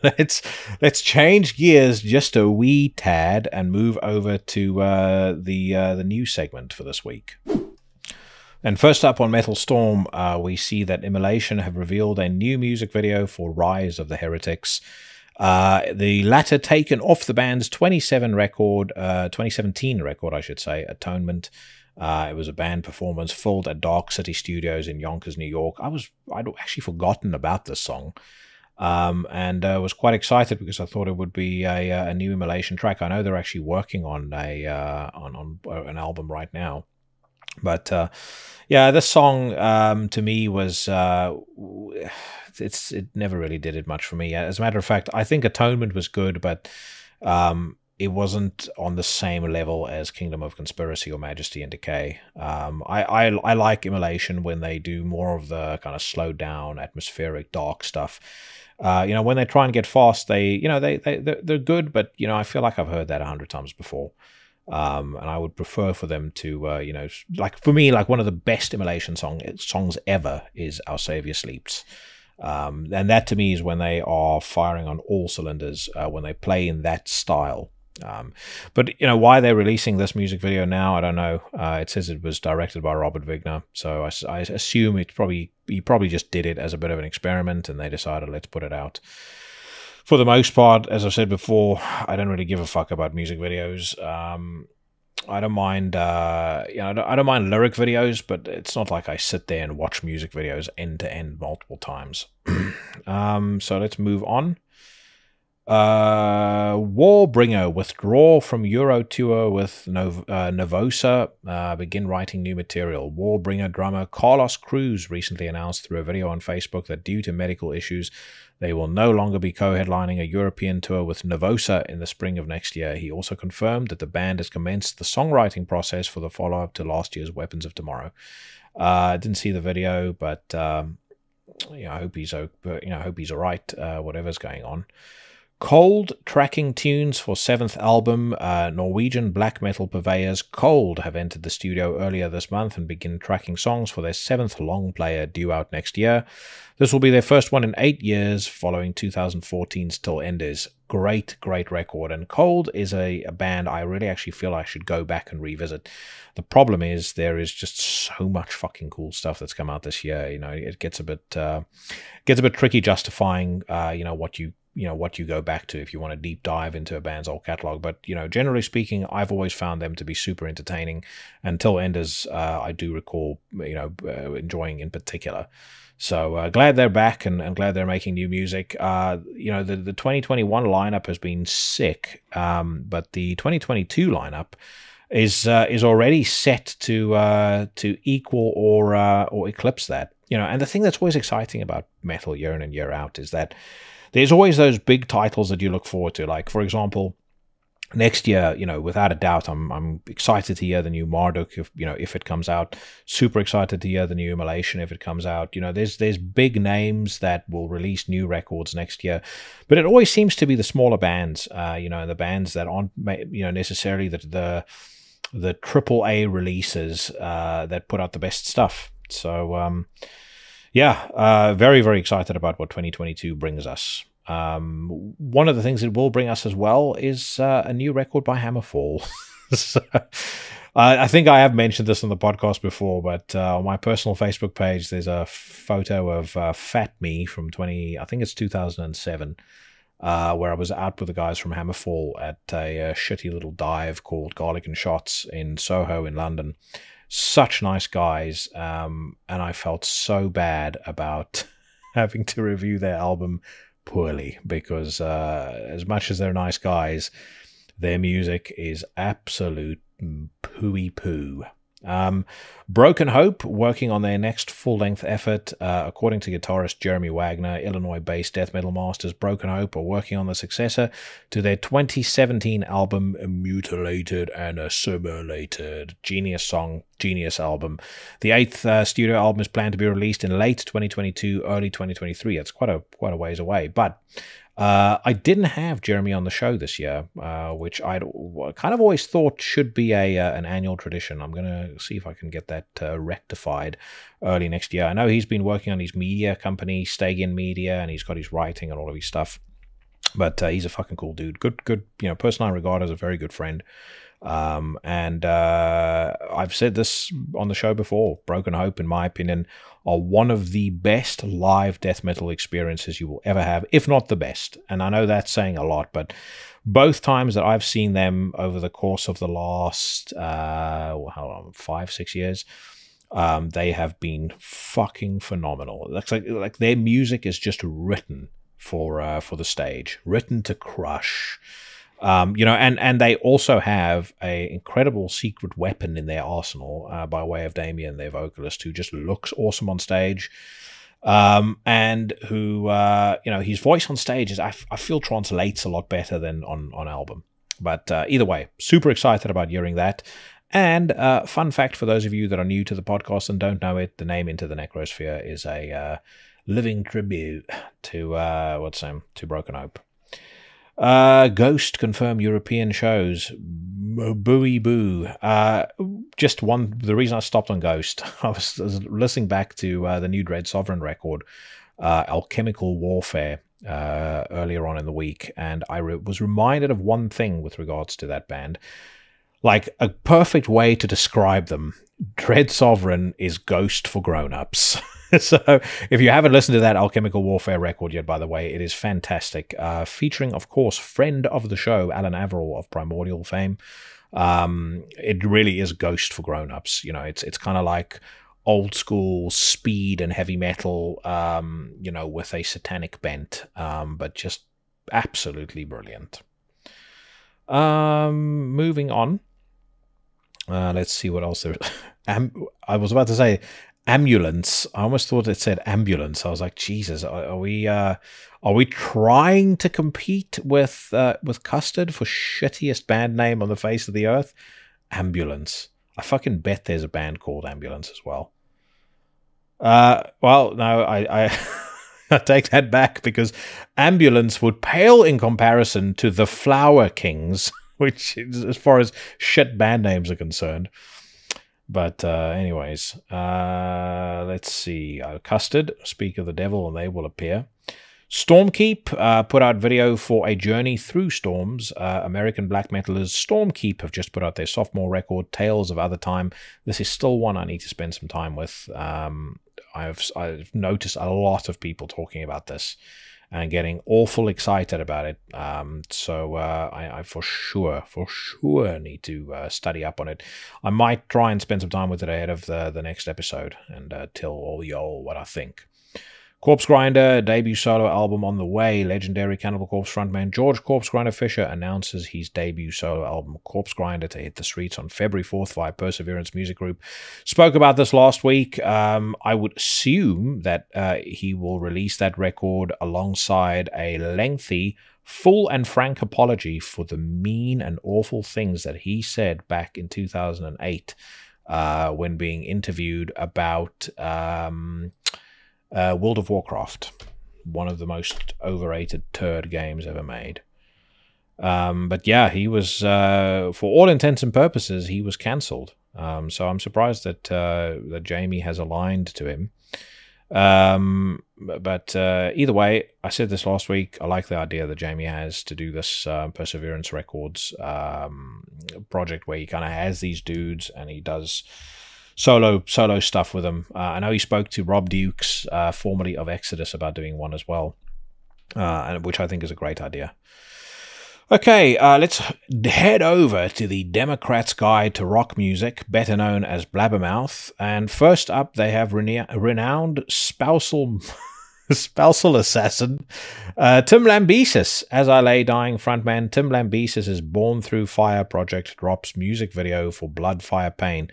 let's let's change gears just a wee tad and move over to uh, the uh, the new segment for this week. And first up on Metal Storm, uh, we see that Immolation have revealed a new music video for Rise of the Heretics. Uh, the latter taken off the band's twenty-seven record, uh, twenty seventeen record, I should say, Atonement. Uh, it was a band performance filmed at Dark City Studios in Yonkers, New York. I was, I'd actually forgotten about this song, um, and uh, was quite excited because I thought it would be a, a new Immolation track. I know they're actually working on a uh, on, on an album right now, but uh, yeah, this song um, to me was uh, it's it never really did it much for me. As a matter of fact, I think Atonement was good, but Um, it wasn't on the same level as Kingdom of Conspiracy or Majesty and Decay. Um, I, I I like Immolation when they do more of the kind of slowed down, atmospheric, dark stuff. Uh, you know, when they try and get fast, they you know they they they're good, but you know, I feel like I've heard that a hundred times before. Um, and I would prefer for them to, uh, you know, like for me, like one of the best Immolation song songs ever is "Our Savior Sleeps." Um, and that to me is when they are firing on all cylinders, uh, when they play in that style. Um, but, you know, why they're releasing this music video now, I don't know. Uh, it says it was directed by Robert Wigner, so I, I assume it's probably, he probably just did it as a bit of an experiment, and they decided, let's put it out. For the most part, as I've said before, I don't really give a fuck about music videos. Um, I don't mind, uh, you know, I don't, I don't mind lyric videos, but it's not like I sit there and watch music videos end to end multiple times. um, so let's move on. Uh, Warbringer, withdraw from Euro Tour with Nov uh, Novosa, uh, begin writing new material. Warbringer drummer Carlos Cruz recently announced through a video on Facebook that due to medical issues, they will no longer be co-headlining a European tour with Novosa in the spring of next year. He also confirmed that the band has commenced the songwriting process for the follow-up to last year's Weapons of Tomorrow. I uh, didn't see the video, but um, you know, I hope he's, you know, I hope he's all right, uh, whatever's going on. Cold tracking tunes for seventh album. Uh, Norwegian black metal purveyors Cold have entered the studio earlier this month and begin tracking songs for their seventh long player due out next year. This will be their first one in eight years following two thousand fourteen's Till Enders. Great, great record. And Cold is a, a band I really actually feel I should go back and revisit. The problem is there is just so much fucking cool stuff that's come out this year. You know, it gets a bit uh, gets a bit tricky justifying uh, you know what you. you know, what you go back to if you want to deep dive into a band's old catalog. But, you know, generally speaking, I've always found them to be super entertaining. And Till Enders, uh, I do recall, you know, uh, enjoying in particular. So uh, glad they're back and, and glad they're making new music. Uh, you know, the, the twenty twenty-one lineup has been sick, um, but the twenty twenty-two lineup is uh, is already set to uh, to equal or uh, or eclipse that. You know, and the thing that's always exciting about metal year in and year out is that there's always those big titles that you look forward to. Like, for example, next year, you know, without a doubt, I'm I'm excited to hear the new Marduk, if, you know, if it comes out. Super excited to hear the new Immolation if it comes out. You know, there's there's big names that will release new records next year. But it always seems to be the smaller bands, uh, you know, and the bands that aren't, you know, necessarily the the, the triple A releases uh, that put out the best stuff. So, um yeah, uh, very, very excited about what twenty twenty-two brings us. Um, one of the things it will bring us as well is uh, a new record by Hammerfall. So, uh, I think I have mentioned this on the podcast before, but uh, on my personal Facebook page, there's a photo of uh, Fat Me from twenty, I think it's two thousand seven, uh, where I was out with the guys from Hammerfall at a, a shitty little dive called Garlic and Shots in Soho in London. Such nice guys, um, and I felt so bad about having to review their album poorly because uh, as much as they're nice guys, their music is absolute pooey-poo. Um, Broken Hope, working on their next full-length effort. Uh, according to guitarist Jeremy Wagner, Illinois-based death metal masters Broken Hope are working on the successor to their twenty seventeen album Mutilated and Assimilated. Genius song, genius album. The eighth uh, studio album is planned to be released in late twenty twenty-two, early twenty twenty-three. It's quite a, quite a ways away, but... Uh, I didn't have Jeremy on the show this year, uh, which I'd kind of always thought should be a uh, an annual tradition. I'm going to see if I can get that uh, rectified early next year. I know he's been working on his media company, Stegen Media, and he's got his writing and all of his stuff. But uh, he's a fucking cool dude. Good, good, you know, person I regard as a very good friend. Um, and uh, I've said this on the show before, Broken Hope, in my opinion, are one of the best live death metal experiences you will ever have, if not the best. And I know that's saying a lot, but both times that I've seen them over the course of the last uh, well, how long, five, six years, um, they have been fucking phenomenal. That's like, like their music is just written for uh, for the stage, written to crush. Um, you know, and, and they also have an incredible secret weapon in their arsenal uh, by way of Damien, their vocalist, who just looks awesome on stage. Um, and who, uh, you know, his voice on stage is, I, I feel, translates a lot better than on, on album. But uh, either way, super excited about hearing that. And uh, fun fact for those of you that are new to the podcast and don't know it, the name Into the Necrosphere is a uh, living tribute to, uh, what's his name, to Broken Hope. Uh, Ghost confirm European shows. Booey boo. Uh, just one. The reason I stopped on Ghost, I was, I was listening back to uh, the new Dread Sovereign record, uh, Alchemical Warfare, uh, earlier on in the week, and I re was reminded of one thing with regards to that band. Like a perfect way to describe them, Dread Sovereign is Ghost for grown-ups. So if you haven't listened to that Alchemical Warfare record yet, by the way, it is fantastic. Uh, featuring, of course, friend of the show, Alan Averill of Primordial fame. Um, it really is Ghost for grown-ups. You know, it's it's kind of like old school speed and heavy metal, um, you know, with a satanic bent, um, but just absolutely brilliant. Um, moving on. Uh, let's see what else there is. Am I was about to say ambulance. I almost thought it said ambulance. I was like, Jesus, are, are we uh, are we trying to compete with uh, with Custard for shittiest band name on the face of the earth? Ambulance. I fucking bet there's a band called Ambulance as well. Uh, well, no, I, I, I take that back, because Ambulance would pale in comparison to the Flower Kings, which is, as far as shit band names are concerned. But uh, anyways, uh, let's see. Uh, Custard, speak of the devil and they will appear. Stormkeep uh, put out video for A Journey Through Storms. Uh, American black metalers Stormkeep have just put out their sophomore record, Tales of Other Time. This is still one I need to spend some time with. Um, I've, I've noticed a lot of people talking about this and getting awful excited about it. Um, so uh, I, I for sure, for sure need to uh, study up on it. I might try and spend some time with it ahead of the, the next episode and uh, tell all y'all what I think. Corpse Grinder, debut solo album on the way. Legendary Cannibal Corpse frontman George Corpse Grinder Fisher announces his debut solo album, Corpse Grinder, to hit the streets on February fourth via Perseverance Music Group. Spoke about this last week. Um, I would assume that uh, he will release that record alongside a lengthy, full and frank apology for the mean and awful things that he said back in two thousand eight uh, when being interviewed about... Um, Uh, World of Warcraft, one of the most overrated turd games ever made. Um, but yeah, he was, uh, for all intents and purposes, he was cancelled. Um, so I'm surprised that uh, that Jamie has aligned to him. Um, but uh, either way, I said this last week, I like the idea that Jamie has to do this uh, Perseverance Records um, project where he kind of has these dudes and he does... Solo solo stuff with them. Uh, I know he spoke to Rob Dukes, uh, formerly of Exodus, about doing one as well, uh, and which I think is a great idea. Okay, uh, let's head over to the Democrats' Guide to Rock Music, better known as Blabbermouth. And first up, they have rena renowned spousal... spousal assassin uh, Tim Lambesis. As I Lay Dying frontman Tim Lambesis is Born Through Fire project drops music video for Blood, Fire, Pain.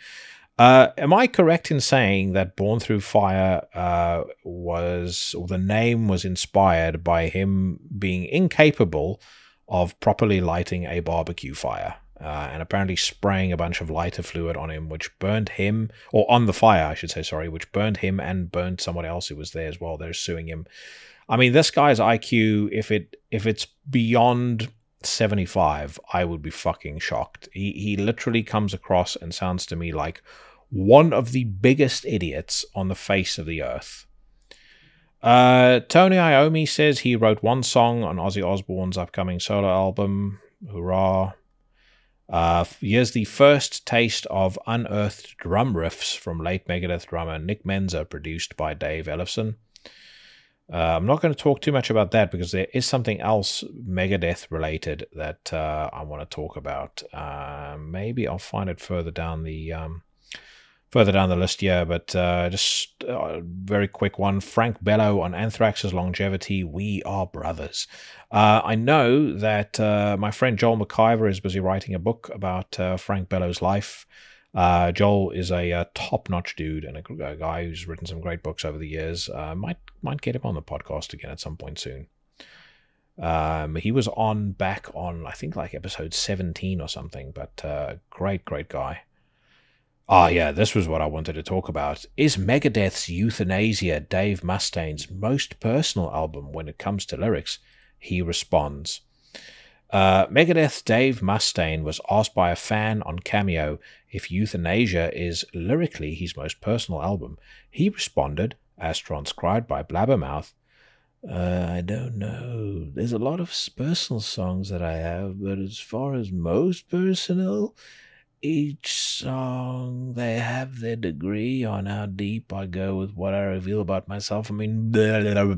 Uh, am I correct in saying that Born Through Fire uh, was, or the name was inspired by him being incapable of properly lighting a barbecue fire uh, and apparently spraying a bunch of lighter fluid on him, which burned him, or on the fire, I should say, sorry, which burned him and burned someone else who was there as well. They're suing him. I mean, this guy's I Q, if it if it's beyond... seventy-five, I would be fucking shocked. He he literally comes across and sounds to me like one of the biggest idiots on the face of the earth. Uh, Tony Iommi says he wrote one song on Ozzy Osbourne's upcoming solo album. Hurrah. Uh, here's the first taste of unearthed drum riffs from late Megadeth drummer Nick Menza, produced by Dave Ellefson. Uh, I'm not going to talk too much about that because there is something else Megadeth related that uh, I want to talk about. Uh, maybe I'll find it further down the um, further down the list here, but uh, just a very quick one. Frank Bello on Anthrax's longevity, We Are Brothers. Uh, I know that uh, my friend Joel McIver is busy writing a book about uh, Frank Bello's life. Uh, Joel is a, a top-notch dude and a, a guy who's written some great books over the years. Uh, might might get him on the podcast again at some point soon. Um, he was on back on, I think, like episode seventeen or something, but uh, great, great guy. Ah, yeah, this was what I wanted to talk about. Is Megadeth's Euthanasia Dave Mustaine's most personal album when it comes to lyrics? He responds. Uh, Megadeth's Dave Mustaine was asked by a fan on Cameo if Euthanasia is lyrically his most personal album. He responded, as transcribed by Blabbermouth, uh, I don't know. There's a lot of personal songs that I have, but as far as most personal, each song, they have their degree on how deep I go with what I reveal about myself. I mean,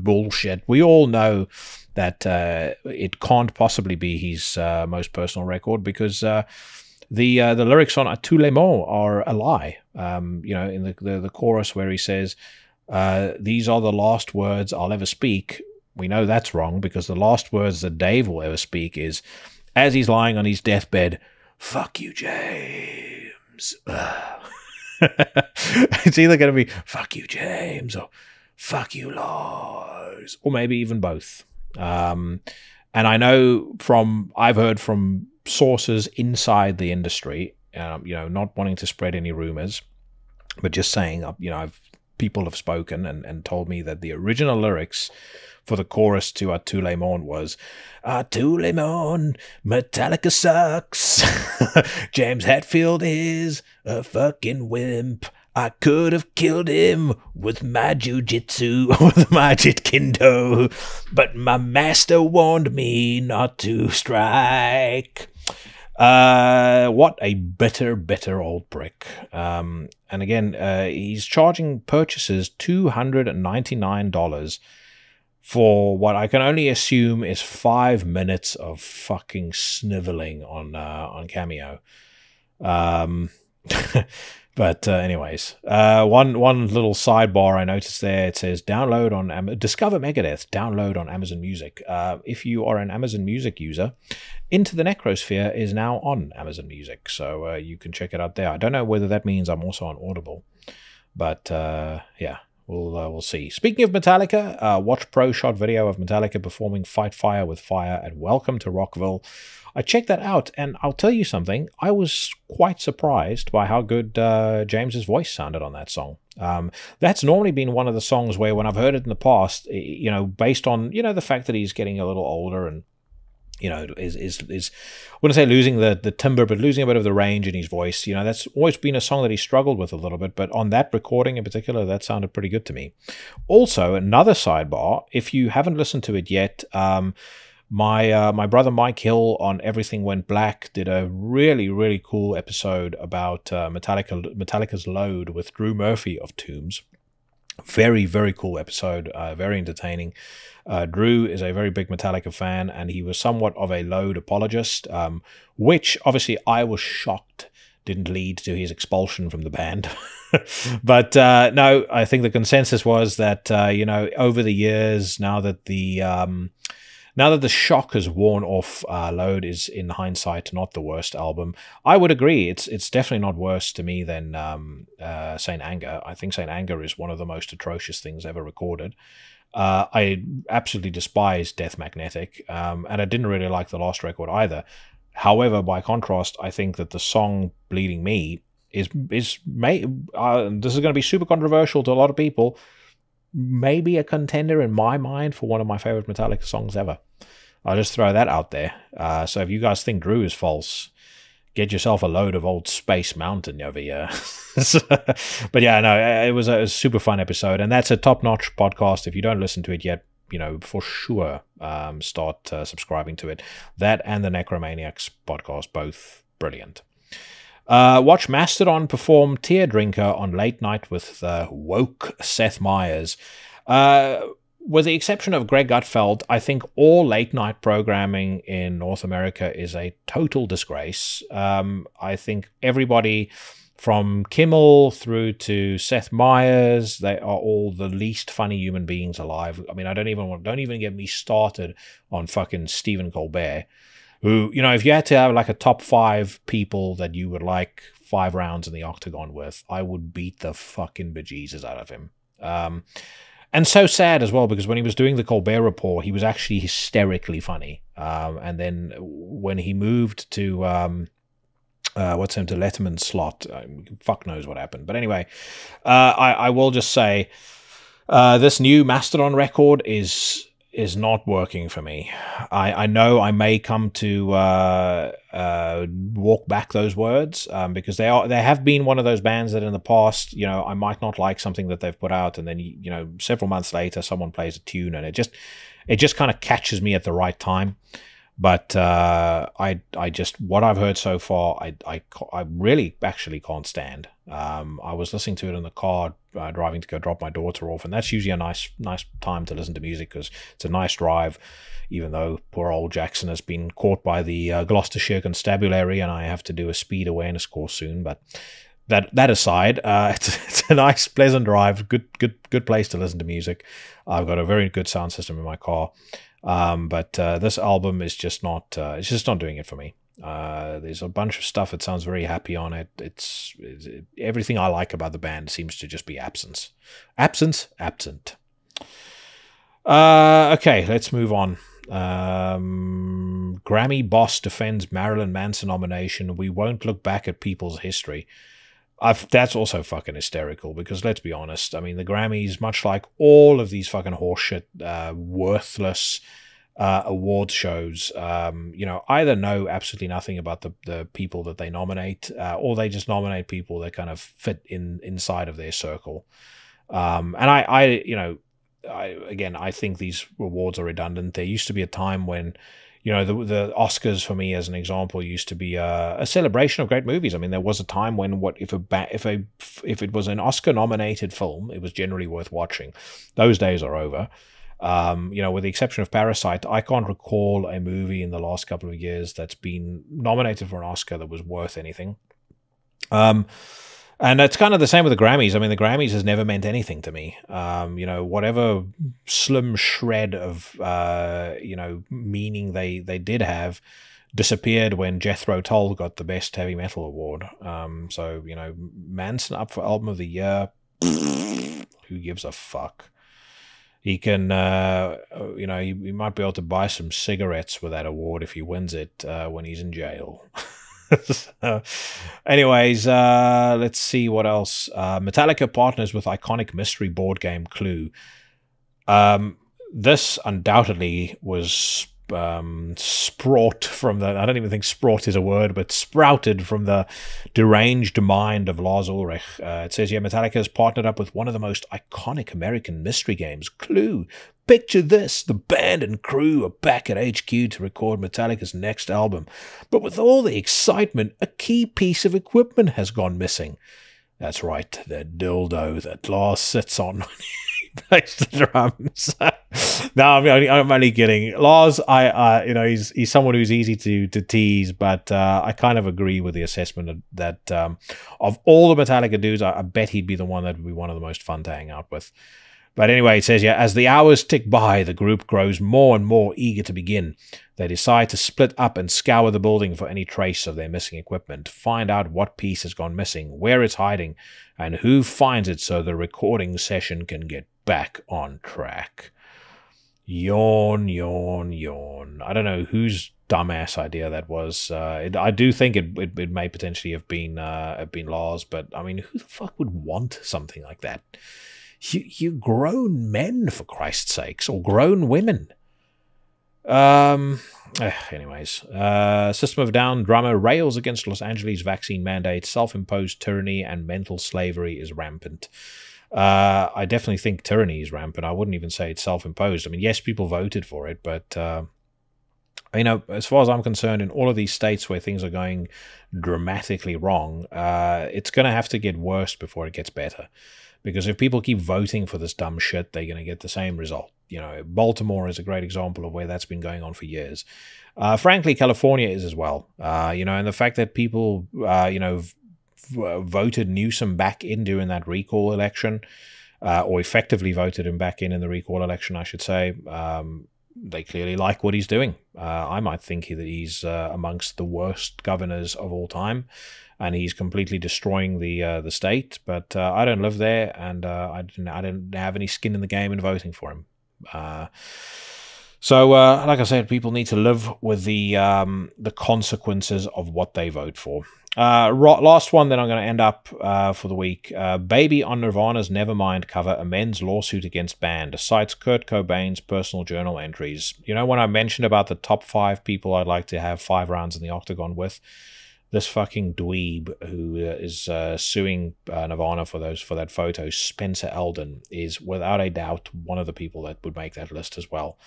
bullshit. We all know that uh, it can't possibly be his uh, most personal record because uh, the uh, the lyrics on A Tous les mots are a lie. Um, you know, in the, the, the chorus where he says, uh, these are the last words I'll ever speak. We know that's wrong because the last words that Dave will ever speak is, as he's lying on his deathbed, fuck you, James. It's either going to be fuck you, James, or fuck you, Lars, or maybe even both. Um, and I know from, I've heard from sources inside the industry, um, you know, not wanting to spread any rumors, but just saying, you know, I've, people have spoken and, and told me that the original lyrics for the chorus to "A Tous les Mondes" was "A Tous les Mondes, Metallica sucks, James Hetfield is a fucking wimp, I could have killed him with my jujitsu, with my jitkindo, but my master warned me not to strike." Uh, what a bitter, bitter old prick. Um, and again, uh, he's charging purchasers two hundred ninety-nine dollars for what I can only assume is five minutes of fucking sniveling on uh, on Cameo. Um, but uh, anyways, uh, one one little sidebar I noticed there. It says download on Am Discover Megadeth. Download on Amazon Music. Uh, if you are an Amazon Music user, Into the Necrosphere is now on Amazon Music, so uh, you can check it out there. I don't know whether that means I'm also on Audible, but uh, yeah. We'll, uh, we'll see. Speaking of Metallica, uh, Watch Pro shot video of Metallica performing Fight Fire with Fire at Welcome to Rockville. I checked that out, and I'll tell you something. I was quite surprised by how good uh, James's voice sounded on that song. Um, that's normally been one of the songs where, when I've heard it in the past, you know, based on, you know, the fact that he's getting a little older and, you know, is, is, is I wouldn't say losing the, the timbre, but losing a bit of the range in his voice. You know, that's always been a song that he struggled with a little bit, but on that recording in particular, that sounded pretty good to me. Also, another sidebar, if you haven't listened to it yet, um, my uh, my brother Mike Hill on Everything Went Black did a really, really cool episode about uh, Metallica Metallica's Load with Drew Murphy of Tombs. Very, very cool episode, uh, very entertaining. Uh, Drew is a very big Metallica fan, and he was somewhat of a Load apologist, um, which obviously I was shocked didn't lead to his expulsion from the band. But uh, no, I think the consensus was that, uh, you know, over the years, now that the um, now that the shock has worn off, uh, Load is, in hindsight, not the worst album. I would agree. It's it's definitely not worse to me than um, uh, Saint Anger. I think Saint Anger is one of the most atrocious things ever recorded. Uh, I absolutely despise Death Magnetic, um, and I didn't really like the last record either. However, by contrast, I think that the song Bleeding Me is, is may, uh, this is going to be super controversial to a lot of people, maybe a contender in my mind for one of my favorite Metallica songs ever. I'll just throw that out there. Uh, so if you guys think Drew is false, get yourself a load of old Space Mountain over here. But yeah, no, it was, a, it was a super fun episode, and that's a top-notch podcast. If you don't listen to it yet, you know, for sure, um, start uh, subscribing to it. That and the Necromaniacs podcast, both brilliant. Uh, watch Mastodon perform Tear Drinker on Late Night with uh, woke Seth Meyers. Uh, with the exception of Greg Gutfeld, I think all late-night programming in North America is a total disgrace. Um, I think everybody from Kimmel through to Seth Meyers, they are all the least funny human beings alive. I mean, I don't even want, don't even get me started on fucking Stephen Colbert, who, you know, if you had to have like a top five people that you would like five rounds in the octagon with, I would beat the fucking bejesus out of him. Um... And so sad as well, because when he was doing the Colbert Report, he was actually hysterically funny. Um, and then when he moved to, um, uh, what's him, to Letterman's slot, uh, fuck knows what happened. But anyway, uh, I, I will just say uh, this new Mastodon record is... is not working for me. I, I know I may come to uh, uh, walk back those words, um, because they are they have been one of those bands that in the past, you know, I might not like something that they've put out, and then, you know, several months later someone plays a tune and it just it just kind of catches me at the right time. But uh, I I just what I've heard so far, I I, I really actually can't stand. Um, I was listening to it in the car uh, driving to go drop my daughter off, and that's usually a nice nice time to listen to music because it's a nice drive, even though poor old Jackson has been caught by the uh, Gloucestershire Constabulary and I have to do a speed awareness course soon. But that that aside, uh, it's, it's a nice, pleasant drive. Good, good, good place to listen to music. I've got a very good sound system in my car, um, but uh, this album is just not. Uh, it's just not doing it for me. Uh, there's a bunch of stuff that sounds very happy on it. It's, it's it, everything I like about the band seems to just be absence, absence, absent. Uh, okay, let's move on. Um, Grammy boss defends Marilyn Manson nomination. We won't look back at people's history. I've, that's also fucking hysterical because let's be honest. I mean, the Grammys, much like all of these fucking horseshit, uh, worthless uh, award shows, um, you know, either know absolutely nothing about the, the people that they nominate, uh, or they just nominate people that kind of fit in inside of their circle. Um, and I, I, you know, I, again, I think these awards are redundant. There used to be a time when, you know, the, the Oscars, for me as an example, used to be a, a celebration of great movies. I mean, there was a time when what if a ba if a if it was an Oscar-nominated film, it was generally worth watching. Those days are over. Um, you know, with the exception of Parasite, I can't recall a movie in the last couple of years that's been nominated for an Oscar that was worth anything. Um, And it's kind of the same with the Grammys. I mean, the Grammys has never meant anything to me. Um, you know, whatever slim shred of, uh, you know, meaning they, they did have disappeared when Jethro Tull got the Best Heavy Metal Award. Um, so, you know, Manson up for Album of the Year. Who gives a fuck? He can, uh, you know, he, he might be able to buy some cigarettes with that award if he wins it uh, when he's in jail. So, anyways, uh, let's see what else. Uh, Metallica partners with iconic mystery board game Clue. Um, this undoubtedly was um, spraught from the, I don't even think spraught is a word, but sprouted from the deranged mind of Lars Ulrich. Uh, it says here, Metallica has partnered up with one of the most iconic American mystery games, Clue. Picture this, the band and crew are back at H Q to record Metallica's next album. But with all the excitement, a key piece of equipment has gone missing. That's right, the dildo that Lars sits on when he plays the drums. No, I'm only, I'm only kidding. Lars, I, uh, you know, he's he's someone who's easy to, to tease, but uh, I kind of agree with the assessment that um, of all the Metallica dudes, I, I bet he'd be the one that would be one of the most fun to hang out with. But anyway, it says, yeah, as the hours tick by, the group grows more and more eager to begin. They decide to split up and scour the building for any trace of their missing equipment, find out what piece has gone missing, where it's hiding, and who finds it so the recording session can get back on track. Yawn, yawn, yawn. I don't know whose dumbass idea that was. Uh, it, I do think it, it, it may potentially have been, uh, have been Lars, but I mean, who the fuck would want something like that? You, you grown men, for Christ's sakes, or grown women. Um, anyways, uh, System of a Down drummer rails against Los Angeles vaccine mandate. Self-imposed tyranny and mental slavery is rampant. Uh, I definitely think tyranny is rampant. I wouldn't even say it's self-imposed. I mean, yes, people voted for it, but uh, you know, as far as I'm concerned, in all of these states where things are going dramatically wrong, uh, it's going to have to get worse before it gets better. Because if people keep voting for this dumb shit, they're going to get the same result. You know, Baltimore is a great example of where that's been going on for years. Uh, frankly, California is as well. Uh, you know, and the fact that people, uh, you know, voted Newsom back in during that recall election, uh, or effectively voted him back in in the recall election, I should say, um, they clearly like what he's doing. Uh, I might think that he's uh, amongst the worst governors of all time, and he's completely destroying the uh, the state. But uh, I don't live there, and uh, I didn't I didn't have any skin in the game in voting for him. Uh, so, uh, like I said, people need to live with the um, the consequences of what they vote for. Uh, last one that I'm going to end up uh, for the week. Uh, Baby on Nirvana's Nevermind cover amends lawsuit against band. Cites Kurt Cobain's personal journal entries. You know, when I mentioned about the top five people I'd like to have five rounds in the octagon with, this fucking dweeb who is uh, suing uh, Nirvana for those for that photo, Spencer Eldon, is without a doubt one of the people that would make that list as well.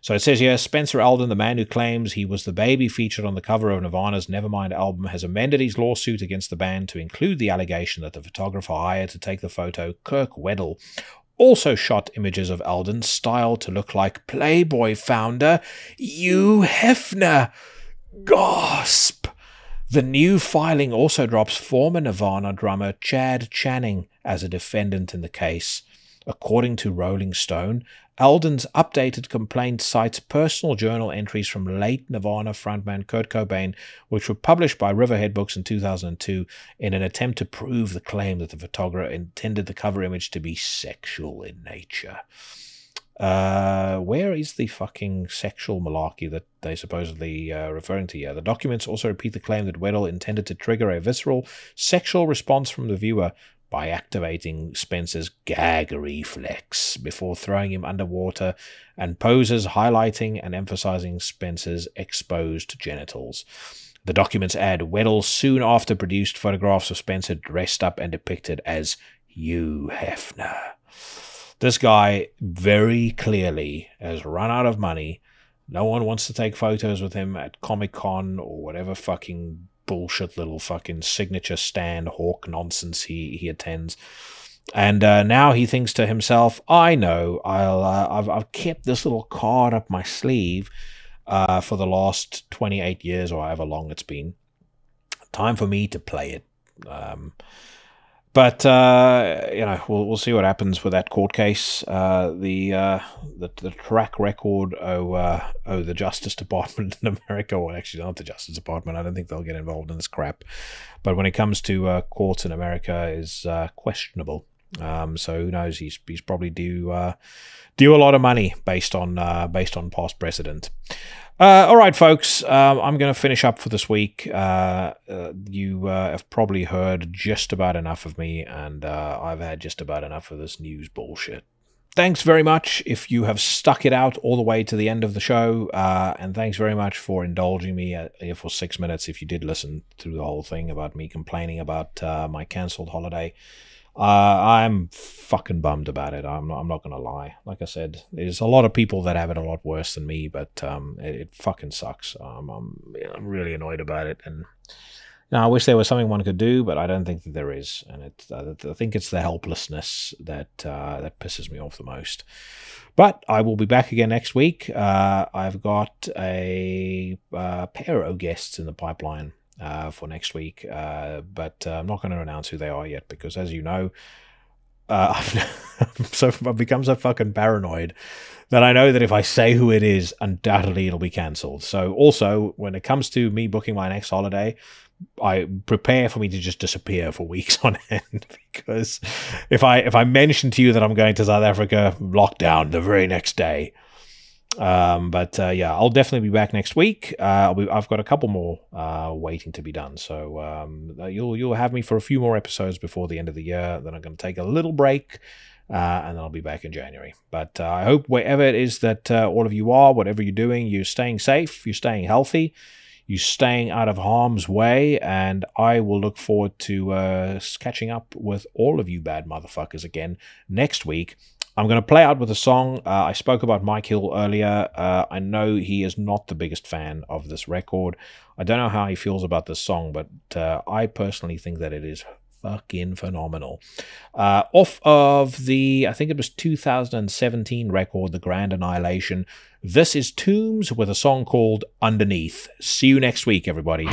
So it says here, Spencer Eldon, the man who claims he was the baby featured on the cover of Nirvana's Nevermind album, has amended his lawsuit against the band to include the allegation that the photographer hired to take the photo, Kirk Weddle, also shot images of Eldon styled to look like Playboy founder Hugh Hefner. Gasp! The new filing also drops former Nirvana drummer Chad Channing as a defendant in the case. According to Rolling Stone, Alden's updated complaint cites personal journal entries from late Nirvana frontman Kurt Cobain, which were published by Riverhead Books in two thousand two in an attempt to prove the claim that the photographer intended the cover image to be sexual in nature. Uh, where is the fucking sexual malarkey that they supposedly uh, referring to here? The documents also repeat the claim that Weddell intended to trigger a visceral sexual response from the viewer by activating Spencer's gag reflex before throwing him underwater, and poses highlighting and emphasizing Spencer's exposed genitals. The documents add Weddell soon after produced photographs of Spencer dressed up and depicted as Hugh Hefner. This guy very clearly has run out of money. No one wants to take photos with him at Comic-Con or whatever fucking bullshit little fucking signature stand hawk nonsense he he attends, and uh, now he thinks to himself, I know I'll uh, I've, I've kept this little card up my sleeve uh, for the last twenty-eight years or however long it's been. Time for me to play it. Um, but uh, you know, we'll we'll see what happens with that court case. Uh, the, uh, the the track record of uh, of the Justice Department in America, well, actually not the Justice Department. I don't think they'll get involved in this crap. But when it comes to uh, courts in America, is uh, questionable. Um, so who knows? He's he's probably due uh, due a lot of money based on uh, based on past precedent. Uh, all right, folks, um, I'm going to finish up for this week. Uh, uh, you uh, have probably heard just about enough of me, and uh, I've had just about enough of this news bullshit. Thanks very much if you have stuck it out all the way to the end of the show, uh, and thanks very much for indulging me here for six minutes if you did listen through the whole thing about me complaining about uh, my cancelled holiday. Uh, I'm fucking bummed about it. I'm not, I'm not going to lie. Like I said, there's a lot of people that have it a lot worse than me, but um, it, it fucking sucks. Um, I'm, I'm really annoyed about it. And now I wish there was something one could do, but I don't think that there is. And it, uh, I think it's the helplessness that uh, that pisses me off the most. But I will be back again next week. Uh, I've got a uh, pair of guests in the pipeline Uh, for next week, uh, but uh, I'm not going to announce who they are yet, because as you know, uh, I've, so, I've become so fucking paranoid that I know that if I say who it is, undoubtedly it'll be cancelled. So also, when it comes to me booking my next holiday, I prepare for me to just disappear for weeks on end, because if I, if I mention to you that I'm going to South Africa, lockdown the very next day. Um, but, uh, yeah, I'll definitely be back next week. Uh, I'll be, I've got a couple more, uh, waiting to be done. So, um, you'll, you'll have me for a few more episodes before the end of the year. Then I'm going to take a little break, uh, and then I'll be back in January. But, uh, I hope wherever it is that, uh, all of you are, whatever you're doing, you're staying safe, you're staying healthy, you're staying out of harm's way. And I will look forward to, uh, catching up with all of you bad motherfuckers again next week. I'm going to play out with a song. Uh, I spoke about Mike Hill earlier. Uh, I know he is not the biggest fan of this record. I don't know how he feels about this song, but uh, I personally think that it is fucking phenomenal. Uh, off of the, I think it was two thousand seventeen record, The Grand Annihilation, this is Tombs with a song called Underneath. See you next week, everybody.